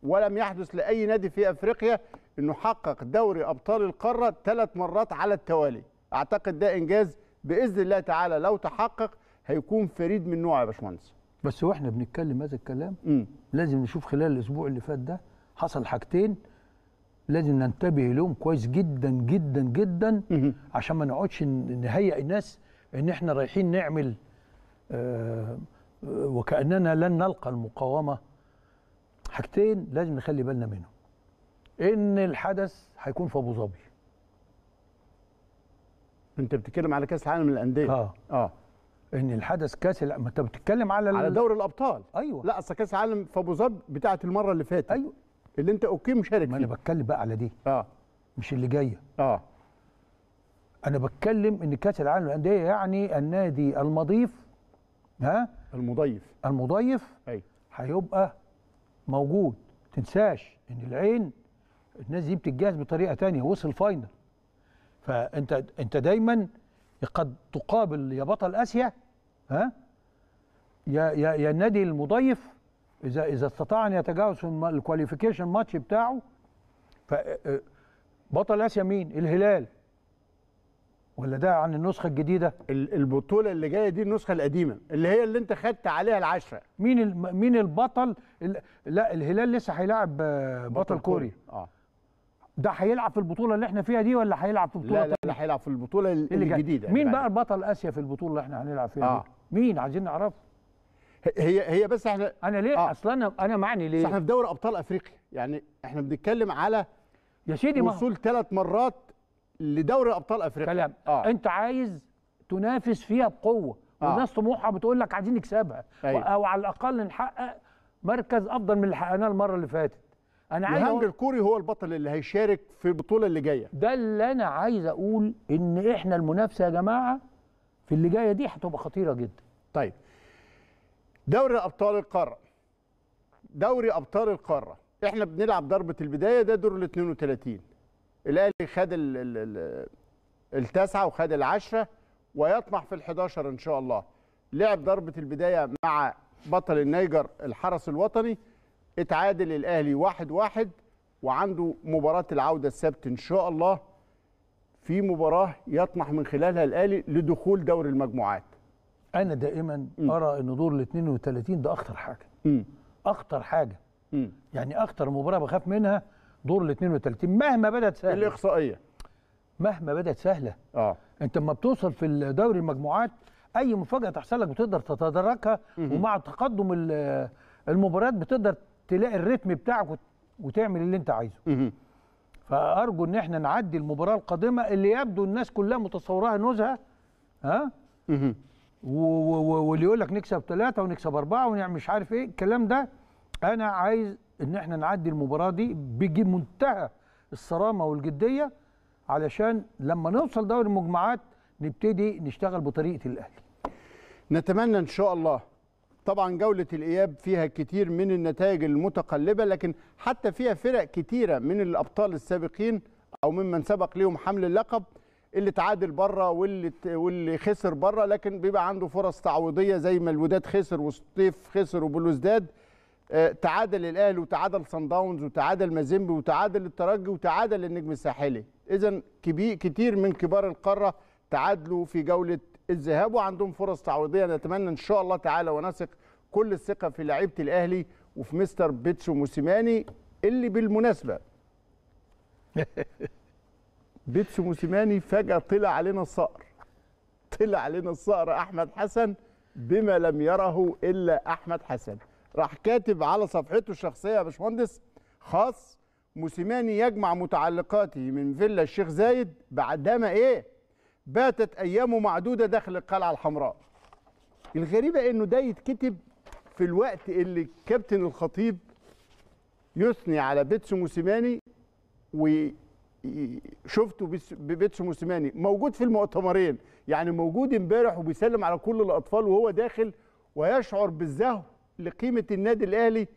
ولم يحدث لاي نادي في افريقيا انه حقق دوري ابطال القاره ثلاث مرات على التوالي. اعتقد ده انجاز باذن الله تعالى لو تحقق هيكون فريد من نوعه يا باشمهندس. بس واحنا بنتكلم هذا الكلام م. لازم نشوف خلال الاسبوع اللي فات ده حصل حاجتين لازم ننتبه لهم كويس جدا جدا جدا عشان ما نقعدش نهيئ الناس ان احنا رايحين نعمل آه وكأننا لن نلقى المقاومة. حاجتين لازم نخلي بالنا منهم، ان الحدث هيكون في ابو ظبي. انت بتتكلم على كأس العالم للأندية. اه اه ان الحدث كاس الع... ما انت بتتكلم على على دوري الابطال. ايوه لا اصل كاس العالم في ابو ظبي بتاعه المره اللي فاتت. ايوه اللي انت اوكي مشارك. ما انا بتكلم بقى على دي اه مش اللي جايه. اه انا بتكلم ان كاس العالم للانديه يعني النادي المضيف ها المضيف المضيف ايوه هيبقى موجود. تنساش ان العين الناس دي بتتجهز بطريقه ثانيه، وصل فاينل، فانت انت دايما قد تقابل يا بطل اسيا ها يا يا يا النادي المضيف اذا اذا استطاع ان يتجاوز الكواليفيكيشن ماتش بتاعه. بطل اسيا مين؟ الهلال، ولا ده عن النسخه الجديده؟ البطوله اللي جايه دي النسخه القديمه اللي هي اللي انت خدت عليها العشره. مين مين البطل؟ لا الهلال لسه هيلاعب بطل, بطل كوريا. اه ده هيلعب في البطوله اللي احنا فيها دي ولا هيلعب في بطوله؟ لا لا لا هيلعب في البطوله الجديده. مين بقى البطل اسيا في البطوله اللي احنا هنلعب فيها؟ آه. مين عايزين نعرف؟ هي هي بس احنا انا ليه آه. اصلا انا انا معني ليه؟ احنا في دوري ابطال افريقيا، يعني احنا بنتكلم على يا سيدي وصول ثلاث مرات لدوري ابطال افريقيا. كلام آه. انت عايز تنافس فيها بقوه، آه. والناس طموحها بتقول لك عايزين نكسبها، أيوة. او على الاقل نحقق مركز افضل من اللي حققناه المره اللي فاتت. انا عايز الهلال الكوري هو البطل اللي هيشارك في البطوله اللي جايه. ده اللي انا عايز اقول، ان احنا المنافسه يا جماعه في اللي جايه دي هتبقى خطيره جدا. طيب دوري ابطال القاره، دوري ابطال القاره احنا بنلعب ضربه البدايه، ده دور ال اثنين وثلاثين. الاهلي خد التاسعه وخد العشره ويطمح في الحداشر ان شاء الله. لعب ضربه البدايه مع بطل النيجر الحرس الوطني، اتعادل الاهلي واحد واحد، وعنده مباراه العوده السبت ان شاء الله، في مباراه يطمح من خلالها الاهلي لدخول دوري المجموعات. انا دائما م. ارى ان دور ال اثنين وثلاثين ده اخطر حاجه. م. اخطر حاجه. م. يعني اخطر مباراه بخاف منها دور ال اثنين وثلاثين، مهما بدت سهله الاقصائيه، مهما بدت سهله. اه انت لما بتوصل في دوري المجموعات اي مفاجاه تحصل لك بتقدر تتداركها، ومع تقدم المباريات بتقدر تلاقي الريتم بتاعك وتعمل اللي انت عايزه. فارجو ان احنا نعدي المباراه القادمه اللي يبدو الناس كلها متصوراها نزهه، ها واللي يقول لك نكسب ثلاثه ونكسب اربعه ونعمل مش عارف ايه الكلام ده. انا عايز ان احنا نعدي المباراه دي بمنتهى الصرامه والجديه، علشان لما نوصل دوري المجموعات نبتدي نشتغل بطريقه الاهلي. نتمنى ان شاء الله. طبعا جولة الإياب فيها كتير من النتائج المتقلبة، لكن حتى فيها فرق كتيرة من الأبطال السابقين أو ممن سبق ليهم حمل اللقب، اللي تعادل بره واللي واللي خسر بره، لكن بيبقى عنده فرص تعويضية، زي ما الوداد خسر والسطيف خسر وبالوزداد، آه تعادل الأهلي وتعادل صن داونز وتعادل مازيمبي وتعادل الترجي وتعادل النجم الساحلي. إذا كتير من كبار القارة تعادلوا في جولة الذهاب وعندهم فرص تعويضيه. نتمنى ان شاء الله تعالى ونثق كل الثقه في لعيبه الاهلي وفي مستر بيتسو موسيماني، اللي بالمناسبه بيتسو موسيماني فجاه طلع علينا الصقر، طلع علينا الصقر احمد حسن بما لم يره الا احمد حسن. راح كاتب على صفحته الشخصيه يا باشمهندس خاص: موسيماني يجمع متعلقاته من فيلا الشيخ زايد بعدما ايه باتت أيامه معدودة داخل القلعة الحمراء. الغريبة إنه ده يتكتب في الوقت اللي الكابتن الخطيب يثني على بيتسو موسيماني، وشفته بيتسو موسيماني موجود في المؤتمرين، يعني موجود امبارح وبيسلم على كل الأطفال وهو داخل، ويشعر بالزهو لقيمة النادي الأهلي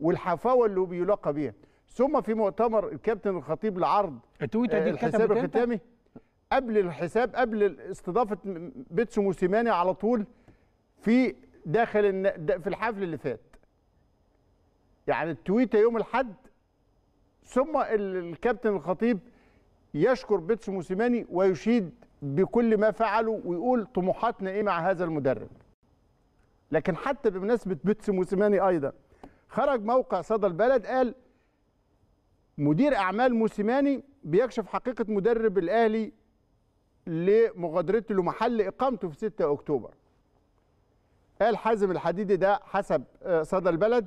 والحفاوة اللي بيلاقى بيها. ثم في مؤتمر الكابتن الخطيب لعرض التويتة دي الحساب الختامي، قبل الحساب قبل استضافه بيتسو موسيماني على طول في داخل الن... في الحفل اللي فات، يعني التويته يوم الاحد. ثم الكابتن الخطيب يشكر بيتسو موسيماني ويشيد بكل ما فعله ويقول طموحاتنا ايه مع هذا المدرب. لكن حتى بمناسبه بيتسو موسيماني ايضا خرج موقع صدى البلد قال مدير أعمال موسيماني بيكشف حقيقة مدرب الأهلي لمغادرته لمحل إقامته في ستة أكتوبر. قال حازم الحديدي ده حسب صدى البلد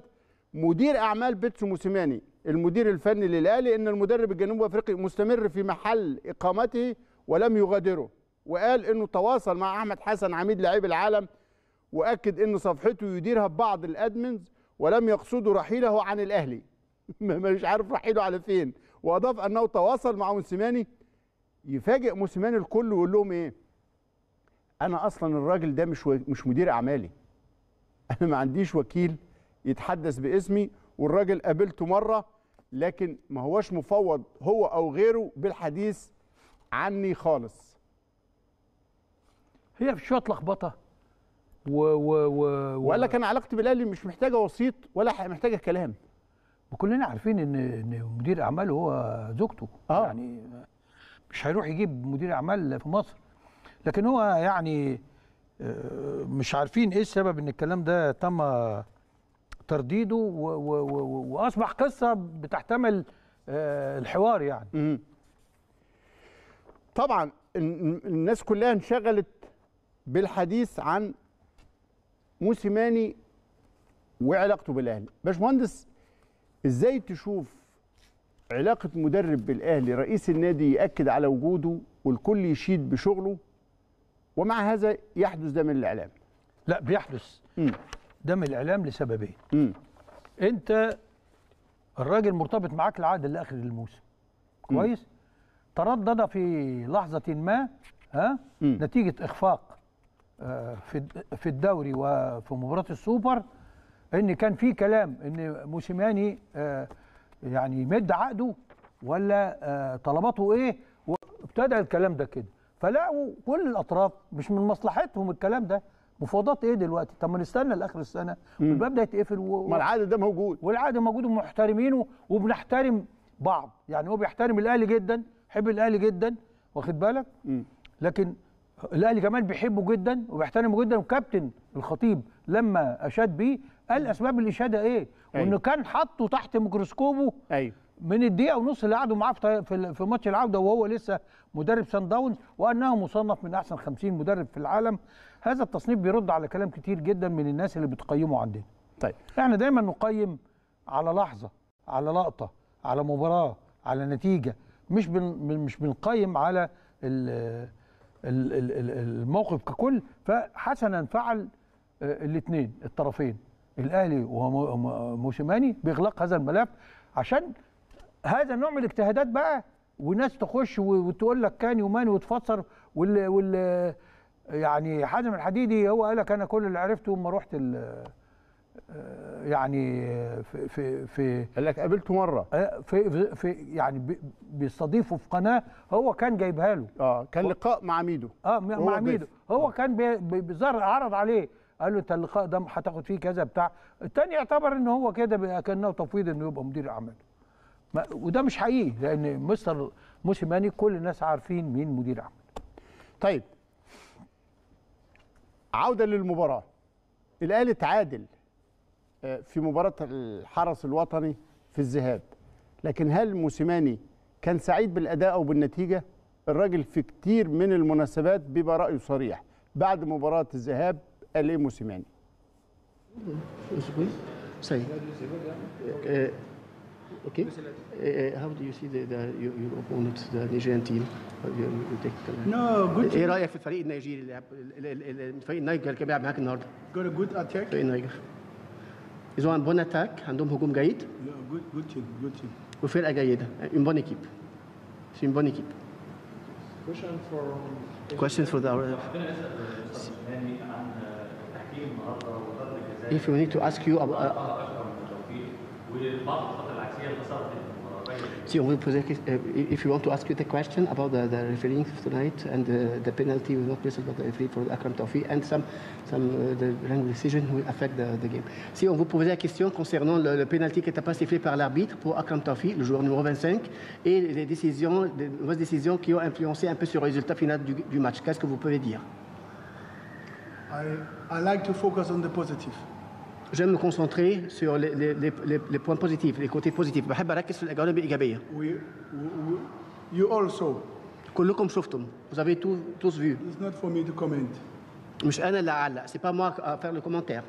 مدير أعمال بيتسو موسيماني المدير الفني للأهلي إن المدرب الجنوب أفريقي مستمر في محل إقامته ولم يغادره، وقال إنه تواصل مع أحمد حسن عميد لاعبي العالم، وأكد إن صفحته يديرها ببعض الأدمنز ولم يقصدوا رحيله عن الأهلي. مش عارف رحيله على فين. وأضاف أنه تواصل مع موسيماني. يفاجئ موسيماني الكل ويقول لهم إيه؟ أنا أصلاً الراجل ده مش و... مش مدير أعمالي. أنا ما عنديش وكيل يتحدث باسمي، والراجل قابلته مرة لكن ما هوش مفوض هو أو غيره بالحديث عني خالص. هي شوية لخبطة و و و وقال لك انا علاقتي بالاهلي مش محتاجه وسيط ولا محتاجه كلام. وكلنا عارفين ان ان مدير اعماله هو زوجته، آه. يعني مش هيروح يجيب مدير اعمال في مصر، لكن هو يعني مش عارفين ايه السبب ان الكلام ده تم ترديده و و و واصبح قصه بتحتمل الحوار يعني. م -م. طبعا الناس كلها انشغلت بالحديث عن موسيماني وعلاقته بالاهلي. باشمهندس، ازاي تشوف علاقه مدرب بالاهلي؟ رئيس النادي ياكد على وجوده والكل يشيد بشغله، ومع هذا يحدث دم الاعلام. لا بيحدث م. دم الاعلام لسببين. م. انت الراجل مرتبط معاك العقد لاخر الموسم، كويس؟ تردد في لحظه ما ها م. نتيجه اخفاق في في الدوري وفي مباراه السوبر ان كان في كلام ان موسيماني يعني يمد عقده ولا طلباته ايه، وابتدى الكلام ده كده، فلقوا كل الاطراف مش من مصلحتهم الكلام ده. مفاوضات ايه دلوقتي؟ طب ما نستنى لاخر السنه والباب ده يتقفل و... ما العقد ده موجود، والعقد موجود ومحترمينه وبنحترم بعض، يعني هو بيحترم الاهلي جدا، يحب الاهلي جدا، واخد بالك؟ م. لكن الاهلي كمان بيحبه جدا وبيحترمه جدا، وكابتن الخطيب لما اشاد بيه قال اسباب الاشاده ايه؟ أيوه. وانه كان حاطه تحت ميكروسكوبه، ايوه، من الدقيقه ونص اللي قعدوا معاه في في ماتش العوده وهو لسه مدرب صن داونز، وانه مصنف من احسن خمسين مدرب في العالم. هذا التصنيف بيرد على كلام كتير جدا من الناس اللي بتقيمه عندنا. طيب احنا دايما نقيم على لحظه، على لقطه، على مباراه، على نتيجه، مش بن مش بنقيم على ال الموقف ككل. فحسنا فعل الاثنين الطرفين، الاهلي وموسيماني، بإغلاق هذا الملف، عشان هذا النوع من الاجتهادات بقى، وناس تخش وتقول لك كان يومين وتفسر، وال وال يعني حازم الحديدي هو قال لك انا كل اللي عرفته لما رحت يعني في في في قال لك قابلته مره في في يعني بيستضيفه في قناه هو كان جايبها له، اه كان لقاء مع ميدو، اه مع ميدو هو آه. كان بيزار عرض عليه قال له انت اللقاء ده هتاخد فيه كذا بتاع، الثاني يعتبر ان هو كده كانه تفويض انه يبقى مدير اعمال، وده مش حقيقي لان مستر موسيماني كل الناس عارفين مين مدير اعمال. طيب عوده للمباراه، الاهلي تعادل في مباراة الحرس الوطني في الذهاب، لكن هل موسيماني كان سعيد بالأداء أو بالنتيجة؟ الراجل في كتير من المناسبات بيبقى رأيه صريح. بعد مباراة الذهاب قال إيه موسيماني؟ سعيد. Okay. Uh, how do you see the, the your, your opponent, the Nigerian team? No, good. إيه رأيك في الفريق النيجيري اللي الفريق النيجر اللي كان بيلعب معاك النهارده؟ Got a good attack. فريق النيجر. Ils ont un bon attaque, عندهم هجوم جيد. Good, good team, good team. وفرقة جيدة. Une bonne équipe. C'est une bonne équipe. Question for. Question for the. If we need to ask you about. Si on veut poser, if you want to ask you the question about the, the refereeing tonight and the, the penalty was not placed by the referee for Akram Tawfiq and some some uh, the wrong decision will affect the, the game. Si on vous posait la question concernant le, le penalty qui n'était pas sifflé par l'arbitre pour Akram Tawfiq, le joueur numéro vingt-cinq, et les décisions, les mauvaises décisions qui ont influencé un peu sur le résultat final du, du match, qu'est-ce que vous pouvez dire? I I like to focus on the positive. j'aime me concentrer sur les, les, les, les points positifs, les côtés positifs. بحب أركز في الجوانب الإيجابية. We, we, you also. كلكم شفتم. Vous avez tous, tous vu. It's not for me to comment. مش أنا اللي أعلق. C'est pas moi à faire le commentaire.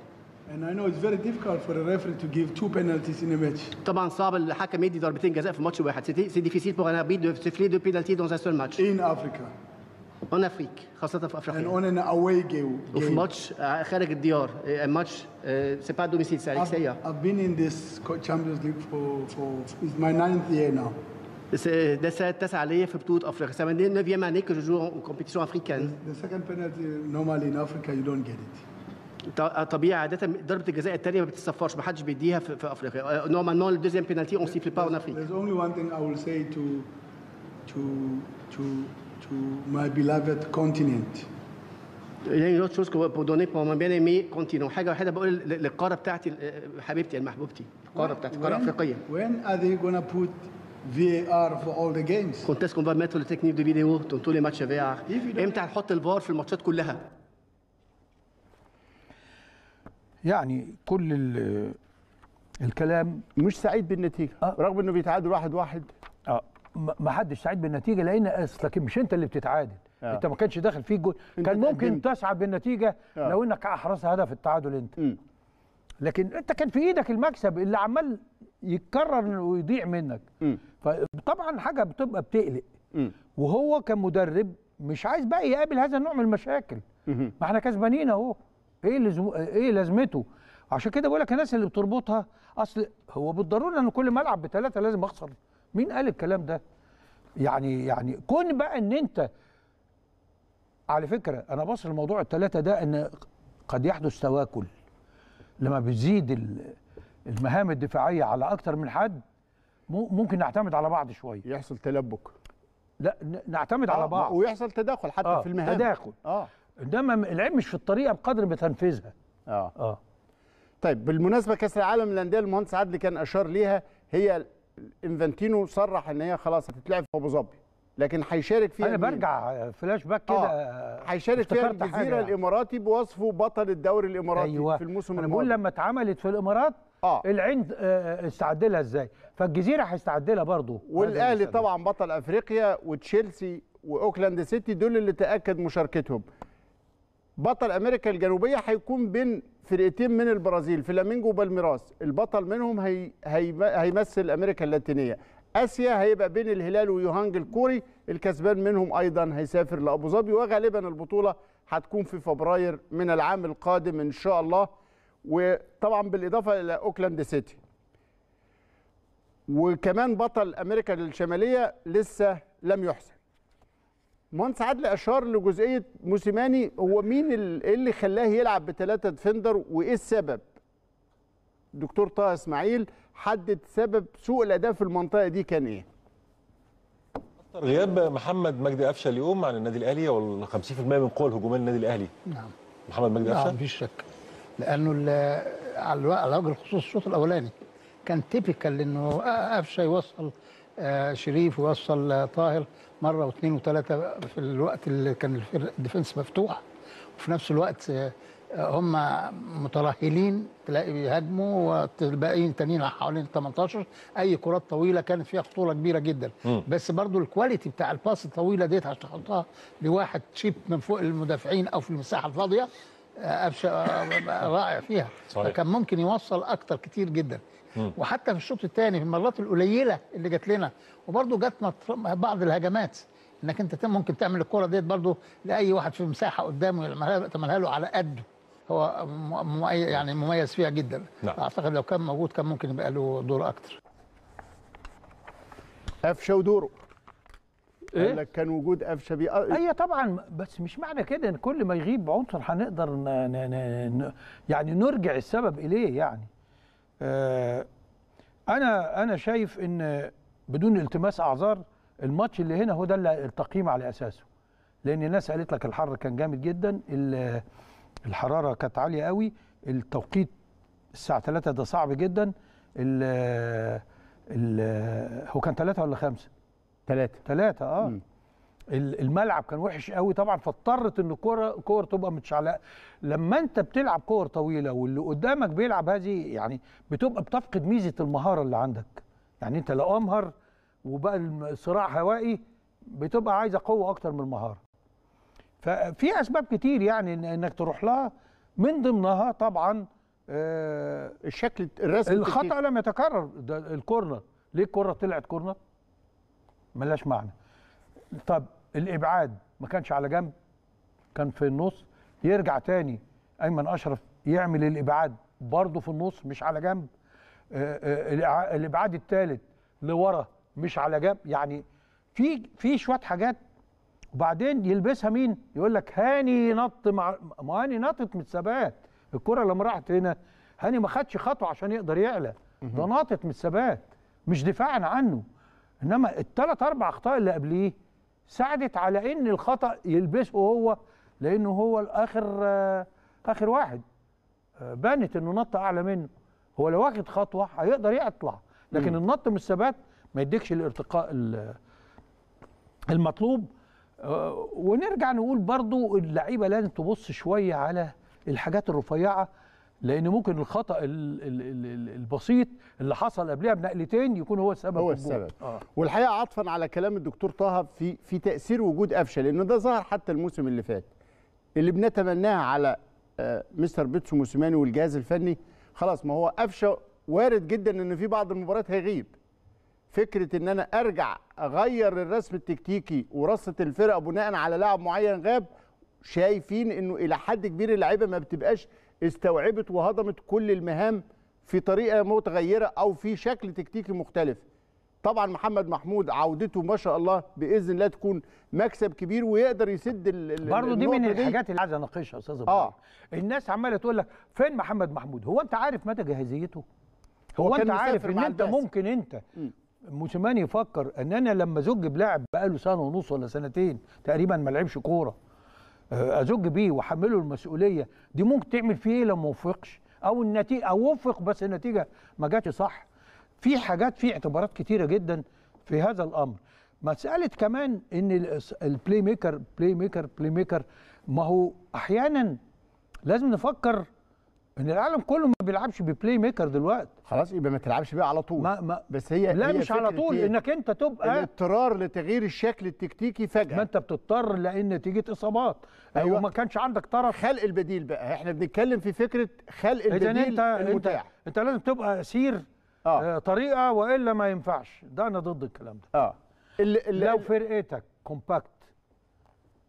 And I know it's very difficult for a referee to give two penalties in a match. طبعا صعب الحكم يدي ضربتين جزاء في ماتش واحد. C'est difficile pour un arbitre de siffler deux pénalties dans un seul match. In Africa. En Afrique, خاصة في أفريقيا. And on an away game. وفي ماتش خارج الديار, ماتش c'est pas à domicile, c'est à l'extérieur. I've been in this Champions League for for it's my ninth year now. C'est déjà تسعة ليا في بطولة أفريقيا. C'est ma neuvième année que je joue en compétition africaine. The second penalty normally in Africa you don't get it. طبيعي عادة ضربة الجزاء الثانية ما بتتصفرش, ما حدش بيديها في, في أفريقيا. نورمالمون الدوزيام بينالتي اون سيفل با اون افريقيا. There's only one thing I will say to to to to my beloved continent. يعني لو تشوز كو بودوني بو ما بين مي كونتينو, حاجة واحدة بقول للقارة بتاعتي حبيبتي المحبوبتي, القارة بتاعتي القارة الأفريقية. When are they gonna put V A R for all the games? Quand est-ce qu'on va mettre le technique de vidéo dans tous les matchs V A R? إمتى هنحط الفار في الماتشات كلها؟ يعني كل الكلام مش سعيد بالنتيجه أه؟ رغم انه بيتعادل واحد واحد اه ما حدش سعيد بالنتيجه, لان اصلك مش انت اللي بتتعادل أه. انت ما كانش داخل فيه جول, كان ممكن تسعى بالنتيجه أه. لو انك احرزت هدف التعادل انت م. لكن انت كان في ايدك المكسب, اللي عمال يتكرر ويضيع منك م. فطبعا حاجه بتبقى بتقلق م. وهو كمدرب مش عايز بقى يقابل هذا النوع من المشاكل م. ما احنا كسبانين اهو, ايه لزم... ايه لازمته؟ عشان كده بقول لك الناس اللي بتربطها, اصل هو بالضروره ان كل ملعب بثلاثه لازم اخسر. مين قال الكلام ده؟ يعني يعني كون بقى ان انت, على فكره انا باصص لموضوع الثلاثه ده ان قد يحدث تواكل لما بتزيد المهام الدفاعيه على اكتر من حد, ممكن نعتمد على بعض شويه, يحصل تلبك, لا نعتمد آه على بعض ويحصل تداخل حتى آه في المهام, تداخل اه انما العيب مش في الطريقه بقدر ما تنفذها. اه اه طيب بالمناسبه كاس العالم للانديه المهندس عدلي كان اشار ليها, هي انفانتينو صرح ان هي خلاص هتتلعب في ابو ظبي, لكن هيشارك فيها, انا برجع فلاش باك كده, هيشارك فيها الجزيره الاماراتي بوصفه بطل الدوري الاماراتي أيوة. في الموسم الماضي انا بقول لما اتعملت في الامارات آه. العين استعد لها ازاي, فالجزيره هيستعد لها برضه, والاهلي طبعا بطل افريقيا, وتشيلسي واوكلاند سيتي دول اللي تاكد مشاركتهم. بطل امريكا الجنوبيه هيكون بين فرقتين من البرازيل, فلامينجو وبالميراس, البطل منهم هي... هي... هيمثل امريكا اللاتينيه. اسيا هيبقى بين الهلال ويوهانج الكوري, الكسبان منهم ايضا هيسافر لابو ظبي, وغالبا البطوله هتكون في فبراير من العام القادم ان شاء الله, وطبعا بالاضافه الى اوكلاند سيتي. وكمان بطل امريكا الشماليه لسه لم يحسم. مهندس عدلي اشار لجزئيه موسيماني, هو مين اللي خلاه يلعب بثلاثه ديفندر وايه السبب؟ دكتور طه اسماعيل حدد سبب سوء الاداء في المنطقه دي كان ايه؟ اكثر غياب محمد مجدي قفشه اليوم عن النادي الاهلي, ولا خمسين بالمئة من القوه الهجوميه للنادي الاهلي. نعم محمد مجدي قفشه؟ نعم مفيش شك, لانه على وجه الخصوص الشوط الاولاني كان تيبيكال انه قفشه يوصل آه شريف, ووصل آه طاهر مره واثنين وثلاثه في الوقت اللي كان الديفنس مفتوح, وفي نفس الوقت آه هم مترهلين, تلاقي بيهاجموا والباقيين تانيين حوالين ثمانية عشر, اي كرات طويله كانت فيها خطوره كبيره جدا م. بس برضو الكواليتي بتاع الباس الطويله ديت عشان تحطها لواحد شيب من فوق المدافعين او في المساحه الفاضيه, قفشه آه رائع فيها صحيح. فكان ممكن يوصل اكتر كتير جدا. وحتى في الشوط الثاني في المرات القليله اللي جت لنا, وبرده جاتنا بعض الهجمات, انك انت ممكن تعمل الكره ديت برده لاي واحد في مساحه قدامه تعملها له على قده, هو مميز يعني مميز فيها جدا نعم. اعتقد لو كان موجود كان ممكن يبقى له دور اكتر. قفشه ودوره إيه؟ قال لك كان وجود قفشه بي اي طبعا, بس مش معنى كده ان كل ما يغيب عنصر هنقدر ن... ن... ن... يعني نرجع السبب اليه. يعني أنا أنا شايف إن بدون التماس أعذار الماتش اللي هنا هو ده اللي التقييم على أساسه, لأن الناس قالت لك الحر كان جامد جدا, الحرارة كانت عالية قوي, التوقيت الساعة ثلاثة ده صعب جدا, ال ال هو كان ثلاثة ولا خمسة؟ ثلاثة ثلاثة أه الملعب كان وحش قوي طبعا، فاضطرت ان الكوره كور تبقى متشعلقه. لما انت بتلعب كور طويله واللي قدامك بيلعب هذه، يعني بتبقى بتفقد ميزه المهاره اللي عندك. يعني انت لو امهر وبقى الصراع هوائي بتبقى عايزه قوه اكتر من المهاره. ففي اسباب كتير يعني انك تروح لها، من ضمنها طبعا آه الشكل الرسمي. الخطا لم يتكرر، ده الكورنر، ليه الكره طلعت كورنر؟ ملاش معنى. طب الابعاد ما كانش على جنب، كان في النص، يرجع تاني ايمن اشرف يعمل الابعاد برضه في النص مش على جنب، الابعاد الثالث لورا مش على جنب. يعني في في شويه حاجات. وبعدين يلبسها مين؟ يقول لك هاني نط مع ما هاني نطت من الثبات، الكره لما راحت هنا هاني ما خدش خطوه عشان يقدر يعلى، ده نطت من الثبات مش دفاعا عنه. انما الثلاث اربع اخطاء اللي قبليه ساعدت على ان الخطا يلبسه هو، لانه هو الاخر اخر واحد بانت انه نط اعلى منه. هو لو واخد خطوه هيقدر يطلع، لكن النط من الثبات ما يديكش الارتقاء المطلوب. ونرجع نقول برضو اللعيبه لازم تبص شويه على الحاجات الرفيعه، لان ممكن الخطا البسيط اللي حصل قبلها بنقلتين يكون هو السبب. هو السبب. آه. والحقيقه عطفا على كلام الدكتور طه في في تاثير وجود قفشه، لان ده ظهر حتى الموسم اللي فات، اللي بنتمناها على مستر بيتسو موسيماني والجهاز الفني. خلاص، ما هو قفشه وارد جدا ان في بعض المباريات هيغيب. فكره ان انا ارجع اغير الرسم التكتيكي ورصه الفرقه بناء على لاعب معين غاب، شايفين انه الى حد كبير اللعيبه ما بتبقاش استوعبت وهضمت كل المهام في طريقه متغيره او في شكل تكتيكي مختلف. طبعا محمد محمود عودته ما شاء الله باذن الله تكون مكسب كبير ويقدر يسد ال برضه. دي من الحاجات اللي عايز اناقشها يا استاذ ابراهيم. اه الناس عماله تقول لك فين محمد محمود؟ هو انت عارف مدى جاهزيته؟ هو, هو انت عارف ان انت ممكن انت م. موسيماني يفكر ان انا لما ازج بلاعب بقاله سنه ونص ولا سنتين تقريبا ما لعبش كوره، ازج بيه واحمله المسؤوليه دي، ممكن تعمل فيه ايه لما وفقش، او النتيجه او وفق بس النتيجه ما جاتش صح. في حاجات، في اعتبارات كتيره جدا في هذا الامر. مساله كمان ان البلاي ميكر بلاي ميكر بلاي ميكر ما هو احيانا لازم نفكر ان العالم كله ما بيلعبش ببلاي ميكر دلوقتي. خلاص، يبقى ما تلعبش بيه على طول. ما ما بس هي لا هي مش على طول، انك انت تبقى الاضطرار لتغيير الشكل التكتيكي فجاه. ما انت بتضطر لان نتيجه اصابات. ايوه، وما كانش عندك طرف. خلق البديل بقى، احنا بنتكلم في فكره خلق البديل المتاح. انت انت لازم تبقى اسير آه. طريقه، والا ما ينفعش. ده انا ضد الكلام ده. اه اللي اللي لو فرقتك كومباكت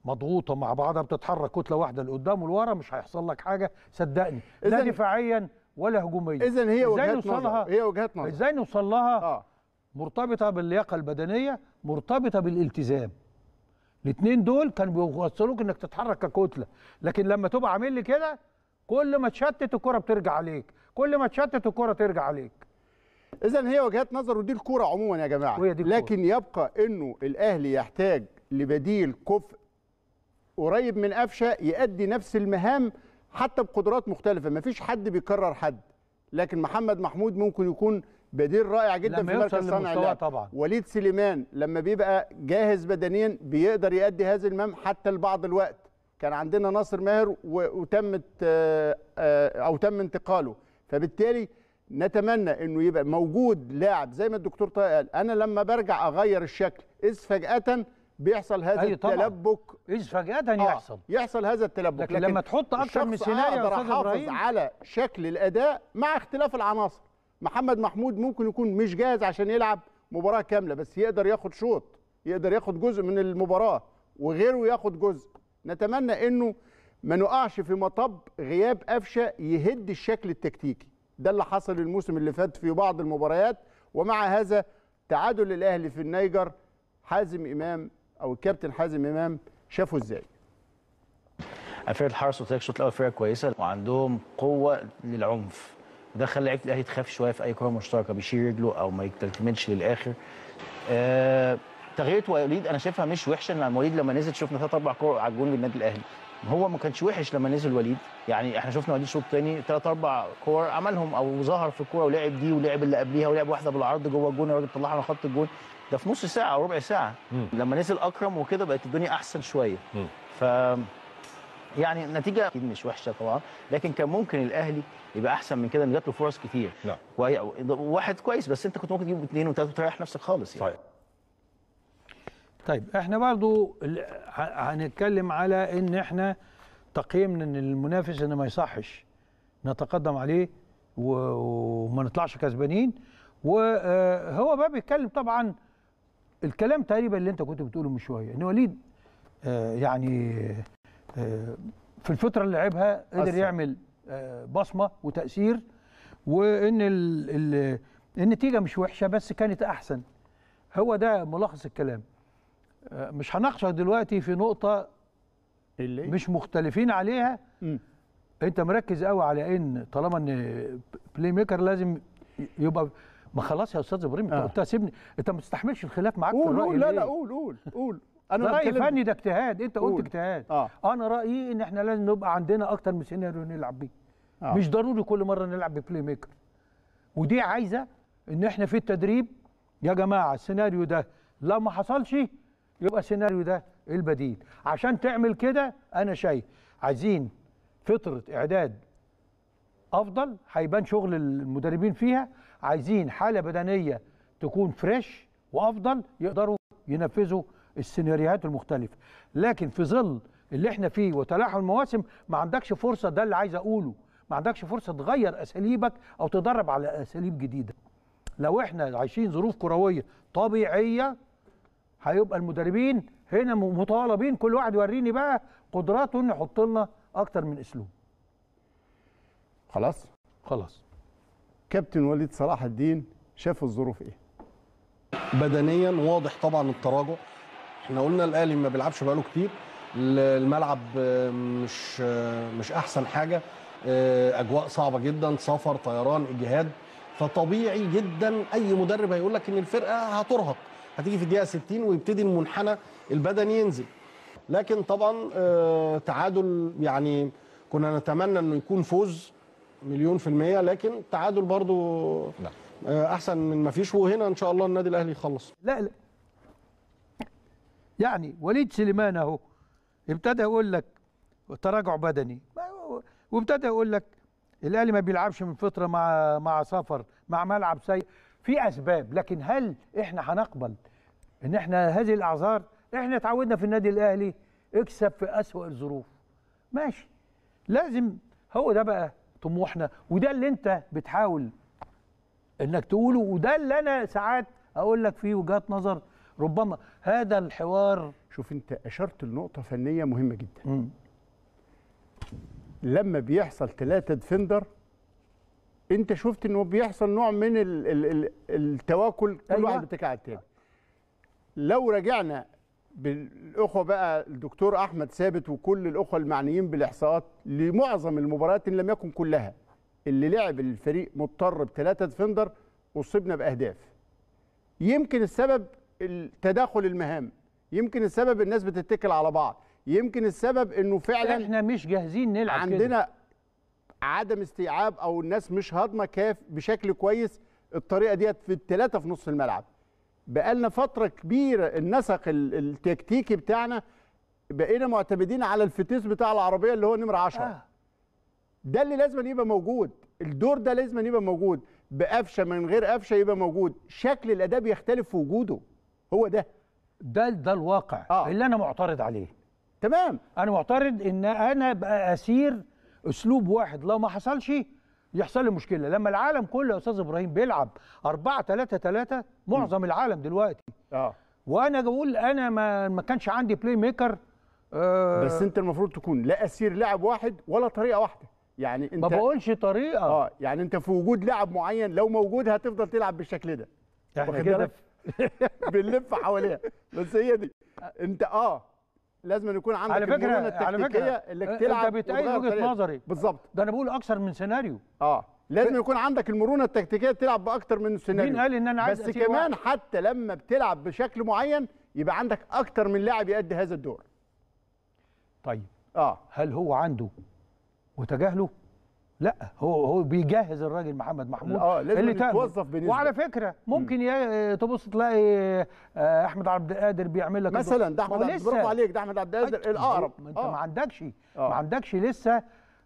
مضغوطه مع بعضها، بتتحرك كتله واحده لقدام ولورا، مش هيحصل لك حاجه صدقني، لا دفاعيا ولا هجوميا. اذا هي وجهات نظر، هي وجهات نظر. ازاي نوصل لها؟ آه. مرتبطه باللياقه البدنيه، مرتبطه بالالتزام. الاثنين دول كانوا بيوصلوك انك تتحرك ككتله، لكن لما تبقى عامل لي كده كل ما تشتت الكره بترجع عليك، كل ما تشتت الكره ترجع عليك. اذا هي وجهات نظر، ودي الكوره عموما يا جماعه. لكن يبقى انه الاهلي يحتاج لبديل كفء قريب من قفشه يؤدي نفس المهام حتى بقدرات مختلفه. مفيش حد بيكرر حد، لكن محمد محمود ممكن يكون بديل رائع جدا في مركز صانع اللعب. طبعا وليد سليمان لما بيبقى جاهز بدنيا بيقدر يؤدي هذه المهام حتى لبعض الوقت. كان عندنا ناصر ماهر وتمت او تم انتقاله، فبالتالي نتمنى انه يبقى موجود لاعب زي ما الدكتور طه قال، انا لما برجع اغير الشكل اذ فجاه بيحصل هذا التلبك. ايش فجأة يحصل؟ آه يحصل هذا التلبك، لكن, لكن لما تحط اكتر من سيناريو اقدر احافظ على شكل الاداء مع اختلاف العناصر. محمد محمود ممكن يكون مش جاهز عشان يلعب مباراة كاملة، بس يقدر ياخد شوط، يقدر ياخد جزء من المباراة وغيره ياخد جزء. نتمنى انه ما نقعش في مطب غياب قفشه يهد الشكل التكتيكي، ده اللي حصل الموسم اللي فات في بعض المباريات. ومع هذا تعادل الاهلي في النيجر، حازم امام او الكابتن حازم امام شافه ازاي؟ فرقه الحرس قلت لك الشوط الاول فرقه كويسه وعندهم قوه للعنف، ده خلى لعيبه الاهلي تخاف شويه في اي كره مشتركه، بيشيل رجله او ما يكتملش للاخر. آه... تغيير وليد انا شايفها مش وحشه، لان وليد لما نزل شفنا ثلاث اربع كور على الجون للنادي الاهلي. هو ما كانش وحش لما نزل وليد، يعني احنا شفنا وليد شوط تاني ثلاث اربع كور عملهم او ظهر في الكوره ولعب دي ولعب اللي قبليها ولعب واحده بالعرض جوه الجون الراجل طلعها على خط الجون. ده في نص ساعه او ربع ساعه. مم. لما نزل اكرم وكده بقت الدنيا احسن شويه. مم. ف يعني النتيجه اكيد مش وحشه طبعا، لكن كان ممكن الاهلي يبقى احسن من كده، ان جات له فرص كتير. نعم. واحد كويس بس انت كنت ممكن تجيب اثنين وثلاثه وتريح نفسك خالص يعني. طيب. طيب احنا برضو هنتكلم على ان احنا تقييمنا ان المنافس ان ما يصحش نتقدم عليه وما نطلعش كسبانين، وهو بقى بيتكلم طبعا الكلام تقريبا اللي انت كنت بتقوله من شويه، ان وليد يعني في الفتره اللي لعبها قدر يعمل بصمه وتاثير، وان النتيجه مش وحشه بس كانت احسن. هو ده ملخص الكلام. مش هناقشك دلوقتي في نقطه اللي مش مختلفين عليها. م. انت مركز قوي على ان طالما ان بلاي ميكر لازم يبقى، ما خلاص يا استاذ ابراهيم انت آه. سيبني، انت ما تستحملش الخلاف معاك في الراي. لا لا قول قول قول انا رايي فني، ده اجتهاد، انت قلت اجتهاد. آه. انا رايي ان احنا لازم نبقى عندنا اكتر من سيناريو نلعب بيه. آه. مش ضروري كل مره نلعب ببلاي ميكر، ودي عايزه ان احنا في التدريب يا جماعه السيناريو ده لو ما حصلش يبقى السيناريو ده البديل. عشان تعمل كده انا شايف عايزين فتره اعداد افضل، هيبان شغل المدربين فيها، عايزين حاله بدنيه تكون فريش وافضل يقدروا ينفذوا السيناريوهات المختلفه. لكن في ظل اللي احنا فيه وتلاحم المواسم ما عندكش فرصه، ده اللي عايز اقوله، ما عندكش فرصه تغير اساليبك او تدرب على اساليب جديده. لو احنا عايشين ظروف كرويه طبيعيه هيبقى المدربين هنا مطالبين كل واحد يوريني بقى قدراته انه يحط لنا اكتر من اسلوب. خلاص خلاص كابتن وليد صلاح الدين شاف الظروف ايه؟ بدنيا واضح طبعا التراجع. احنا قلنا الاهلي ما بيلعبش بقاله كتير، الملعب مش مش احسن حاجه، اجواء صعبه جدا، سفر، طيران، اجهاد، فطبيعي جدا اي مدرب هيقول لك ان الفرقه هترهق، هتيجي في الدقيقه ستين ويبتدي المنحنى البدني ينزل. لكن طبعا تعادل، يعني كنا نتمنى انه يكون فوز مليون في المية، لكن تعادل برضو احسن من ما فيش، وهنا ان شاء الله النادي الاهلي يخلص. لا لا يعني وليد سليمان اهو ابتدى يقول لك تراجع بدني، وابتدى يقول لك الاهلي ما بيلعبش من فتره مع مع سفر مع ملعب سيء، في اسباب. لكن هل احنا هنقبل ان احنا هذه الاعذار؟ احنا اتعودنا في النادي الاهلي اكسب في اسوأ الظروف، ماشي، لازم. هو ده بقى طموحنا، وده اللي انت بتحاول انك تقوله، وده اللي انا ساعات اقول لك فيه وجهات نظر. ربما هذا الحوار، شوف انت اشرت لنقطه فنيه مهمه جدا. مم. لما بيحصل ثلاثه ديفندر انت شفت انه بيحصل نوع من ال ال ال التواكل، كل أيوة. واحد بيتكع على التاني. لو رجعنا بالاخوه بقى الدكتور احمد ثابت وكل الاخوه المعنيين بالاحصاءات لمعظم المباريات ان لم يكن كلها اللي لعب الفريق مضطر بثلاثه ديفندر اصيبنا باهداف. يمكن السبب تداخل المهام، يمكن السبب الناس بتتكل على بعض، يمكن السبب انه فعلا احنا مش جاهزين نلعب، عندنا كده عدم استيعاب او الناس مش هاضمه كاف بشكل كويس الطريقه ديت في الثلاثه في نص الملعب. بقالنا فتره كبيره النسق التكتيكي بتاعنا بقينا معتمدين على الفتيس بتاع العربيه اللي هو نمره عشرة. آه. ده اللي لازم يبقى موجود، الدور ده لازم يبقى موجود، بقفشه من غير قفشه يبقى موجود، شكل الاداء بيختلف في وجوده. هو ده ده ده الواقع. آه. اللي انا معترض عليه. تمام، انا معترض ان انا ابقى اسير اسلوب واحد، لو ما حصلش يحصل لي مشكله. لما العالم كله يا استاذ ابراهيم بيلعب أربعة ثلاثة ثلاثة معظم م. العالم دلوقتي. اه وانا بقول انا ما, ما كانش عندي بلاي ميكر. آه بس انت المفروض تكون لا اسير لاعب واحد ولا طريقه واحده، يعني انت ما بقولش طريقه. اه يعني انت في وجود لاعب معين لو موجود هتفضل تلعب بالشكل ده، احنا كده بنلف حواليها. بس هي دي انت اه لازم يكون عندك على فكره على فكره اللي تلعب. انت بتأيد وجهه نظري بالظبط، ده انا بقول اكثر من سيناريو. اه لازم ف... يكون عندك المرونه التكتيكيه تلعب باكثر من سيناريو. مين قال ان انا عايز بس كمان واحد. حتى لما بتلعب بشكل معين يبقى عندك اكثر من لاعب يؤدي هذا الدور. طيب اه هل هو عنده وتجاهله؟ لا هو هو بيجهز الراجل محمد محمود اه لازم يتوظف بنسبه. وعلى فكره ممكن تبص تلاقي احمد عبد القادر بيعمل لك مثلا، ده احمد برافو عليك، ده احمد عبد القادر الاقرب. انت آه. ما عندكش آه. ما عندكش لسه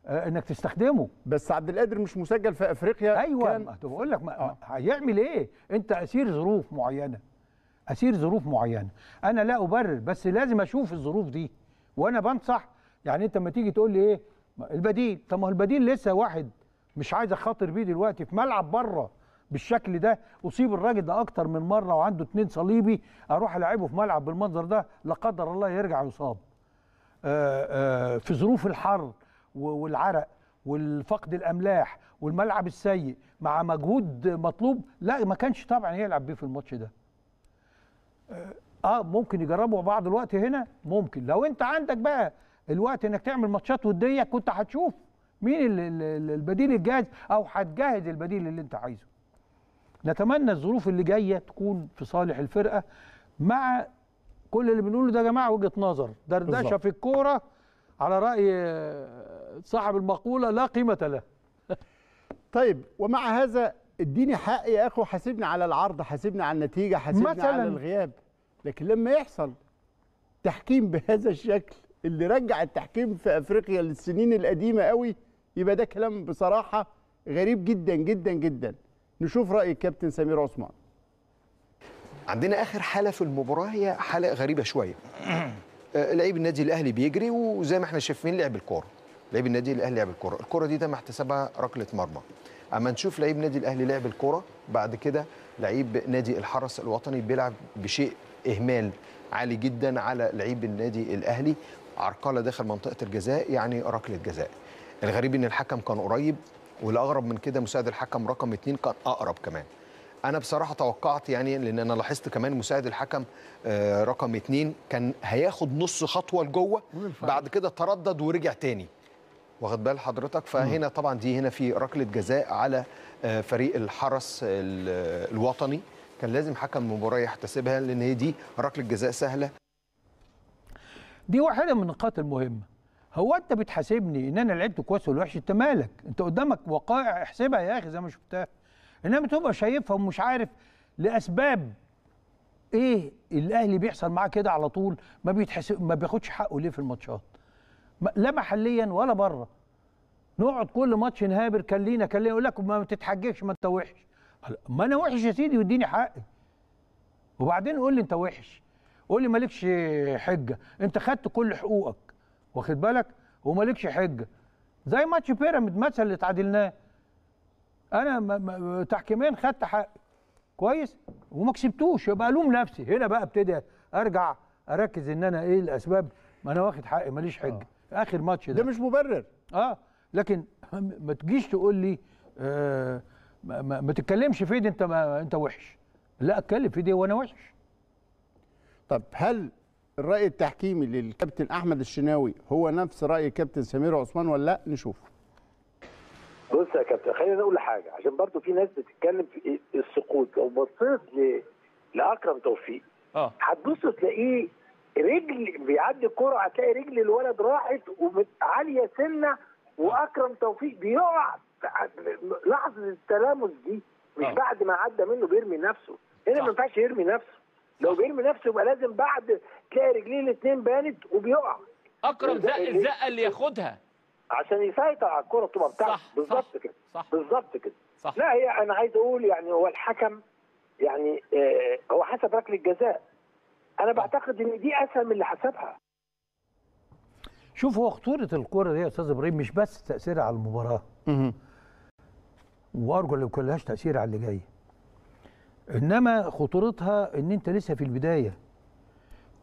انك تستخدمه. بس عبد القادر مش مسجل في افريقيا. ايوه كان... بقول لك آه. هيعمل ايه؟ انت اسير ظروف معينه، اسير ظروف معينه. انا لا ابرر، بس لازم اشوف الظروف دي وانا بنصح. يعني انت لما تيجي تقول لي ايه البديل؟ طب ما البديل لسه واحد مش عايز اخاطر بيه دلوقتي في ملعب بره بالشكل ده. اصيب الراجل ده اكتر من مره وعنده اتنين صليبي، اروح العبه في ملعب بالمنظر ده لا قدر الله يرجع يصاب. آآ آآ في ظروف الحر والعرق والفقد الاملاح والملعب السيء مع مجهود مطلوب، لا ما كانش طبعا يلعب بيه في الماتش ده. اه ممكن يجربوا بعض الوقت هنا، ممكن لو انت عندك بقى الوقت انك تعمل ماتشات وديه كنت هتشوف مين البديل الجاهز او هتجهز البديل اللي انت عايزه. نتمنى الظروف اللي جايه تكون في صالح الفرقه، مع كل اللي بنقوله ده يا جماعه وجهه نظر دردشه في الكوره على راي صاحب المقوله لا قيمه له. طيب ومع هذا اديني حقي يا اخو، حاسبني على العرض، حاسبني على النتيجه، حاسبني مثلاً على الغياب. لكن لما يحصل تحكيم بهذا الشكل اللي رجع التحكيم في افريقيا للسنين القديمه قوي، يبقى ده كلام بصراحه غريب جدا جدا جدا. نشوف راي الكابتن سمير عثمان. عندنا اخر حاله في المباراه هي حاله غريبه شويه. لعيب النادي الاهلي بيجري وزي ما احنا شايفين لعب الكوره، لعيب النادي الاهلي لعب الكوره، الكوره دي ده ما احتسبها ركله مرمى. اما نشوف لعيب نادي الاهلي لعب الكوره، بعد كده لعيب نادي الحرس الوطني بيلعب بشيء اهمال عالي جدا على لعيب النادي الاهلي، عرقله داخل منطقه الجزاء، يعني ركله جزاء. الغريب ان الحكم كان قريب، والاغرب من كده مساعد الحكم رقم اتنين كان اقرب كمان. انا بصراحه توقعت، يعني لان انا لاحظت كمان مساعد الحكم رقم اتنين كان هياخد نص خطوه لجوه، بعد كده تردد ورجع تاني، واخد بال حضرتك؟ فهنا طبعا دي هنا في ركله جزاء على فريق الحرس الوطني، كان لازم حكم المباراه يحتسبها لان هي دي ركله جزاء سهله. دي واحده من النقاط المهمه. هو انت بتحاسبني ان انا لعبت كويس ولا وحش؟ انت مالك؟ انت قدامك وقائع احسبها يا اخي زي ما شفتها. انما تبقى شايفها ومش عارف لاسباب ايه الاهلي بيحصل معاه كده على طول، ما بيتحسب ما بياخدش حقه ليه في الماتشات؟ لا محليا ولا بره. نقعد كل ماتش نهابر كلينا كلينا، يقول لك ما تتحججش ما انت وحش. ما انا وحش يا سيدي واديني حقي. وبعدين قول لي انت وحش، قول لي مالكش حجه، انت خدت كل حقوقك واخد بالك ومالكش حجه. زي ماتش بيراميد مثلا اللي اتعادلناه، انا تحكيمين خدت حقي كويس وما كسبتوش، يبقى الوم نفسي. هنا بقى ابتدي ارجع اركز ان انا ايه الاسباب، ما انا واخد حقي ماليش حجه. آه. اخر ماتش ده ده مش مبرر. اه لكن ما تجيش تقول لي آه ما, ما, ما تتكلمش في ايدي انت ما انت وحش. لا اتكلم في ايدي وانا وحش. طب هل الراي التحكيمي للكابتن احمد الشناوي هو نفس راي الكابتن سمير عثمان ولا لا؟ نشوف. بص يا كابتن، خلينا نقول حاجه عشان برضو في ناس بتتكلم في السقوط. لو بصيت ل... لاكرم توفيق اه هتبص تلاقيه رجل بيعدي الكره، هتلاقي رجل الولد راحت وعاليه سنه واكرم توفيق بيقع لحظه التلامس دي، مش أوه. بعد ما عدى منه بيرمي نفسه. هنا ما ينفعش يرمي نفسه. لو بيرمي نفسه يبقى لازم بعد تلاقي رجليه الاثنين بانت وبيقع. اكرم زق الزقه اللي ياخدها عشان يسيطر على الكره طبعا بتاعته. بالظبط كده، بالظبط كده. لا هي انا عايز اقول يعني هو الحكم يعني آه هو حسب ركله الجزاء. انا بعتقد ان دي اسهل من اللي حسبها. شوف هو خطوره الكره دي يا استاذ ابراهيم مش بس تاثيرها على المباراه. اها. وارجو لو ما لهاش تاثير على اللي جاي، انما خطورتها ان انت لسه في البدايه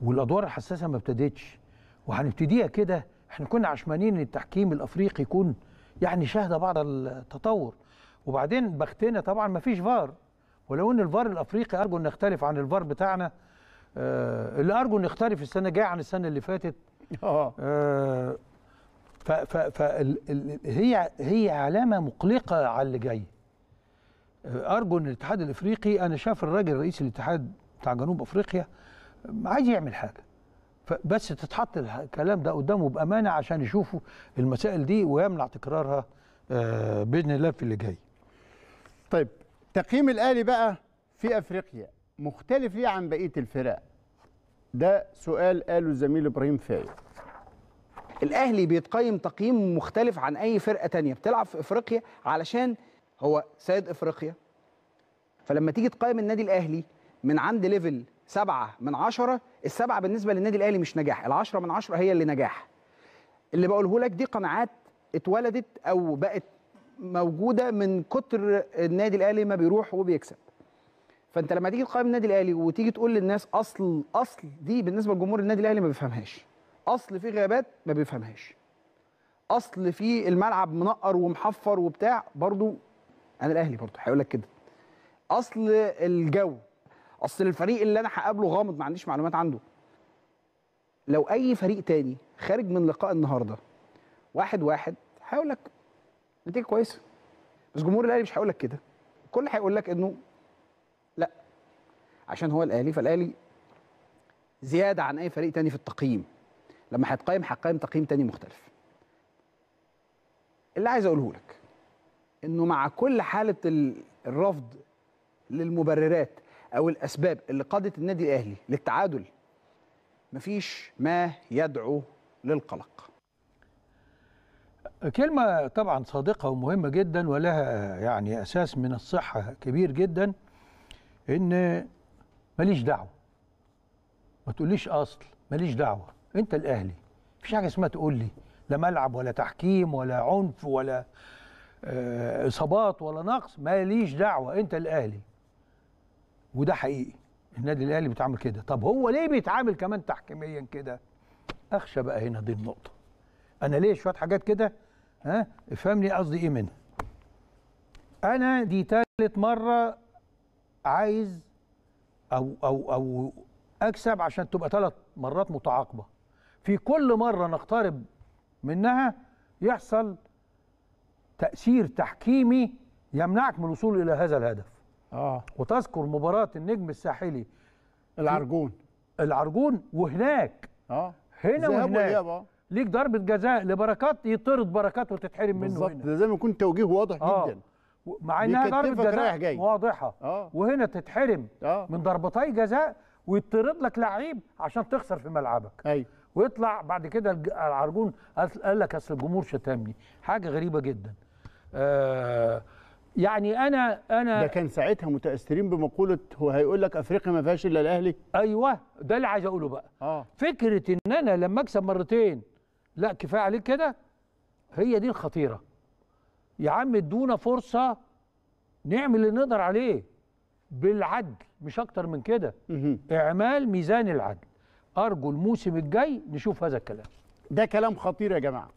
والادوار الحساسه ما ابتدتش وهنبتديها كده. احنا كنا عشمانين ان التحكيم الافريقي يكون يعني شهد بعض التطور، وبعدين بختنا طبعا ما فيش فار، ولو ان الفار الافريقي ارجو ان يختلف عن الفار بتاعنا آه اللي ارجو ان يختلف السنه الجايه عن السنه اللي فاتت. اه ف ف ف هي هي علامه مقلقه على اللي جاي. ارجو ان الاتحاد الافريقي، انا شايف الراجل رئيس الاتحاد بتاع جنوب افريقيا عايز يعمل حاجه، بس تتحط الكلام ده قدامه بامانه عشان يشوفوا المسائل دي ويمنع تكرارها باذن الله في اللي جاي. طيب تقييم الاهلي بقى في افريقيا مختلف ليه عن بقيه الفرق؟ ده سؤال قاله الزميل ابراهيم فايق. الاهلي بيتقيم تقييم مختلف عن اي فرقه تانية بتلعب في افريقيا، علشان هو سيد افريقيا. فلما تيجي تقيم النادي الاهلي من عند ليفل سبعة من عشرة، السبعة بالنسبة للنادي الأهلي مش نجاح، العشرة من عشرة هي اللي نجاح. اللي بقوله لك دي قناعات اتولدت أو بقت موجودة من كتر النادي الأهلي ما بيروح وبيكسب. فأنت لما تيجي تقيم النادي الأهلي وتيجي تقول للناس أصل أصل، دي بالنسبة لجمهور النادي الأهلي ما بيفهمهاش. أصل في غيابات ما بيفهمهاش. أصل في الملعب منقر ومحفر وبتاع، برضو أنا الأهلي برضو هيقول لك كده. أصل الجو، اصل الفريق اللي انا هقابله غامض ما عنديش معلومات عنده. لو اي فريق تاني خارج من لقاء النهارده واحد واحد هيقول لك نتيجه كويسه، بس جمهور الاهلي مش هيقول لك كده. الكل هيقول لك انه لا، عشان هو الاهلي. فالاهلي زياده عن اي فريق تاني في التقييم، لما هتقيم هتقيم تقييم تاني مختلف. اللي عايز اقوله لك انه مع كل حاله الرفض للمبررات أو الأسباب اللي قادت النادي الأهلي للتعادل، مفيش ما يدعو للقلق. كلمة طبعا صادقة ومهمة جدا، ولها يعني أساس من الصحة كبير جدا، إن ماليش دعوة. ما تقوليش أصل، ماليش دعوة، أنت الأهلي. مفيش حاجة اسمها تقول لي لا ملعب ولا تحكيم ولا عنف ولا إصابات ولا نقص، ماليش دعوة، أنت الأهلي. وده حقيقي النادي الاهلي بيتعامل كده. طب هو ليه بيتعامل كمان تحكيميا كده؟ اخشى بقى هنا دي النقطه. انا ليه شويه حاجات كده، ها افهمني قصدي ايه منها. انا دي ثالث مره عايز او او او اكسب عشان تبقى ثلاث مرات متعاقبه. في كل مره نقترب منها يحصل تاثير تحكيمي يمنعك من الوصول الى هذا الهدف. آه. وتذكر مباراة النجم الساحلي العرجون العرجون وهناك اه هنا وهناك ليك ضربة جزاء لبركات، يطرد بركات وتتحرم منه. بالظبط، ده زي ما يكون توجيه واضح آه. جدا، مع انها ضربة جزاء واضحة آه. وهنا تتحرم آه. من ضربتي جزاء، ويطرد لك لعيب عشان تخسر في ملعبك. ايوه، ويطلع بعد كده العرجون قال لك اصل الجمهور شتمني، حاجة غريبة جدا. آه يعني انا انا ده كان ساعتها متاثرين بمقوله هو هيقول لك افريقيا ما فيهاش الا الاهلي. ايوه، ده اللي عايز اقوله بقى. آه. فكره ان انا لما اكسب مرتين لا كفايه عليك كده، هي دي الخطيره. يا عم ادونا فرصه نعمل اللي نقدر عليه بالعدل، مش اكتر من كده. اعمال ميزان العدل. ارجو الموسم الجاي نشوف هذا الكلام. ده كلام خطير يا جماعه،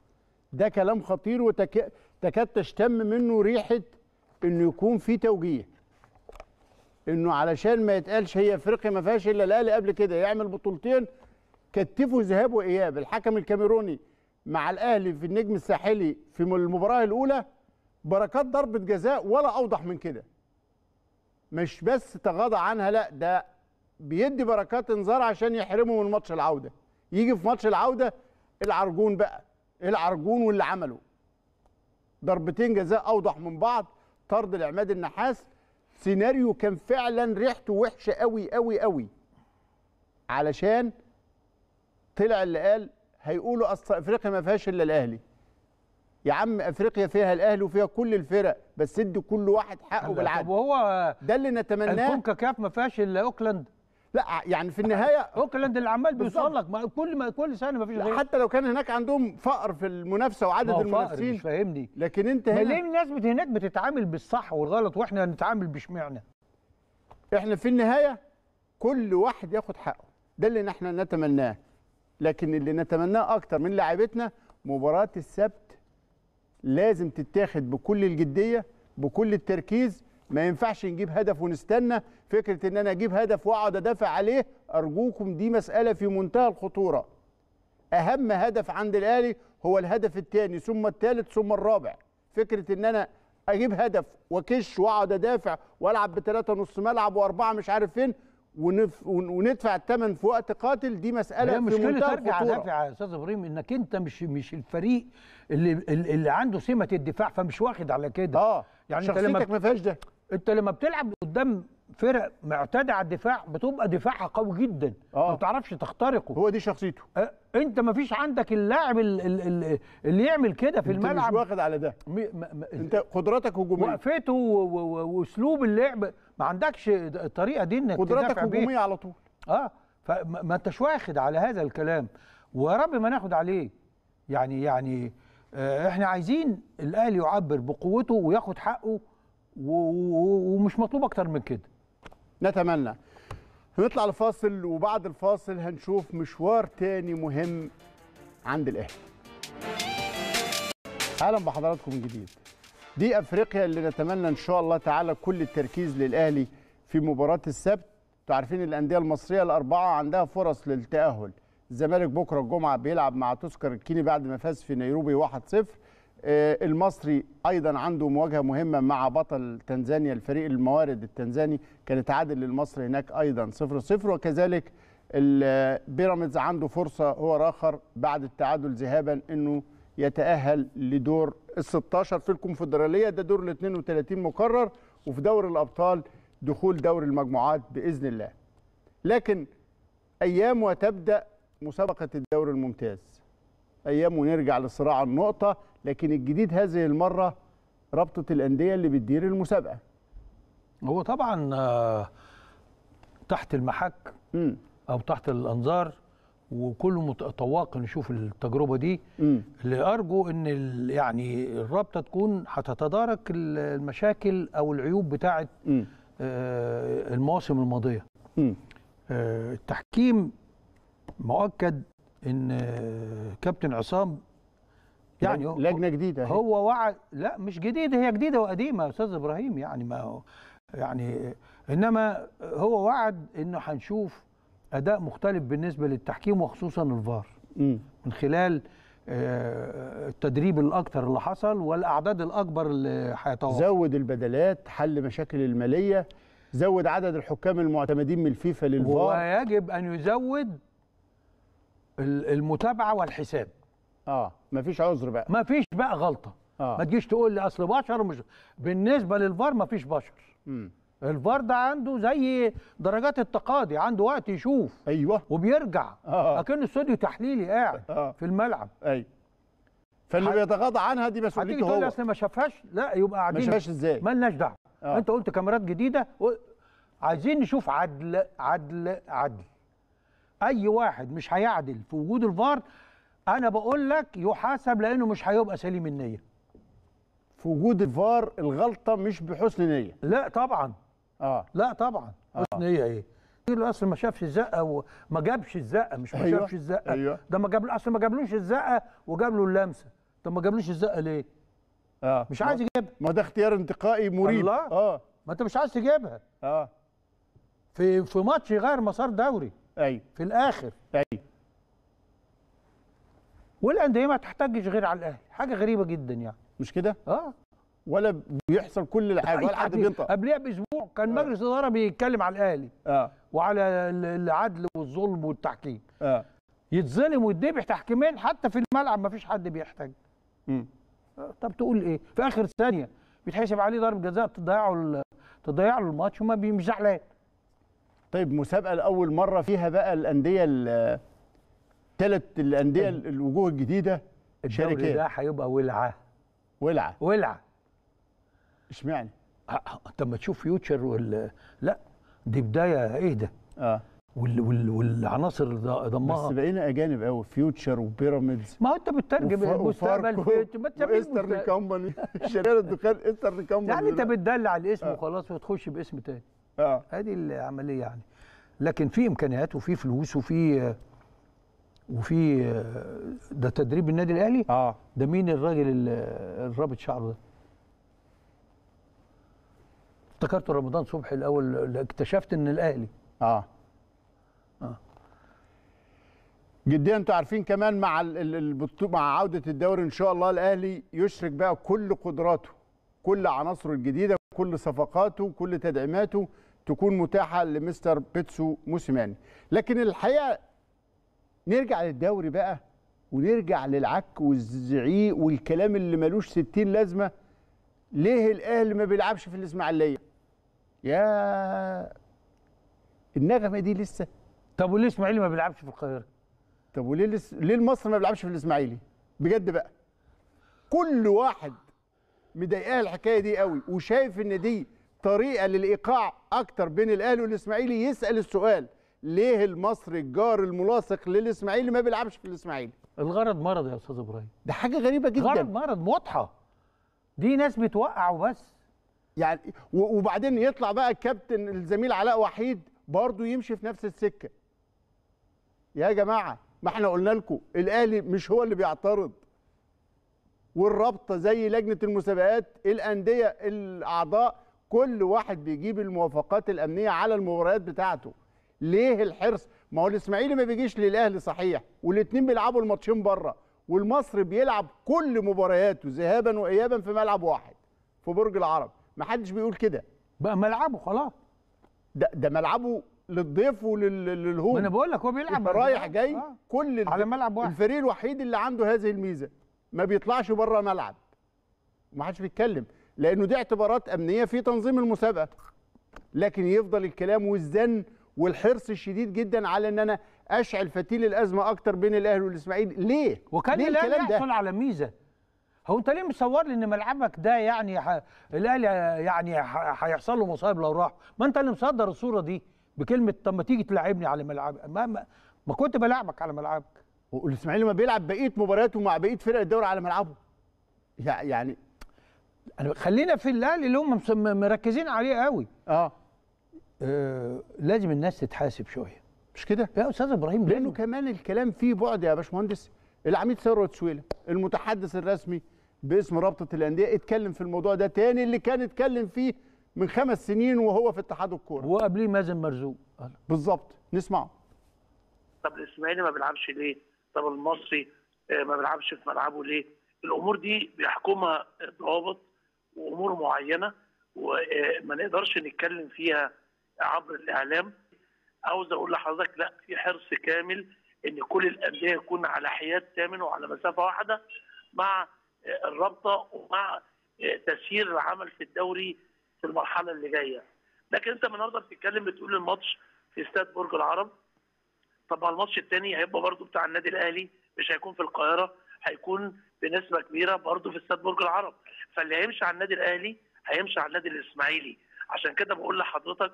ده كلام خطير، وتكاد وتك... تشتم منه ريحه انه يكون في توجيه، انه علشان ما يتقالش هي افريقيا ما فيهاش الا الاهلي، قبل كده يعمل بطولتين كتفوا ذهاب واياب. الحكم الكاميروني مع الاهلي في النجم الساحلي في المباراه الاولى بركات ضربه جزاء ولا اوضح من كده، مش بس تغاضى عنها، لا ده بيدي بركات انذار عشان يحرمه من ماتش العوده. يجي في ماتش العوده العرجون بقى، العرجون واللي عمله ضربتين جزاء اوضح من بعض، طرد لعماد النحاس، سيناريو كان فعلا ريحته وحشه قوي قوي قوي، علشان طلع اللي قال هيقولوا اصل افريقيا ما فيهاش الا الاهلي. يا عم افريقيا فيها الاهلي وفيها كل الفرق، بس ادوا كل واحد حقه بالعدل. طب وهو ده اللي نتمناه. الكونكاكاف ما فيهاش الا اوكلاند، لا يعني في النهايه اوكلاند اللي عمال بيوصل لك كل ما كل سنه ما فيش غير، حتى لو كان هناك عندهم فقر في المنافسه وعدد المنافسين. مش فاهمني لكن انت هنا ليه الناس هناك بتتعامل بالصح والغلط واحنا هنتعامل بشمعنا؟ احنا في النهايه كل واحد ياخد حقه، ده اللي احنا نتمناه. لكن اللي نتمناه اكتر من لاعبتنا مباراه السبت لازم تتاخد بكل الجديه بكل التركيز. ما ينفعش نجيب هدف ونستنى. فكرة ان انا اجيب هدف واقعد ادافع عليه، ارجوكم دي مسألة في منتهى الخطورة. اهم هدف عند الاهلي هو الهدف الثاني ثم الثالث ثم الرابع. فكرة ان انا اجيب هدف واكش واقعد ادافع والعب بثلاثة نص ملعب واربعة مش عارف فين ونف... وندفع الثمن في وقت قاتل. دي مساله في منتهى ترجع دافع يا استاذ ابراهيم انك انت مش مش الفريق اللي اللي عنده سمه الدفاع، فمش واخد على كده. اه يعني شخصيتك ما فيهاش ده. انت لما بتلعب قدام فرق معتاده على الدفاع بتبقى دفاعها قوي جدا، ما بتعرفش تخترقه. هو دي شخصيته. أه انت ما فيش عندك اللاعب اللي, اللي يعمل كده في الملعب. انت مش واخد على ده. م... م... انت قدراتك هجوميه، وقفته واسلوب و... و... اللعب، ما عندكش الطريقه دي انك قدراتك هجوميه على طول. اه فما ما انتش واخد على هذا الكلام، ويا رب ما ناخد عليه. يعني يعني آه احنا عايزين الاهلي يعبر بقوته وياخد حقه، و... و... ومش مطلوب اكتر من كده. نتمنى. هنطلع لفاصل، وبعد الفاصل هنشوف مشوار تاني مهم عند الاهلي. اهلا بحضراتكم من جديد. دي افريقيا اللي نتمنى ان شاء الله تعالى كل التركيز للاهلي في مباراه السبت. انتوا عارفين الانديه المصريه الاربعه عندها فرص للتاهل. الزمالك بكره الجمعه بيلعب مع تذكر الكيني بعد ما فاز في نيروبي واحد صفر. المصري ايضا عنده مواجهه مهمه مع بطل تنزانيا، الفريق الموارد التنزاني كان تعادل للمصري هناك ايضا صفر صفر. وكذلك بيراميدز عنده فرصه هو اخر بعد التعادل ذهابا انه يتاهل لدور الستاشر في الكونفدراليه، ده دور ال اتنين وتلاتين مقرر، وفي دوري الابطال دخول دوري المجموعات باذن الله. لكن ايام وتبدا مسابقه الدوري الممتاز، ايام ونرجع لصراع النقطه، لكن الجديد هذه المرة رابطة الأندية اللي بتدير المسابقة. هو طبعا تحت المحك م. أو تحت الأنظار، وكله متطوق نشوف التجربة دي، م. اللي أرجو إن يعني الرابطة تكون هتتدارك المشاكل أو العيوب بتاعة المواسم الماضية. م. التحكيم مؤكد إن كابتن عصام يعني لجنه جديده هي. هو وعد، لا مش جديده، هي جديده وقديمه يا استاذ ابراهيم. يعني ما يعني انما هو وعد انه هنشوف اداء مختلف بالنسبه للتحكيم، وخصوصا الفار م. من خلال التدريب الاكثر اللي حصل والاعداد الاكبر اللي هيتوفر. زود البدلات، حل مشاكل الماليه، زود عدد الحكام المعتمدين من الفيفا للفار، ويجب ان يزود المتابعه والحساب. اه مفيش عذر بقى، مفيش بقى غلطه. آه. ما تجيش تقول لي اصل بشر مش. بالنسبه للفار مفيش بشر. امم الفار ده عنده زي درجات التقاضي، عنده وقت يشوف، ايوه، وبيرجع آه. لكن استوديو تحليلي قاعد آه. في الملعب، ايوه، فاللي بيتغاضى عنها دي مسؤوليته هو. هتيجي تقول اصل ما شافهاش، لا يبقى قاعدين ما شافهاش ازاي؟ مالناش دعوه. آه. انت قلت كاميرات جديده، و... عايزين نشوف عدل عدل عدل. اي واحد مش هيعدل في وجود الفار أنا بقول لك يحاسب، لأنه مش هيبقى سليم النية. في وجود الفار الغلطة مش بحسن نية. لا طبعًا. آه. لا طبعًا. آه. حسن نية إيه؟ يقول له أصل ما شافش الزقة وما جابش الزقة، مش ما شافش الزقة. أيوه. ده ما جاب له، أصل ما جابلوش الزقة وجاب له اللمسة. طب ما جابلوش الزقة ليه؟ آه. مش عايز يجيبها. ما ده اختيار انتقائي مريب. الله. آه. ما أنت مش عايز تجيبها. آه. في في ماتش يغير مسار دوري. أيوه. في الآخر. أيوه. والانديه ما تحتاجش غير على الاهلي، حاجه غريبه جدا يعني. مش كده؟ اه ولا بيحصل كل الحاجه ولا حد بينطق. قبلها باسبوع كان مجلس الاداره بيتكلم على الاهلي اه وعلى العدل والظلم والتحكيم. اه يتظلم ويتذبح تحكيمين، حتى في الملعب ما فيش حد بيحتاج. امم آه. طب تقول ايه؟ في اخر ثانيه بيتحسب عليه ضرب جزاء، تضيعه تضيع له الماتش وما مش زعلان. طيب مسابقه لاول مره فيها بقى الانديه ثلاث الانديه الوجوه الجديده شاركت. ده هيبقى ولعه ولعه ولعه. اشمعنى؟ انت ما تشوف فيوتشر وال... لا دي بدايه ايه ده؟ اه وال... وال... والعناصر ضمها، بس بقينا اجانب قوي، فيوتشر وبيراميدز. ما هو انت بتترجم المستقبل في ايسترن كومباني، شركه الدخان ايسترن كومباني. يعني انت بتدلع الاسم وخلاص وتخش باسم ثاني. اه هذه العمليه يعني، لكن في امكانيات وفي فلوس وفي وفي ده تدريب النادي الاهلي. اه ده مين الراجل الرابط شعره ده؟ افتكرته رمضان صبحي الاول، اكتشفت ان الاهلي اه اه جديا. انتوا عارفين كمان مع البطوله، مع عوده الدوري ان شاء الله الاهلي يشرك بقى كل قدراته، كل عناصره الجديده، كل صفقاته، كل تدعيماته تكون متاحه لمستر بيتسو موسيماني. لكن الحقيقه نرجع للدوري بقى ونرجع للعك والزعيق والكلام اللي ملوش ستين لازمه. ليه الاهلي ما بيلعبش في الاسماعيليه؟ يا النغمه دي لسه. طب وليه الاسماعيلي ما بيلعبش في القاهره؟ طب وليه لس... ليه المصري ما بيلعبش في الاسماعيلي؟ بجد بقى كل واحد مضايقاه الحكايه دي قوي وشايف ان دي طريقه للايقاع اكتر بين الاهلي والاسماعيلي. يسال السؤال ليه المصري الجار الملاصق للاسماعيلي ما بيلعبش في الاسماعيلي؟ الغرض مرض يا استاذ ابراهيم، ده حاجه غريبه جدا. غرض مرض واضحه، دي ناس بتوقع وبس يعني. وبعدين يطلع بقى الكابتن الزميل علاء وحيد برضه يمشي في نفس السكه. يا جماعه ما احنا قلنا لكم الاهلي مش هو اللي بيعترض، والرابطه زي لجنه المسابقات، الانديه، الاعضاء، كل واحد بيجيب الموافقات الامنيه على المباريات بتاعته. ليه الحرص؟ ما هو الاسماعيلي ما بيجيش للاهلي صحيح، والاثنين بيلعبوا الماتشين بره، والمصري بيلعب كل مبارياته ذهابا وايابا في ملعب واحد في برج العرب. ما حدش بيقول كده بقى، ملعبه خلاص، ده ده ملعبه للضيف وللهوم. ما انا بقول لك هو بيلعب رايح جاي آه. كل على ملعب واحد. الفريق الوحيد اللي عنده هذه الميزه ما بيطلعش بره ملعب، ما حدش بيتكلم لانه دي اعتبارات امنيه في تنظيم المسابقه. لكن يفضل الكلام والزن والحرص الشديد جدا على ان انا اشعل فتيل الازمه اكتر بين الاهلي والاسماعيلي. ليه؟ وكان ليه الاهلي يحصل على ميزه. هو انت ليه مصور لي ان ملعبك ده يعني ح... الاهلي يعني هيحصل ح... له مصايب لو راح؟ ما انت اللي مصدر الصوره دي بكلمه طب ما تيجي تلاعبني على ملعبك. ما, ما... ما كنت بلاعبك على ملعبك. والاسماعيلي ما بيلعب بقيه مبارياته مع بقيه فرق الدوري على ملعبه. يعني أنا خلينا في الاهلي اللي هم مركزين عليه قوي. اه آه، لازم الناس تتحاسب شويه، مش كده يا استاذ ابراهيم؟ لانه كمان الكلام فيه بعد يا باشمهندس. العميد ثروت سويله المتحدث الرسمي باسم رابطه الانديه اتكلم في الموضوع ده تاني، اللي كان اتكلم فيه من خمس سنين وهو في اتحاد الكوره، وقبليه مازن مرزوق. بالظبط، نسمعه. طب الاسماعيلي ما بيلعبش ليه؟ طب المصري ما بيلعبش في ملعبه ليه؟ الامور دي بيحكمها ضوابط وامور معينه وما نقدرش نتكلم فيها عبر الاعلام. عاوز اقول لحضرتك لا، في حرص كامل ان كل الانديه يكون على حياد تامن وعلى مسافه واحده مع الرابطه ومع تسيير العمل في الدوري في المرحله اللي جايه. لكن انت النهارده بتتكلم بتقول الماتش في استاد برج العرب، طب الماتش الثاني هيبقى برضه بتاع النادي الاهلي، مش هيكون في القاهره، هيكون بنسبه كبيره برضه في استاد برج العرب. فاللي هيمشي على النادي الاهلي هيمشي على النادي الاسماعيلي. عشان كده بقول لحضرتك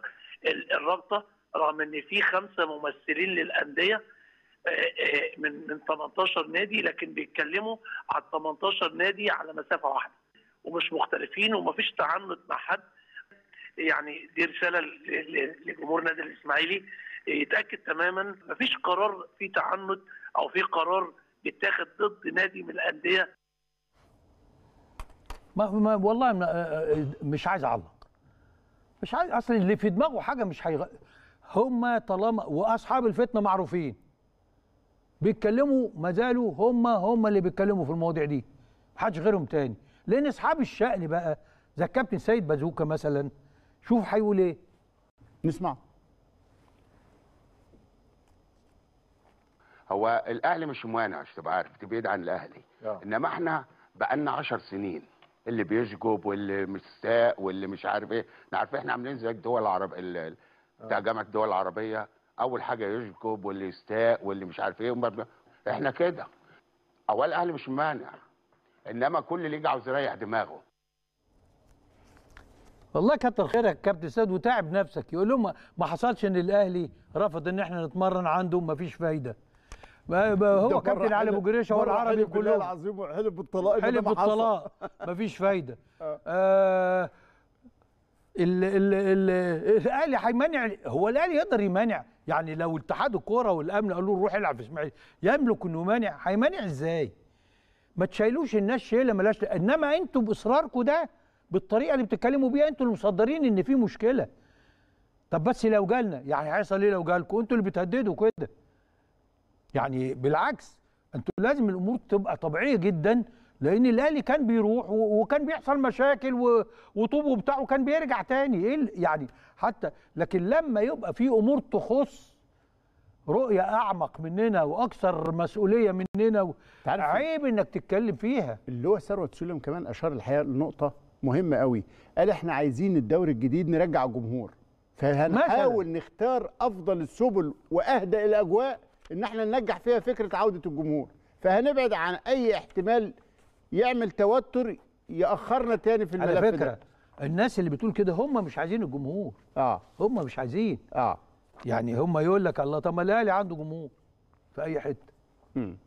الرابطه رغم ان في خمسه ممثلين للانديه من من ثمانية عشر نادي، لكن بيتكلموا على ثمانية عشر نادي على مسافه واحده ومش مختلفين ومفيش تعنت مع حد. يعني دي رساله لجمهور نادي الاسماعيلي يتاكد تماما مفيش قرار فيه تعنت او في قرار بيتاخد ضد نادي من الانديه. ما, ما والله مش عايز اعلق، مش عايز اصل اللي في دماغه حاجه مش هيغ... هم طالما واصحاب الفتنه معروفين بيتكلموا، ما زالوا هم هم اللي بيتكلموا في المواضيع دي، محدش غيرهم تاني. لان اصحاب الشأن بقى زي الكابتن سيد بازوكا مثلا، شوف هيقول ايه. نسمع. هو الاهلي مش موانع عشان تبقى عارف، تبعد عن الاهلي أوه. انما احنا بقى لنا عشر سنين اللي بيشجب واللي مستاء واللي مش عارف ايه، احنا عارفين احنا عاملين زي الدول العربيه بتاع جامعه الدول العربيه، اول حاجه يشجب واللي يستاء واللي مش عارف ايه. احنا كده اول الاهلي مش مانع، انما كل اللي يجي عاوز يريح دماغه. والله كتر خيرك يا كابتن سيد وتعب نفسك. يقول لهم ما حصلش ان الاهلي رفض ان احنا نتمرن عنده، مفيش فايده. هو كابتن علي ابو جريشه هو العربي كله العظيم حلب بالطلاق، حلب بالطلاق مفيش فايده. آه الاهلي هيمانع؟ هو الاهلي يقدر يمانع؟ يعني لو اتحاد الكوره والامن قالوا له روح العب في اسماعيلي يملك انه يمانع، هيمانع ازاي؟ ما تشيلوش الناس شيله ملاش. انما انتوا باصراركم ده بالطريقه اللي بتتكلموا بيها انتوا اللي مصدرين ان في مشكله. طب بس لو جالنا يعني هيحصل ايه لو جالكم؟ انتوا اللي بتهددوا كده. يعني بالعكس انتوا لازم الامور تبقى طبيعيه جدا لان الاهلي كان بيروح وكان بيحصل مشاكل وطوب وبتاعه كان بيرجع تاني، ايه يعني حتى. لكن لما يبقى في امور تخص رؤيه اعمق مننا واكثر مسؤوليه مننا، عيب انك تتكلم فيها. اللي هو ثروت سلم كمان اشار الحقيقه لنقطه مهمه قوي، قال احنا عايزين الدوري الجديد نرجع الجمهور، فهنحاول نختار افضل السبل واهدى الاجواء ان احنا ننجح فيها فكره عوده الجمهور، فهنبعد عن اي احتمال يعمل توتر ياخرنا تاني في الملف. على فكره ده، الناس اللي بتقول كده هم مش عايزين الجمهور، اه هم مش عايزين، اه يعني هم يقول لك الله، طب ما الاهلي عنده جمهور في اي حته. امم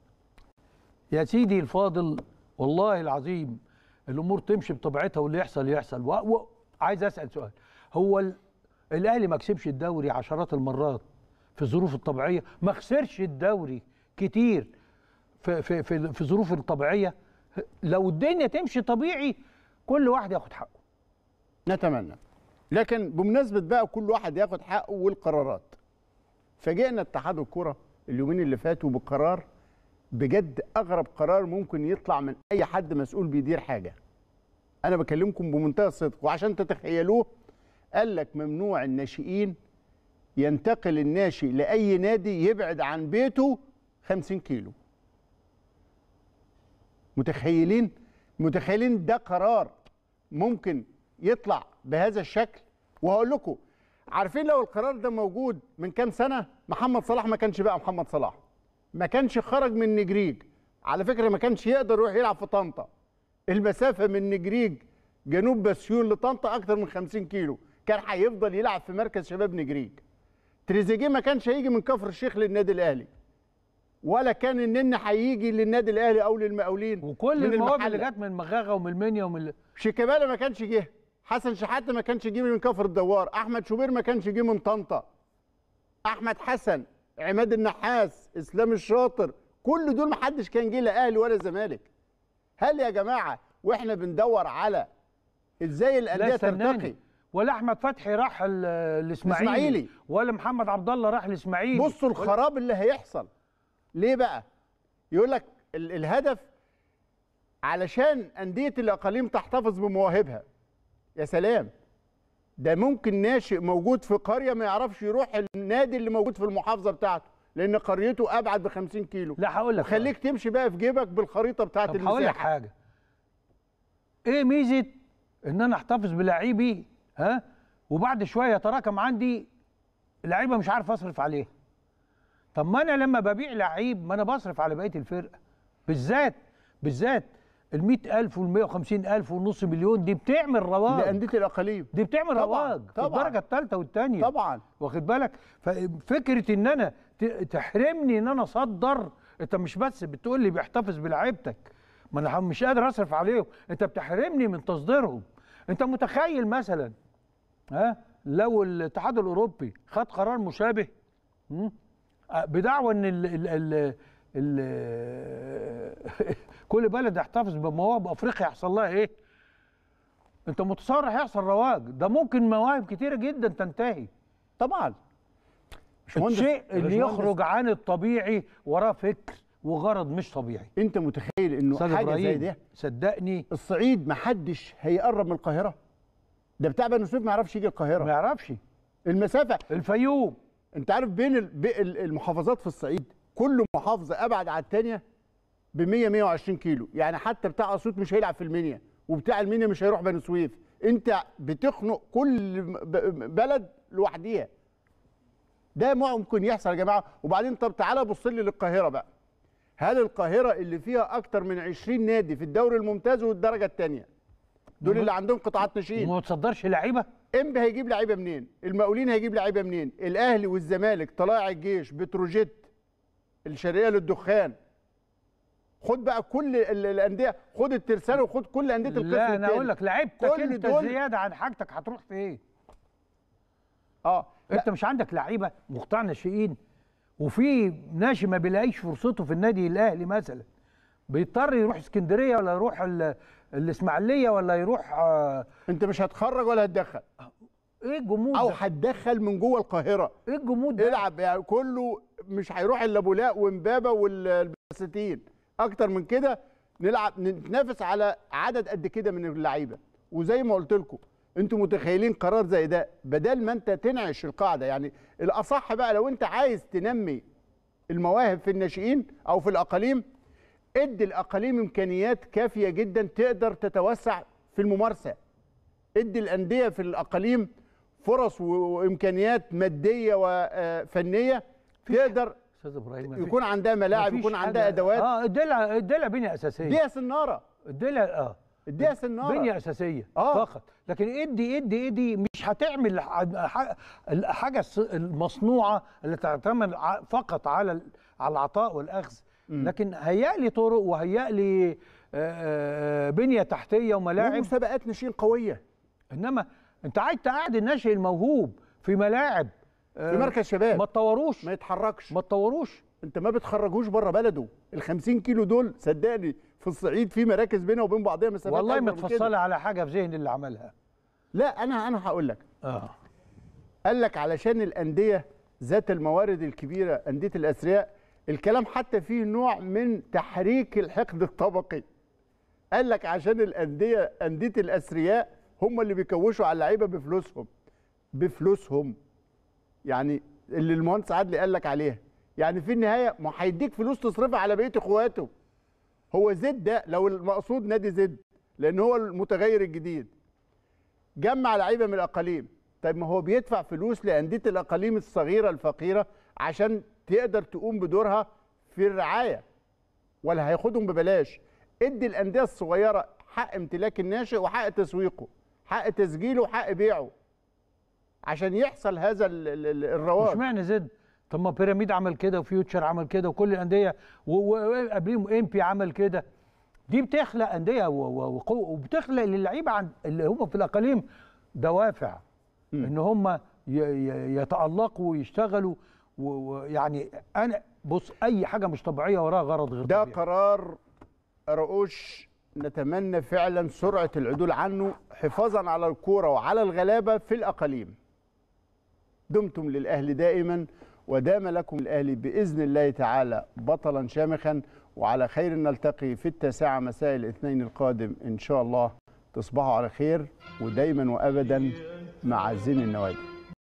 يا سيدي الفاضل، والله العظيم الامور تمشي بطبيعتها واللي يحصل يحصل. وعايز اسال سؤال، هو الاهلي ما كسبش الدوري عشرات المرات في الظروف الطبيعيه، ما خسرش الدوري كتير في في في, في ظروف الطبيعيه. لو الدنيا تمشي طبيعي كل واحد ياخد حقه، نتمنى. لكن بمناسبه بقى كل واحد ياخد حقه والقرارات، فاجئنا اتحاد الكره اليومين اللي فاتوا بقرار بجد اغرب قرار ممكن يطلع من اي حد مسؤول بيدير حاجه، انا بكلمكم بمنتهى الصدق وعشان تتخيلوه. قال لك ممنوع الناشئين، ينتقل الناشئ لاي نادي يبعد عن بيته خمسين كيلو. متخيلين متخيلين ده قرار ممكن يطلع بهذا الشكل؟ وهقول لكم، عارفين لو القرار ده موجود من كام سنه محمد صلاح ما كانش بقى محمد صلاح، ما كانش خرج من النجريج. على فكره ما كانش يقدر يروح يلعب في طنطا، المسافه من النجريج جنوب بسيول لطنطا اكتر من خمسين كيلو، كان هيفضل يلعب في مركز شباب نجريج. تريزيجيه ما كانش هيجي من كفر الشيخ للنادي الاهلي، ولا كان النني هيجي للنادي الاهلي او للمقاولين، وكل المواهب اللي جت من مغاغه ومن المنيا ومن شيكابالا ما كانش جه، حسن شحاته ما كانش جه من كفر الدوار، احمد شوبير ما كانش جه من طنطا، احمد حسن، عماد النحاس، اسلام الشاطر، كل دول ما حدش كان جه لا اهلي ولا زمالك. هل يا جماعه واحنا بندور على ازاي الانديه ترتقي، ولا احمد فتحي راح الاسماعيلي، ولا محمد عبد الله راح الاسماعيلي؟ بصوا الخراب اللي هيحصل. ليه بقى؟ يقول لك الهدف علشان انديه الاقاليم تحتفظ بمواهبها. يا سلام، ده ممكن ناشئ موجود في قريه ما يعرفش يروح النادي اللي موجود في المحافظه بتاعته لان قريته ابعد ب خمسين كيلو. لا هقول لك، خليك تمشي بقى في جيبك بالخريطه بتاعت المساحه. طب هقول لك حاجه، ايه ميزه ان انا احتفظ بلاعيبي ها وبعد شويه يتراكم عندي لعيبه مش عارف اصرف عليها؟ طب ما انا لما ببيع لعيب ما انا بصرف على بقيه الفرقه، بالذات بالذات ال مئة ألف وال مئة وخمسين ألف والنص مليون دي بتعمل رواج لانديه الاقاليم، دي بتعمل رواج في الدرجه الثالثه والثانيه طبعا، واخد بالك؟ ففكره ان انا تحرمني ان انا اصدر، انت مش بس بتقول لي بيحتفظ بلعيبتك، ما انا مش قادر اصرف عليهم، انت بتحرمني من تصديرهم. انت متخيل مثلا ها لو الاتحاد الاوروبي خد قرار مشابه بدعوى ان ال ال ال ال كل بلد يحتفظ بمواهب افريقيا يحصل لها ايه؟ انت متصور هيحصل رواج، ده ممكن مواهب كتيره جدا تنتهي. طبعا الشيء اللي يخرج عن الطبيعي وراه فكر وغرض مش طبيعي. انت متخيل انه حاجه زي دي؟ صدقني الصعيد ما حدش هيقرب من القاهره، ده بتاع بني سويف ما يعرفش يجي القاهره، ما يعرفش المسافه. الفيوم انت عارف بين المحافظات في الصعيد كل محافظه ابعد عن الثانيه ب مئة مئة وعشرين كيلو، يعني حتى بتاع اسيوط مش هيلعب في المنيا، وبتاع المنيا مش هيروح بني سويف، انت بتخنق كل بلد لوحديها. ده ممكن يحصل يا جماعه. وبعدين طب تعالى بص لي للقاهره بقى، هل القاهره اللي فيها اكتر من عشرين نادي في الدوري الممتاز والدرجه الثانيه، دول اللي عندهم قطاعات ناشئين وما تصدرش لعيبه، امبا هيجيب لعيبه منين؟ المقاولين هيجيب لعيبه منين؟ الاهلي والزمالك، طلائع الجيش، بتروجيت، الشرقيه للدخان، خد بقى كل الانديه، خد الترسانه وخد كل انديه القسم الثاني. لا انا اقول لك لعيبتك انت زياده عن حاجتك هتروح فين؟ اه انت مش عندك لعيبه مقطع ناشئين، وفي ناشئ ما بيلاقيش فرصته في النادي الاهلي مثلا، بيضطر يروح اسكندريه ولا يروح الاسماعيليه ولا يروح آه انت مش هتخرج ولا هتدخل. ايه الجمود او هتدخل من جوه القاهره؟ ايه الجمود ده؟ العب يعني كله مش هيروح الا ابو لاء ومبابه والبساتين، اكتر من كده نلعب نتنافس على عدد قد كده من اللعيبه. وزي ما قلت لكم انتوا متخيلين قرار زي ده، بدل ما انت تنعش القاعده، يعني الاصح بقى لو انت عايز تنمي المواهب في الناشئين او في الاقاليم، ادي الاقاليم امكانيات كافيه جدا تقدر تتوسع في الممارسه. ادي الانديه في الاقاليم فرص وامكانيات ماديه وفنيه تقدر يكون عندها ملاعب، يكون عندها ادوات. اه الدلع الدلع بنيه اساسيه، دي سناره الدلع، اه اديها سناره بنيه اساسيه آه. فقط. لكن ادي ادي ادي مش هتعمل الحاجه المصنوعه اللي تعتمد فقط على على العطاء والاخذ، م. لكن هيأ لي طرق وهيأ لي بنيه تحتيه وملاعب ومسابقات ناشئين قويه. انما انت عايز تقعد الناشئ الموهوب في ملاعب في مركز شباب، ما تطوروش، ما يتحركش، ما تطوروش، انت ما بتخرجوش بره بلده. ال خمسين كيلو دول صدقني في الصعيد في مراكز بينها وبين بعضها مسافات، والله متفصله على حاجه في ذهن اللي عملها. لا انا انا هقول لك اه قال لك علشان الانديه ذات الموارد الكبيره، انديه الاثرياء، الكلام حتى فيه نوع من تحريك الحقد الطبقي. قال لك عشان الانديه انديه الاثرياء هم اللي بيكوشوا على اللعيبه بفلوسهم بفلوسهم يعني اللي المهندس عدلي قال لك عليها، يعني في النهايه ما هيديك فلوس تصرفها على بقيه اخواته. هو زد ده لو المقصود نادي زد، لان هو المتغير الجديد، جمع لعيبه من الاقاليم. طيب ما هو بيدفع فلوس لانديه الاقاليم الصغيره الفقيره عشان تقدر تقوم بدورها في الرعايه، ولا هياخدهم ببلاش؟ ادي الانديه الصغيره حق امتلاك الناشئ وحق تسويقه، حق تسجيله وحق بيعه، عشان يحصل هذا الرواج. مش معنى زد، طب ما بيراميد عمل كده وفيوتشر عمل كده وكل الانديه وقبليهم امبي عمل كده. دي بتخلق انديه وقوه، وبتخلق للعيبه عند اللي هم في الاقاليم دوافع م. ان هم يتالقوا ويشتغلوا. ويعني انا بص اي حاجه مش طبيعيه وراها غرض غير طبيعي. ده قرار رؤوش نتمنى فعلا سرعه العدول عنه، حفاظا على الكوره وعلى الغلابه في الاقاليم. دمتم للاهلي دائما، ودام لكم الأهلي بإذن الله تعالى بطلا شامخا، وعلى خير نلتقي في التاسعة مساء الاثنين القادم إن شاء الله. تصبحوا على خير ودايما وأبدا مع زين النوادي.